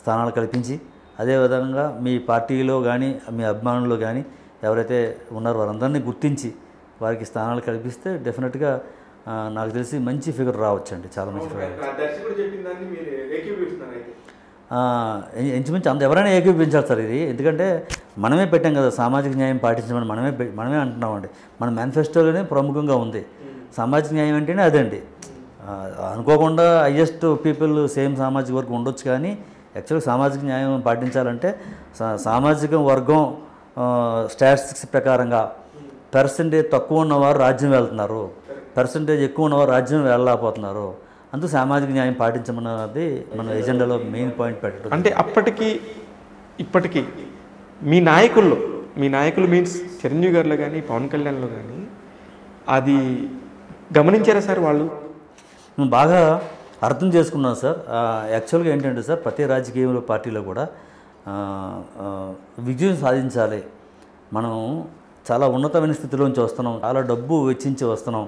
స్థానాలు కల్పించి అదేవిధంగా మీ పార్టీలో కానీ మీ అభిమానులు కానీ ఎవరైతే ఉన్నారో వారందరినీ గుర్తించి వారికి స్థానాలు కల్పిస్తే డెఫినెట్గా నాకు తెలిసి మంచి ఫిగర్ రావచ్చండి, చాలా మంచి ఫిగర్ ఇంచుమించు అంత ఎవరైనా ఏకీపించాలి సార్. ఇది ఎందుకంటే మనమే పెట్టాం కదా సామాజిక న్యాయం పాటించమని, మనమే మనమే అంటున్నామండి. మన మేనిఫెస్టోలోనే ప్రముఖంగా ఉంది సామాజిక న్యాయం అంటేనే అదండి. అనుకోకుండా హైయెస్ట్ పీపుల్ సేమ్ సామాజిక వర్గం ఉండొచ్చు, కానీ యాక్చువల్గా సామాజిక న్యాయం పాటించాలంటే సామాజిక వర్గం స్టాటిస్టిక్స్ ప్రకారంగా పర్సంటేజ్ తక్కువ ఉన్నవారు రాజ్యం వెళ్తున్నారు, పర్సంటేజ్ ఎక్కువ ఉన్నవారు రాజ్యం వెళ్ళలేకపోతున్నారు. అందు సామాజిక న్యాయం పాటించమన్నది మన ఎజెండాలో మెయిన్ పాయింట్ పెట్టడం. అంటే అప్పటికి ఇప్పటికీ మీ నాయకుల్లో మీ నాయకులు మీన్స్ చిరంజీవి గారిలో కానీ పవన్ కళ్యాణ్లో కానీ అది గమనించారా సార్? వాళ్ళు బాగా అర్థం చేసుకున్నాను సార్. యాక్చువల్గా ఏంటంటే సార్, ప్రతి రాజకీయ పార్టీలో కూడా విజయం సాధించాలి, మనం చాలా ఉన్నతమైన స్థితిలోంచి వస్తున్నాం, చాలా డబ్బు వెచ్చించి వస్తున్నాం,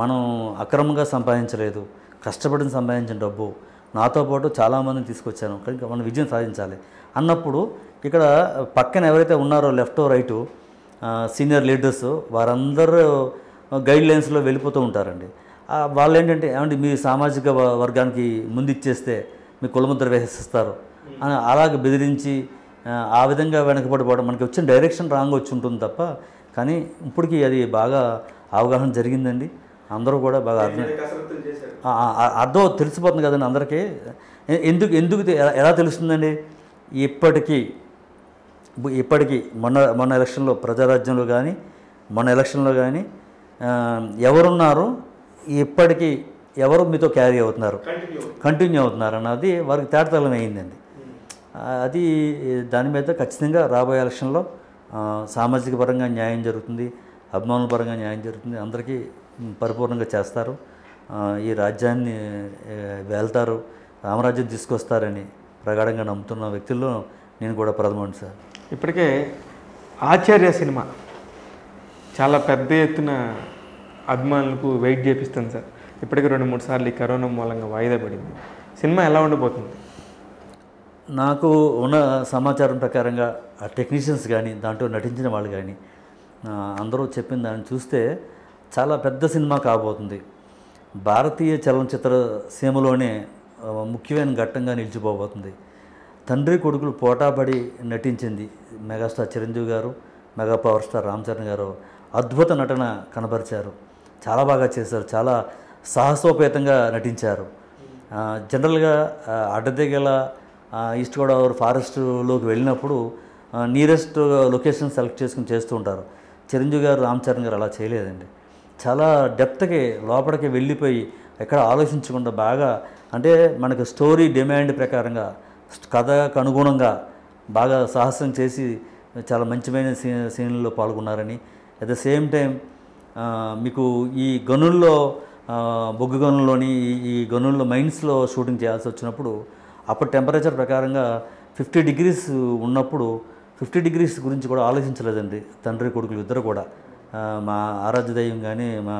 మనం అక్రమంగా సంపాదించలేదు, కష్టపడిన సంపాదించిన డబ్బు నాతో పాటు చాలామందిని తీసుకొచ్చాను, కనుక మనం విజయం సాధించాలి అన్నప్పుడు ఇక్కడ పక్కన ఎవరైతే ఉన్నారో లెఫ్ట్ రైటు సీనియర్ లీడర్స్ వారందరూ గైడ్లైన్స్లో వెళ్ళిపోతూ ఉంటారండి. వాళ్ళు ఏంటంటే ఏమంటే మీ సామాజిక వర్గానికి ముందు ఇచ్చేస్తే మీ కులముద్ర వేసేస్తారు అని అలాగే బెదిరించి ఆ విధంగా వెనకబడిపోవడం మనకి వచ్చిన డైరెక్షన్ రాంగ్ వచ్చి ఉంటుంది తప్ప. కానీ ఇప్పటికీ అది బాగా అవగాహన జరిగిందండి, అందరూ కూడా బాగా అర్థం అర్థం తెలిసిపోతుంది కదండి అందరికీ. ఎందుకు ఎందుకు ఎలా తెలుస్తుందండి, ఇప్పటికీ ఇప్పటికీ మొన్న మొన్న ఎలక్షన్లో ప్రజారాజ్యంలో కానీ మొన్న ఎలక్షన్లో కానీ ఎవరున్నారు, ఇప్పటికీ ఎవరు మీతో క్యారీ అవుతున్నారు, కంటిన్యూ అవుతున్నారు అన్నది వారికి తేటతలం అయిందండి. అది దాని మీద ఖచ్చితంగా రాబోయే ఎలక్షన్లో సామాజిక పరంగా న్యాయం జరుగుతుంది, అభిమానుల పరంగా న్యాయం జరుగుతుంది, అందరికీ పరిపూర్ణంగా చేస్తారు, ఈ రాజ్యాన్ని వెళ్తారు, రామరాజ్యం తీసుకొస్తారని ప్రగాఢంగా నమ్ముతున్న వ్యక్తుల్లో నేను కూడా ప్రథమం సార్. ఇప్పటికే ఆచార్య సినిమా చాలా పెద్ద ఎత్తున అభిమానులకు వెయిట్ చేపిస్తుంది సార్. ఇప్పటికే రెండు మూడు సార్లు ఈ కరోనా మూలంగా వాయిదా పడింది. సినిమా ఎలా ఉండబోతుంది? నాకు ఉన్న సమాచారం ప్రకారంగా ఆ టెక్నీషియన్స్ కానీ దాంట్లో నటించిన వాళ్ళు కానీ అందరూ చెప్పిన దాన్ని చూస్తే చాలా పెద్ద సినిమా కాబోతుంది. భారతీయ చలనచిత్ర సీమలోనే ముఖ్యమైన ఘట్టంగా నిలిచిపోబోతుంది. తండ్రి కొడుకులు పోటాపడి నటించింది మెగాస్టార్ చిరంజీవి గారు, mega power star Ram Charan గారు అద్భుత నటన కనబరిచారు, చాలా బాగా చేశారు, చాలా సాహసోపేతంగా నటించారు. జనరల్గా అడ్డదిగల ఈస్ట్ గోదావరి ఫారెస్ట్లోకి వెళ్ళినప్పుడు నియరెస్ట్ లొకేషన్ సెలెక్ట్ చేసుకుని చేస్తూ ఉంటారు. చిరంజీవి గారు రామ్ చరణ్ గారు అలా చేయలేదండి, చాలా డెప్త్కి లోపలికి వెళ్ళిపోయి ఎక్కడ ఆలోచించకుండా బాగా అంటే మనకు స్టోరీ డిమాండ్ ప్రకారంగా కథకు అనుగుణంగా బాగా సాహసం చేసి చాలా మంచిమైన సీ సీన్లలో పాల్గొన్నారని, అట్ ద సేమ్ టైం మీకు ఈ గనుల్లో బొగ్గు గనుల్లోని ఈ గనుల్లో మైన్స్లో షూటింగ్ చేయాల్సి వచ్చినప్పుడు అప్పుడు టెంపరేచర్ ప్రకారంగా ఫిఫ్టీ డిగ్రీస్ ఉన్నప్పుడు ఫిఫ్టీ డిగ్రీస్ గురించి కూడా ఆలోచించలేదండి తండ్రి కొడుకులు ఇద్దరు కూడా. మా ఆరాధ్య దైవం కానీ మా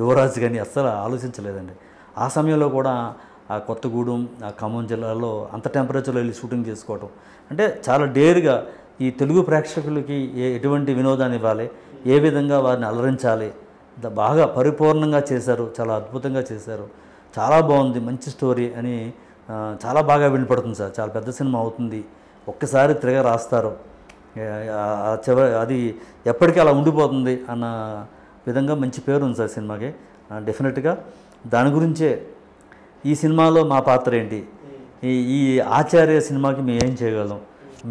యువరాజు కానీ అస్సలు ఆలోచించలేదండి. ఆ సమయంలో కూడా ఆ కొత్తగూడెం ఆ ఖమ్మం జిల్లాలో అంత టెంపరేచర్లో వెళ్ళి షూటింగ్ చేసుకోవటం అంటే చాలా డేర్గా ఈ తెలుగు ప్రేక్షకులకి ఎటువంటి వినోదాన్ని ఇవ్వాలి, ఏ విధంగా వారిని అలరించాలి, బాగా పరిపూర్ణంగా చేశారు, చాలా అద్భుతంగా చేశారు, చాలా బాగుంది, మంచి స్టోరీ అని చాలా బాగా వినపడుతుంది సార్. చాలా పెద్ద సినిమా అవుతుంది, ఒక్కసారి తిరగ రాస్తారు చివరి, అది ఎప్పటికీ అలా ఉండిపోతుంది అన్న విధంగా మంచి పేరు ఉంది సార్ సినిమాకి. డెఫినెట్గా దాని గురించే ఈ సినిమాలో మా పాత్ర ఏంటి, ఈ ఈ ఆచార్య సినిమాకి మేము ఏం చేయగలం,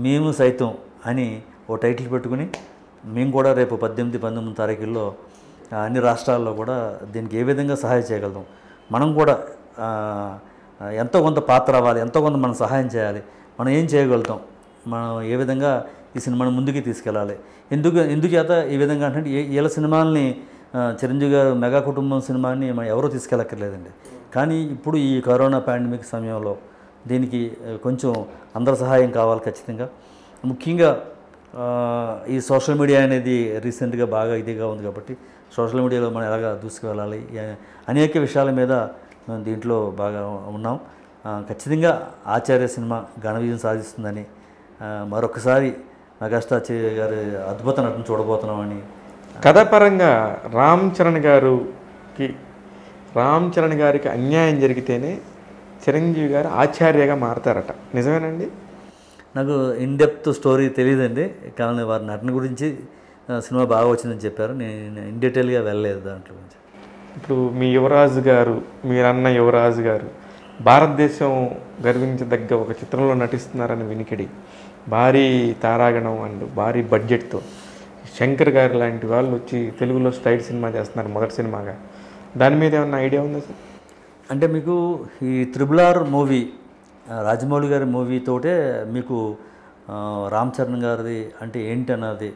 మేము సైతం అని ఓ టైటిల్ పెట్టుకుని మేము కూడా రేపు పద్దెనిమిది పంతొమ్మిది తారీఖుల్లో అన్ని రాష్ట్రాల్లో కూడా దీనికి ఏ విధంగా సహాయం చేయగలం, మనం కూడా ఎంతో కొంత పాత్ర అవ్వాలి, ఎంతో కొంత మనం సహాయం చేయాలి, మనం ఏం చేయగలుగుతాం, మనం ఏ విధంగా ఈ సినిమాను ముందుకు తీసుకెళ్ళాలి. ఎందుకు ఎందుచేత ఈ విధంగా అంటే వీళ్ళ సినిమాల్ని చిరంజీవి గారు మెగా కుటుంబం సినిమాని మనం ఎవరో తీసుకెళ్ళక్కర్లేదండి. కానీ ఇప్పుడు ఈ కరోనా పాండమిక్ సమయంలో దీనికి కొంచెం అందరి సహాయం కావాలి ఖచ్చితంగా. ముఖ్యంగా ఈ సోషల్ మీడియా అనేది రీసెంట్ గా బాగా ఇదిగా ఉంది కాబట్టి సోషల్ మీడియాలో మనం ఎలాగా దూసుకువెళ్ళాలి అనేక విషయాల మీద దీంట్లో బాగా ఉన్నాం. ఖచ్చితంగా ఆచార్య సినిమా ఘన విజయం సాధిస్తుందని మరొకసారి మెగాస్టార్ గారి అద్భుత నటన చూడబోతున్నామని. కథాపరంగా రామ్ చరణ్ గారికి రామ్ చరణ్ గారికి అన్యాయం జరిగితేనే చిరంజీవి గారు ఆచార్యగా మారతారట, నిజమేనండి? నాకు ఇన్ డెప్త్ స్టోరీ తెలియదండి, కానీ వారి నటన గురించి సినిమా బాగా వచ్చిందని చెప్పారు. నేను ఇన్ డీటెయిల్గా వెళ్ళలేదు దాంట్లో గురించి. ఇప్పుడు మీ యువరాజు గారు, మీరన్న యువరాజు గారు భారతదేశం గర్వించదగ్గ ఒక చిత్రంలో నటిస్తున్నారని వినికిడి, భారీ తారాగణం అండ్ భారీ బడ్జెట్తో శంకర్ గారు లాంటి వాళ్ళు వచ్చి తెలుగులో స్ట్రైట్ సినిమా చేస్తున్నారు మొదటి సినిమాగా. దాని మీద ఏమన్నా ఐడియా ఉందా సార్? అంటే మీకు ఈ త్రిబుల్ ఆర్ మూవీ, రాజమౌళి గారి మూవీతోటే మీకు రామ్ చరణ్ గారిది అంటే ఏంటి అన్నది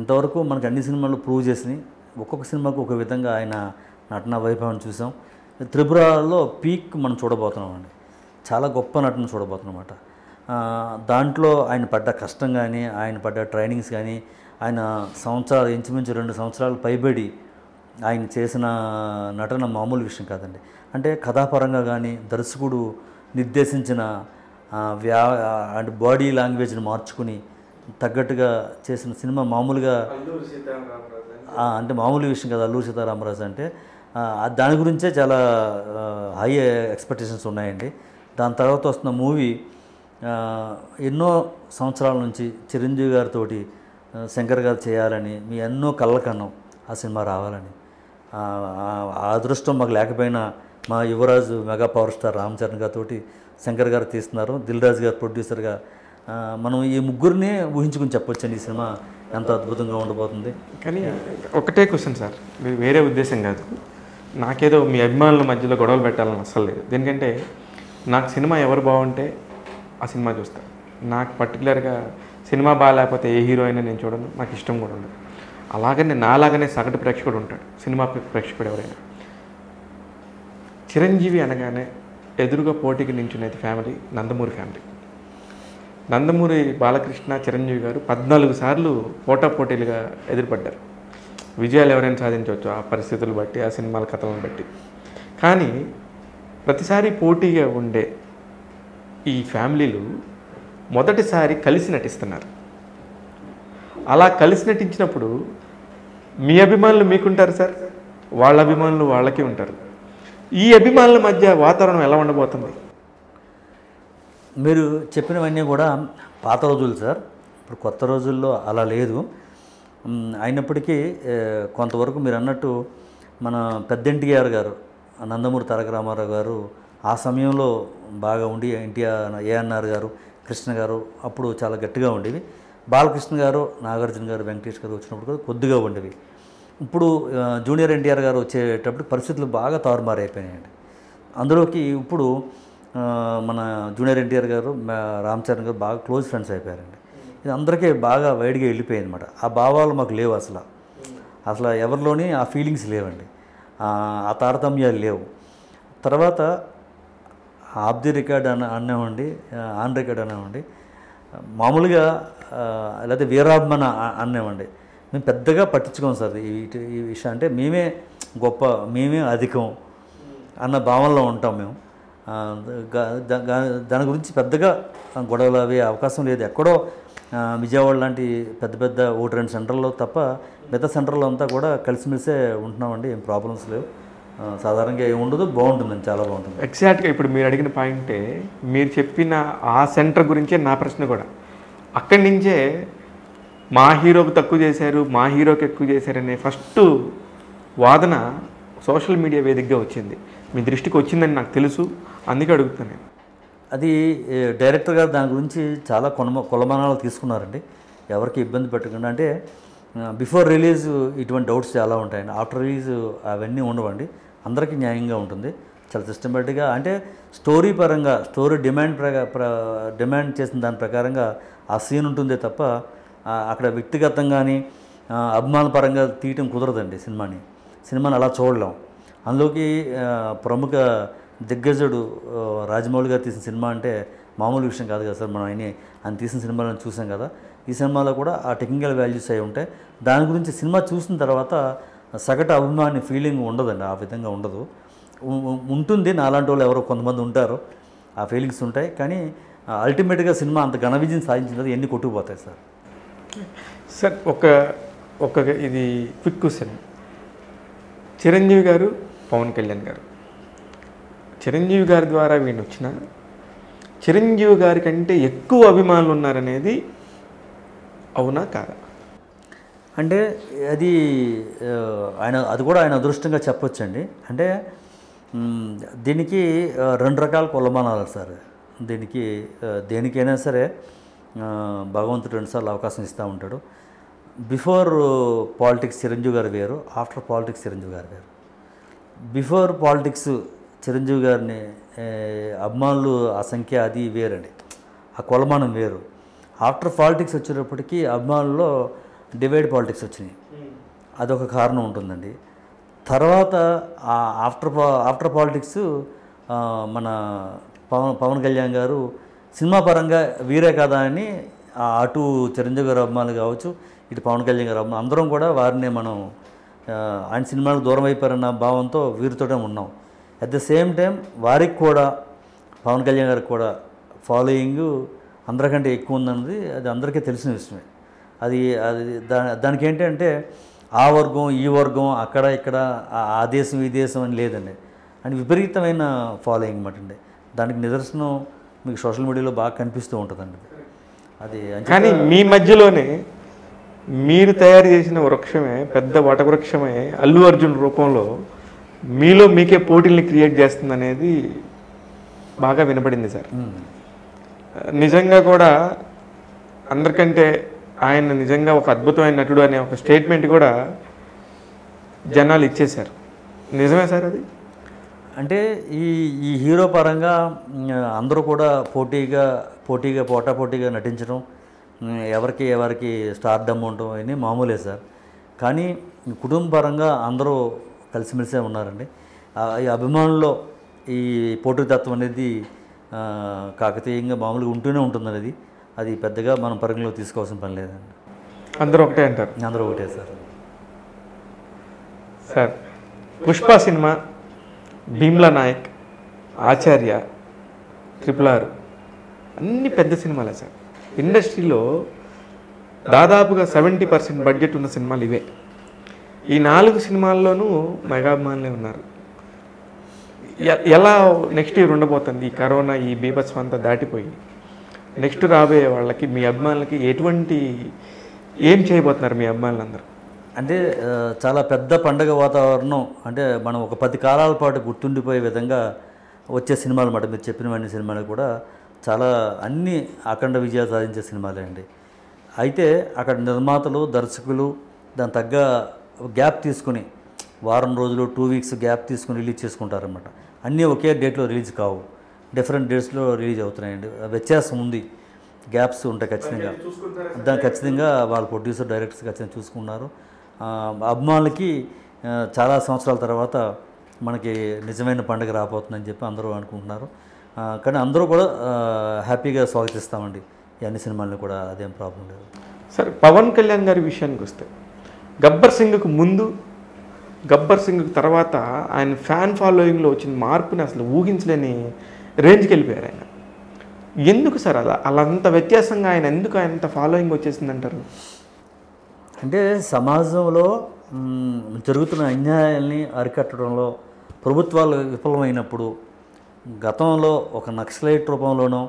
ఇంతవరకు మనకు అన్ని సినిమాలు ప్రూవ్ చేసినాయి. ఒక్కొక్క సినిమాకు ఒక విధంగా ఆయన నటన వైభవాన్ని చూసాం. త్రిపురలో పీక్ మనం చూడబోతున్నాం అండి, చాలా గొప్ప నటన చూడబోతున్నాం అన్నమాట. దాంట్లో ఆయన పడ్డ కష్టం కానీ, ఆయన పడ్డ ట్రైనింగ్స్ కానీ, ఆయన సంవత్సరాలు ఇంచుమించు రెండు సంవత్సరాలు పైబడి ఆయన చేసిన నటన మామూలు విషయం కాదండి. అంటే కథాపరంగా కానీ, దర్శకుడు నిర్దేశించిన వ్యా అంటే బాడీ లాంగ్వేజ్ని మార్చుకుని తగ్గట్టుగా చేసిన సినిమా మామూలుగా అంటే మామూలు విషయం కదా అల్లూరి సీతారామరాజు అంటే. దాని గురించే చాలా హై ఎక్స్పెక్టేషన్స్ ఉన్నాయండి. దాని తర్వాత వస్తున్న మూవీ ఎన్నో సంవత్సరాల నుంచి చిరంజీవి గారితో శంకర్ గారు చేయాలని మీ ఎన్నో కళ్ళకన్నాం ఆ సినిమా రావాలని. ఆ అదృష్టం మాకు లేకపోయినా మా యువరాజు mega power star Ram Charan గారితో శంకర్ గారు తీస్తున్నారు, దిల్ రాజు గారు ప్రొడ్యూసర్గా. మనం ఈ ముగ్గురిని ఊహించుకుని చెప్పొచ్చండి ఈ సినిమా ఎంత అద్భుతంగా ఉండబోతుంది. కానీ ఒకటే క్వశ్చన్ సార్, మీరు వేరే ఉద్దేశం కాదు, నాకేదో మీ అభిమానుల మధ్యలో గొడవలు పెట్టాలని అసలు లేదు. ఎందుకంటే నాకు సినిమా ఎవరు బాగుంటే ఆ సినిమా చూస్తా. నాకు పర్టికులర్గా సినిమా బాగాలేకపోతే ఏ హీరో అయినా నేను చూడను, నాకు ఇష్టం కూడా ఉండదు. అలాగనే నాలాగనే సగటు ప్రేక్షకుడు ఉంటాడు, సినిమా ప్రేక్షకుడు ఎవరైనా. చిరంజీవి అనగానే ఎదురుగా పోటీకి నించునేది ఫ్యామిలీ, నందమూరి ఫ్యామిలీ. నందమూరి బాలకృష్ణ చిరంజీవి గారు పద్నాలుగు సార్లు పోటా పోటీలుగా ఎదురుపడ్డారు. విజయాలు ఎవరైనా సాధించవచ్చు ఆ పరిస్థితులు బట్టి, ఆ సినిమాల కథలను బట్టి. కానీ ప్రతిసారి పోటీగా ఉండే ఈ ఫ్యామిలీలు మొదటిసారి కలిసి నటిస్తున్నారు. అలా కలిసి నటించినప్పుడు మీ అభిమానులు మీకుంటారు సార్, వాళ్ళ అభిమానులు వాళ్ళకి ఉంటారు. ఈ అభిమానుల మధ్య వాతావరణం ఎలా ఉండబోతుంది? మీరు చెప్పినవన్నీ కూడా పాత రోజులు సార్, ఇప్పుడు కొత్త రోజుల్లో అలా లేదు. అయినప్పటికీ కొంతవరకు మీరు అన్నట్టు మన పెద్ద ఎన్టీఆర్ గారు, నందమూరి తారక రామారావు గారు ఆ సమయంలో బాగా ఉండి, ఎన్టీఆర్ ఏఎన్ఆర్ గారు, కృష్ణ గారు అప్పుడు చాలా గట్టిగా ఉండేవి. బాలకృష్ణ గారు, నాగార్జున గారు, వెంకటేష్ గారు వచ్చినప్పుడు కూడా కొద్దిగా ఉండేవి. ఇప్పుడు జూనియర్ ఎన్టీఆర్ గారు వచ్చేటప్పుడు పరిస్థితులు బాగా తారుమారైపోయినాయండి. అందులోకి ఇప్పుడు మన జూనియర్ ఎన్టీఆర్ గారు రామ్ చరణ్ గారు బాగా క్లోజ్ ఫ్రెండ్స్ అయిపోయారండి. ఇది అందరికీ బాగా వైడ్గా వెళ్ళిపోయింది అనమాట. ఆ భావాలు మాకు లేవు, అసలు అసలు ఎవరిలోని ఆ ఫీలింగ్స్ లేవండి, ఆ తారతమ్యాలు లేవు. తర్వాత ఆఫ్ ది రికార్డ్ అన్న అన్నామండి ఆన్ రికార్డ్ అన్నామండి, మామూలుగా లేకపోతే వీరాభిమాన అన్నామండి. మేము పెద్దగా పట్టించుకోం సార్ ఈ ఈ విషయం. అంటే మేమే గొప్ప, మేమే అధికం అన్న భావనలో ఉంటాం మేము. దాని గురించి పెద్దగా గొడవలు అవే అవకాశం లేదు. ఎక్కడో విజయవాడ లాంటి పెద్ద పెద్ద ఒకటి రెండు సెంటర్లో తప్ప మిగతా సెంటర్లో అంతా కూడా కలిసిమెలిసే ఉంటున్నామండి. ఏం ప్రాబ్లమ్స్ లేవు, సాధారణంగా ఏమి ఉండదు, బాగుంటుందండి, చాలా బాగుంటుంది. ఎగ్జాక్ట్గా ఇప్పుడు మీరు అడిగిన పాయింటే, మీరు చెప్పిన ఆ సెంటర్ గురించే నా ప్రశ్న కూడా. అక్కడి నుంచే మా హీరోకి తక్కువ చేశారు, మా హీరోకి ఎక్కువ చేశారనే ఫస్ట్ వాదన సోషల్ మీడియా వేదికగా వచ్చింది. మీ దృష్టికి వచ్చిందని నాకు తెలుసు, అందుకే అడుగుతాను నేను. అది డైరెక్టర్ గారు దాని గురించి చాలా కొలమ కొలమానాలు తీసుకున్నారండి, ఎవరికి ఇబ్బంది పెట్టకుండా. అంటే బిఫోర్ రిలీజ్ ఇటువంటి డౌట్స్ చాలా ఉంటాయండి, ఆఫ్టర్ రిలీజ్ అవన్నీ ఉండవండి, అందరికీ న్యాయంగా ఉంటుంది. చాలా సిస్టమేటిక్గా అంటే స్టోరీ పరంగా, స్టోరీ డిమాండ్ ప్రకా డిమాండ్ చేసిన దాని ప్రకారంగా ఆ సీన్ ఉంటుందే తప్ప అక్కడ వ్యక్తిగతంగాని అభిమాన పరంగా తీయటం కుదరదండి సినిమాని. సినిమాని అలా చూడలేం. అందులోకి ప్రముఖ దిగ్గజుడు రాజమౌళి గారు తీసిన సినిమా అంటే మామూలు విషయం కాదు కదా సార్. మనం ఆయన ఆయన తీసిన సినిమాలను చూసాం కదా, ఈ సినిమాలో కూడా ఆ టెక్నికల్ వాల్యూస్ అయి ఉంటాయి. దాని గురించి సినిమా చూసిన తర్వాత సగటు అభిమాని ఫీలింగ్ ఉండదండి, ఆ విధంగా ఉండదు. ఉంటుంది నాలాంటి వాళ్ళు ఎవరో కొంతమంది ఉంటారు, ఆ ఫీలింగ్స్ ఉంటాయి. కానీ అల్టిమేట్గా సినిమా అంత ఘన విజయం సాధించిన ఎన్ని కొట్టుకుపోతాయి సార్. సార్ ఒక ఒక ఇది క్విక్ క్వశ్చన్. చిరంజీవి గారు, పవన్ కళ్యాణ్ గారు, చిరంజీవి గారి ద్వారా వీడిని వచ్చిన చిరంజీవి గారి కంటే ఎక్కువ అభిమానులు ఉన్నారనేది అవునా కాదా? అంటే అది ఆయన అది కూడా ఆయన అదృష్టంగా చెప్పొచ్చండి. అంటే దీనికి రెండు రకాల కొలమానాలు సార్. దీనికి దేనికైనా సరే భగవంతుడు రెండుసార్లు అవకాశం ఇస్తూ ఉంటాడు. బిఫోర్ పాలిటిక్స్ చిరంజీవి గారు వేరు, ఆఫ్టర్ పాలిటిక్స్ చిరంజీవి గారు వేరు. బిఫోర్ పాలిటిక్స్ చిరంజీవి గారిని అభిమానులు ఆ సంఖ్య అది వేరండి, ఆ కొలమానం వేరు. ఆఫ్టర్ పాలిటిక్స్ వచ్చేటప్పటికి అభిమానుల్లో డివైడ్ పాలిటిక్స్ వచ్చినాయి, అదొక కారణం ఉంటుందండి. తర్వాత ఆఫ్టర్ ఆఫ్టర్ పాలిటిక్స్ మన పవన్ పవన్ కళ్యాణ్ గారు సినిమా పరంగా వీరే కదా అని అటు చిరంజీవి గారు అభిమానులు కావచ్చు, ఇటు పవన్ కళ్యాణ్ గారు అభిమానులు అందరం కూడా వారిని మనం ఆయన సినిమాలకు దూరం అయిపోయారన్న భావంతో వీరితోనే ఉన్నాం. అట్ ద సేమ్ టైం వారికి కూడా పవన్ కళ్యాణ్ గారికి కూడా ఫాలోయింగ్ అందరికంటే ఎక్కువ ఉందన్నది అది అందరికీ తెలిసిన విషయమే. అది అది దా దానికి ఏంటంటే ఆ వర్గం ఈ వర్గం అక్కడ ఇక్కడ ఆ దేశం ఈ దేశం అని లేదండి, అని విపరీతమైన ఫాలోయింగ్ అన్నమాట అండి. దానికి నిదర్శనం మీకు సోషల్ మీడియాలో బాగా కనిపిస్తూ ఉంటుందండి అది. కానీ మీ మధ్యలోనే మీరు తయారు చేసిన వృక్షమే, పెద్ద వటవృక్షమే అల్లు అర్జున్ రూపంలో మీలో మీకే పోటీల్ని క్రియేట్ చేస్తుంది అనేది బాగా వినపడింది సార్. నిజంగా కూడా అందరికంటే ఆయన నిజంగా ఒక అద్భుతమైన నటుడు అనే ఒక స్టేట్మెంట్ కూడా జనాలు ఇచ్చేశారు. నిజమే సార్ అది. అంటే ఈ ఈ హీరో పరంగా అందరూ కూడా పోటీగా పోటీగా పోటాపోటీగా నటించడం, ఎవరికి ఎవరికి స్టార్ డమ్ ఉండటం అని మామూలే సార్. కానీ కుటుంబ పరంగా అందరూ కలిసిమెలిసే ఉన్నారండి. ఈ అభిమానుల్లో ఈ పోటీతత్వం అనేది కాకతీయంగా మామూలుగా ఉంటూనే ఉంటుంది అనేది, అది పెద్దగా మనం పరిగణలో తీసుకోవాల్సిన పని లేదండి. అందరూ ఒకటే అంటారు, అందరూ ఒకటే sir. Sir Pushpa cinema, Bheemla Nayak, Acharya, triple R అన్ని పెద్ద సినిమాలే సార్. ఇండస్ట్రీలో దాదాపుగా సెవెంటీ పర్సెంట్ బడ్జెట్ ఉన్న సినిమాలు ఇవే. ఈ నాలుగు సినిమాల్లోనూ మెగాభిమానులే ఉన్నారు. ఎలా నెక్స్ట్ ఇయర్ ఉండబోతుంది? ఈ కరోనా ఈ బీభత్సం అంతా దాటిపోయి నెక్స్ట్ రాబోయే వాళ్ళకి మీ అభిమానులకి ఎటువంటి ఏం చేయబోతున్నారు మీ అభిమానులందరూ? అంటే చాలా పెద్ద పండగ వాతావరణం, అంటే మనం ఒక పది కాలాల పాటు గుర్తుండిపోయే విధంగా వచ్చే సినిమాలు అన్నమాట. మీరు చెప్పినవన్నీ సినిమాలు కూడా చాలా అన్ని అఖండ విజయాలు సాధించే సినిమాలే అండి. అయితే అక్కడ నిర్మాతలు, దర్శకులు దాని తగ్గ గ్యాప్ తీసుకుని వారం రోజులు టూ వీక్స్ గ్యాప్ తీసుకుని రిలీజ్ చేసుకుంటారన్నమాట. అన్నీ ఒకే డేట్లో రిలీజ్ కావు, డిఫరెంట్ డేట్స్లో రిలీజ్ అవుతున్నాయండి. వ్యత్యాసం ఉంది, గ్యాప్స్ ఉంటాయి ఖచ్చితంగా. దాన్ని ఖచ్చితంగా వాళ్ళ ప్రొడ్యూసర్, డైరెక్టర్స్ ఖచ్చితంగా చూసుకున్నారు. అభిమానులకి చాలా సంవత్సరాల తర్వాత మనకి నిజమైన పండుగ రాబోతుందని చెప్పి అందరూ అనుకుంటున్నారు. కానీ అందరూ కూడా హ్యాపీగా స్వాగతిస్తామండి అన్ని సినిమాలను కూడా, అదేం ప్రాబ్లం లేదు సార్. పవన్ కళ్యాణ్ గారి విషయానికి వస్తే గబ్బర్ సింగ్కు ముందు, గబ్బర్ సింగ్కు తర్వాత ఆయన ఫ్యాన్ ఫాలోయింగ్లో వచ్చిన మార్పుని అసలు ఊహించలేని రేంజ్కి వెళ్ళిపోయారు ఆయన. ఎందుకు సార్ అలా అలా అంత వ్యత్యాసంగా ఆయన ఎందుకు ఆయనంత ఫాలోయింగ్ వచ్చేసిందంటారు? అంటే సమాజంలో జరుగుతున్న అన్యాయాల్ని అరికట్టడంలో ప్రభుత్వాలు విఫలమైనప్పుడు, గతంలో ఒక నక్సలైట్ రూపంలోనో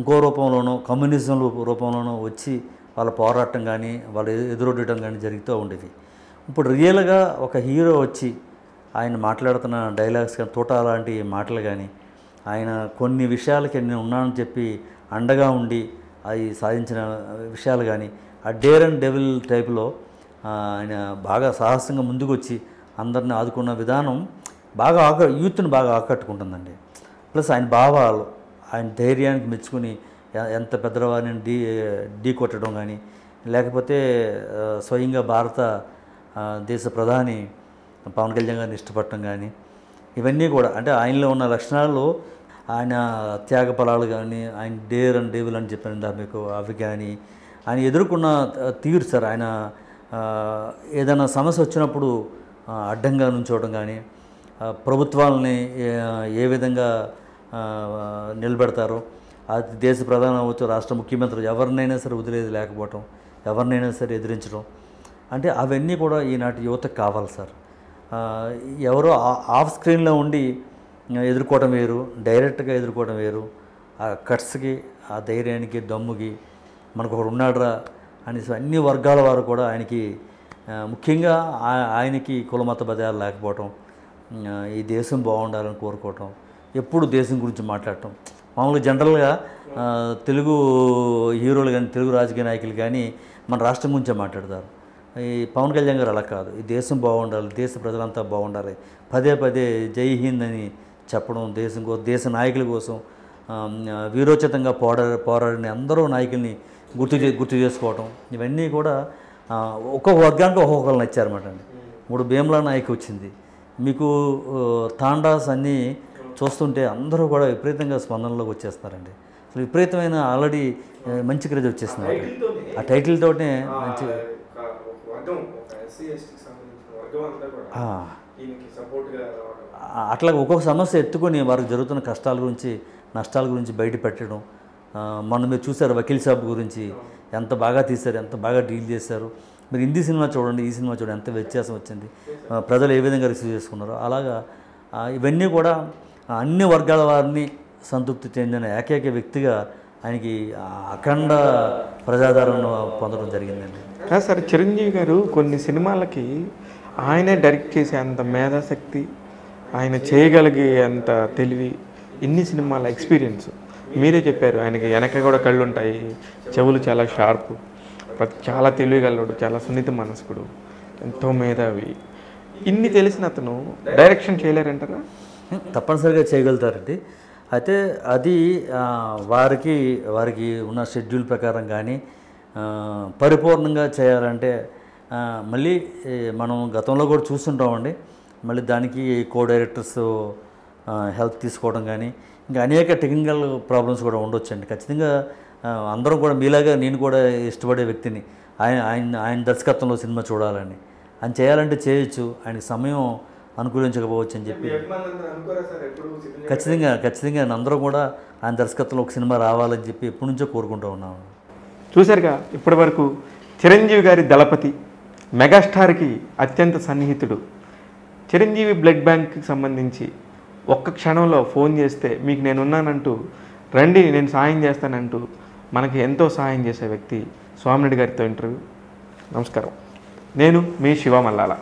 ఇంకో రూపంలోనో కమ్యూనిజం రూపంలోనో వచ్చి వాళ్ళ పోరాటం కానీ వాళ్ళు ఎదురొడ్డటం కానీ జరుగుతూ ఉండేది. ఇప్పుడు రియల్గా ఒక హీరో వచ్చి ఆయన మాట్లాడుతున్న డైలాగ్స్ కానీ, తోట లాంటి మాటలు కానీ, ఆయన కొన్ని విషయాలకి నేను ఉన్నానని చెప్పి అండగా ఉండి అవి సాధించిన విషయాలు కానీ, ఆ డేర్ అండ్ డెవిల్ టైప్లో ఆయన బాగా సాహసంగా ముందుకు వచ్చి అందరిని ఆదుకున్న విధానం బాగా ఆక యూత్ని బాగా ఆకట్టుకుంటుందండి. ప్లస్ ఆయన భావాలు, ఆయన ధైర్యానికి మెచ్చుకుని ఎంత పెద్దవారిని డీ ఢీ కొట్టడం కానీ, లేకపోతే స్వయంగా భారత దేశ ప్రధాని పవన్ కళ్యాణ్ గారిని ఇష్టపడటం కానీ, ఇవన్నీ కూడా అంటే ఆయనలో ఉన్న లక్షణాలు, ఆయన త్యాగ ఫలాలు కానీ, ఆయన డేర్ అండ్ డేబుల్ అని చెప్పాను ఇందా మీకు, అవి కానీ, ఆయన ఎదుర్కొన్న తీరు సార్. ఆయన ఏదైనా సమస్య వచ్చినప్పుడు అడ్డంగా నుంచోవడం కానీ, ప్రభుత్వాలని ఏ విధంగా నిలబెడతారో, అది దేశ ప్రధాని అవ్వచ్చు, రాష్ట్ర ముఖ్యమంత్రులు, ఎవరినైనా సరే వదిలేది లేకపోవటం, ఎవరినైనా సరే ఎదిరించడం, అంటే అవన్నీ కూడా ఈనాటి యువతకు కావాలి సార్. ఎవరో ఆఫ్ స్క్రీన్లో ఉండి ఎదుర్కోవడం వేరు, డైరెక్ట్గా ఎదుర్కోవడం వేరు. ఆ కట్స్కి, ఆ ధైర్యానికి, దమ్ముకి మనకు ఒకడు ఉన్నాడురా అనేసి అన్ని వర్గాల వారు కూడా ఆయనకి, ముఖ్యంగా ఆయనకి కులమత భేదాలు లేకపోవటం, ఈ దేశం బాగుండాలని కోరుకోవటం, ఎప్పుడు దేశం గురించి మాట్లాడటం. మామూలుగా జనరల్గా తెలుగు హీరోలు కానీ, తెలుగు రాజకీయ నాయకులు కానీ మన రాష్ట్రం గురించే మాట్లాడతారు. ఈ పవన్ కళ్యాణ్ గారు అలా కాదు. ఈ దేశం బాగుండాలి, దేశ ప్రజలంతా బాగుండాలి, పదే పదే జై హింద్ అని చెప్పడం, దేశం కోసం, దేశ నాయకుల కోసం వీరోచితంగా పోరా పోరాడిన అందరూ నాయకుల్ని గుర్తు గుర్తు చేసుకోవటం, ఇవన్నీ కూడా ఒక్కొక్క వర్గానికి ఒక్కొక్కరిని ఇచ్చారన్నమాట అండి. మూడు భీమ్లా నాయకు వచ్చింది మీకు, తాండాస్ అన్నీ చూస్తుంటే అందరూ కూడా విపరీతంగా స్పందనలోకి వచ్చేస్తారండి. అసలు విపరీతమైన ఆల్రెడీ మంచి క్రేజ్ వచ్చేస్తున్నారు ఆ టైటిల్ తోటే. మంచి అట్లా ఒక్కొక్క సమస్య ఎత్తుకొని వారికి జరుగుతున్న కష్టాల గురించి, నష్టాల గురించి బయట పెట్టడం. మనం మీరు చూసారు వకీల్ సాబ్ గురించి ఎంత బాగా తీశారు, ఎంత బాగా డీల్ చేశారు. మీరు హిందీ సినిమా చూడండి, ఈ సినిమా చూడండి, ఎంత వ్యత్యాసం వచ్చింది, ప్రజలు ఏ విధంగా రిసీవ్ చేసుకున్నారు. అలాగా ఇవన్నీ కూడా అన్ని వర్గాల వారిని సంతృప్తి చెందిన ఏకైక వ్యక్తిగా ఆయనకి అఖండ ప్రజాదరణ పొందడం జరిగిందండి. సార్, చిరంజీవి గారు కొన్ని సినిమాలకి ఆయనే డైరెక్ట్ చేసే అంత మేధాశక్తి, ఆయన చేయగలిగే అంత తెలివి, ఇన్ని సినిమాల ఎక్స్పీరియన్స్ మీరే చెప్పారు. ఆయనకి వెనక కూడా కళ్ళు ఉంటాయి, చెవులు చాలా షార్ప్, చాలా తెలివిగలడు, చాలా సున్నిత మనసుకుడు, ఎంతో మేధావి. ఇన్ని తెలిసిన అతను డైరెక్షన్ చేయలేరంటారా? తప్పనిసరిగా చేయగలుగుతారండి. అయితే అది వారికి వారికి ఉన్న షెడ్యూల్ ప్రకారం కానీ, పరిపూర్ణంగా చేయాలంటే మళ్ళీ మనం గతంలో కూడా చూస్తుంటామండి. మళ్ళీ దానికి కో డైరెక్టర్స్ హెల్ప్ తీసుకోవడం కానీ, ఇంకా అనేక టెక్నికల్ ప్రాబ్లమ్స్ కూడా ఉండొచ్చండి. ఖచ్చితంగా అందరం కూడా మీలాగా నేను కూడా ఇష్టపడే వ్యక్తిని, ఆయన ఆయన ఆయన దర్శకత్వంలో సినిమా చూడాలని. ఆయన చేయాలంటే చేయొచ్చు, ఆయనకి సమయం అనుకూలించకపోవచ్చు అని చెప్పి ఖచ్చితంగా ఖచ్చితంగా అందరూ కూడా ఆయన దర్శకత్వంలో ఒక సినిమా రావాలని చెప్పి ఎప్పటి నుంచో కోరుకుంటూ ఉన్నాము. చూశారుగా ఇప్పటి వరకు చిరంజీవి గారి దళపతి, మెగాస్టార్కి అత్యంత సన్నిహితుడు, చిరంజీవి బ్లడ్ బ్యాంక్కి సంబంధించి ఒక్క క్షణంలో ఫోన్ చేస్తే మీకు నేనున్నానంటూ, రండి నేను సాయం చేస్తానంటూ మనకి ఎంతో సాయం చేసే వ్యక్తి స్వామిరెడ్డి గారితో ఇంటర్వ్యూ. నమస్కారం, నేను మీ శివ మల్లాల.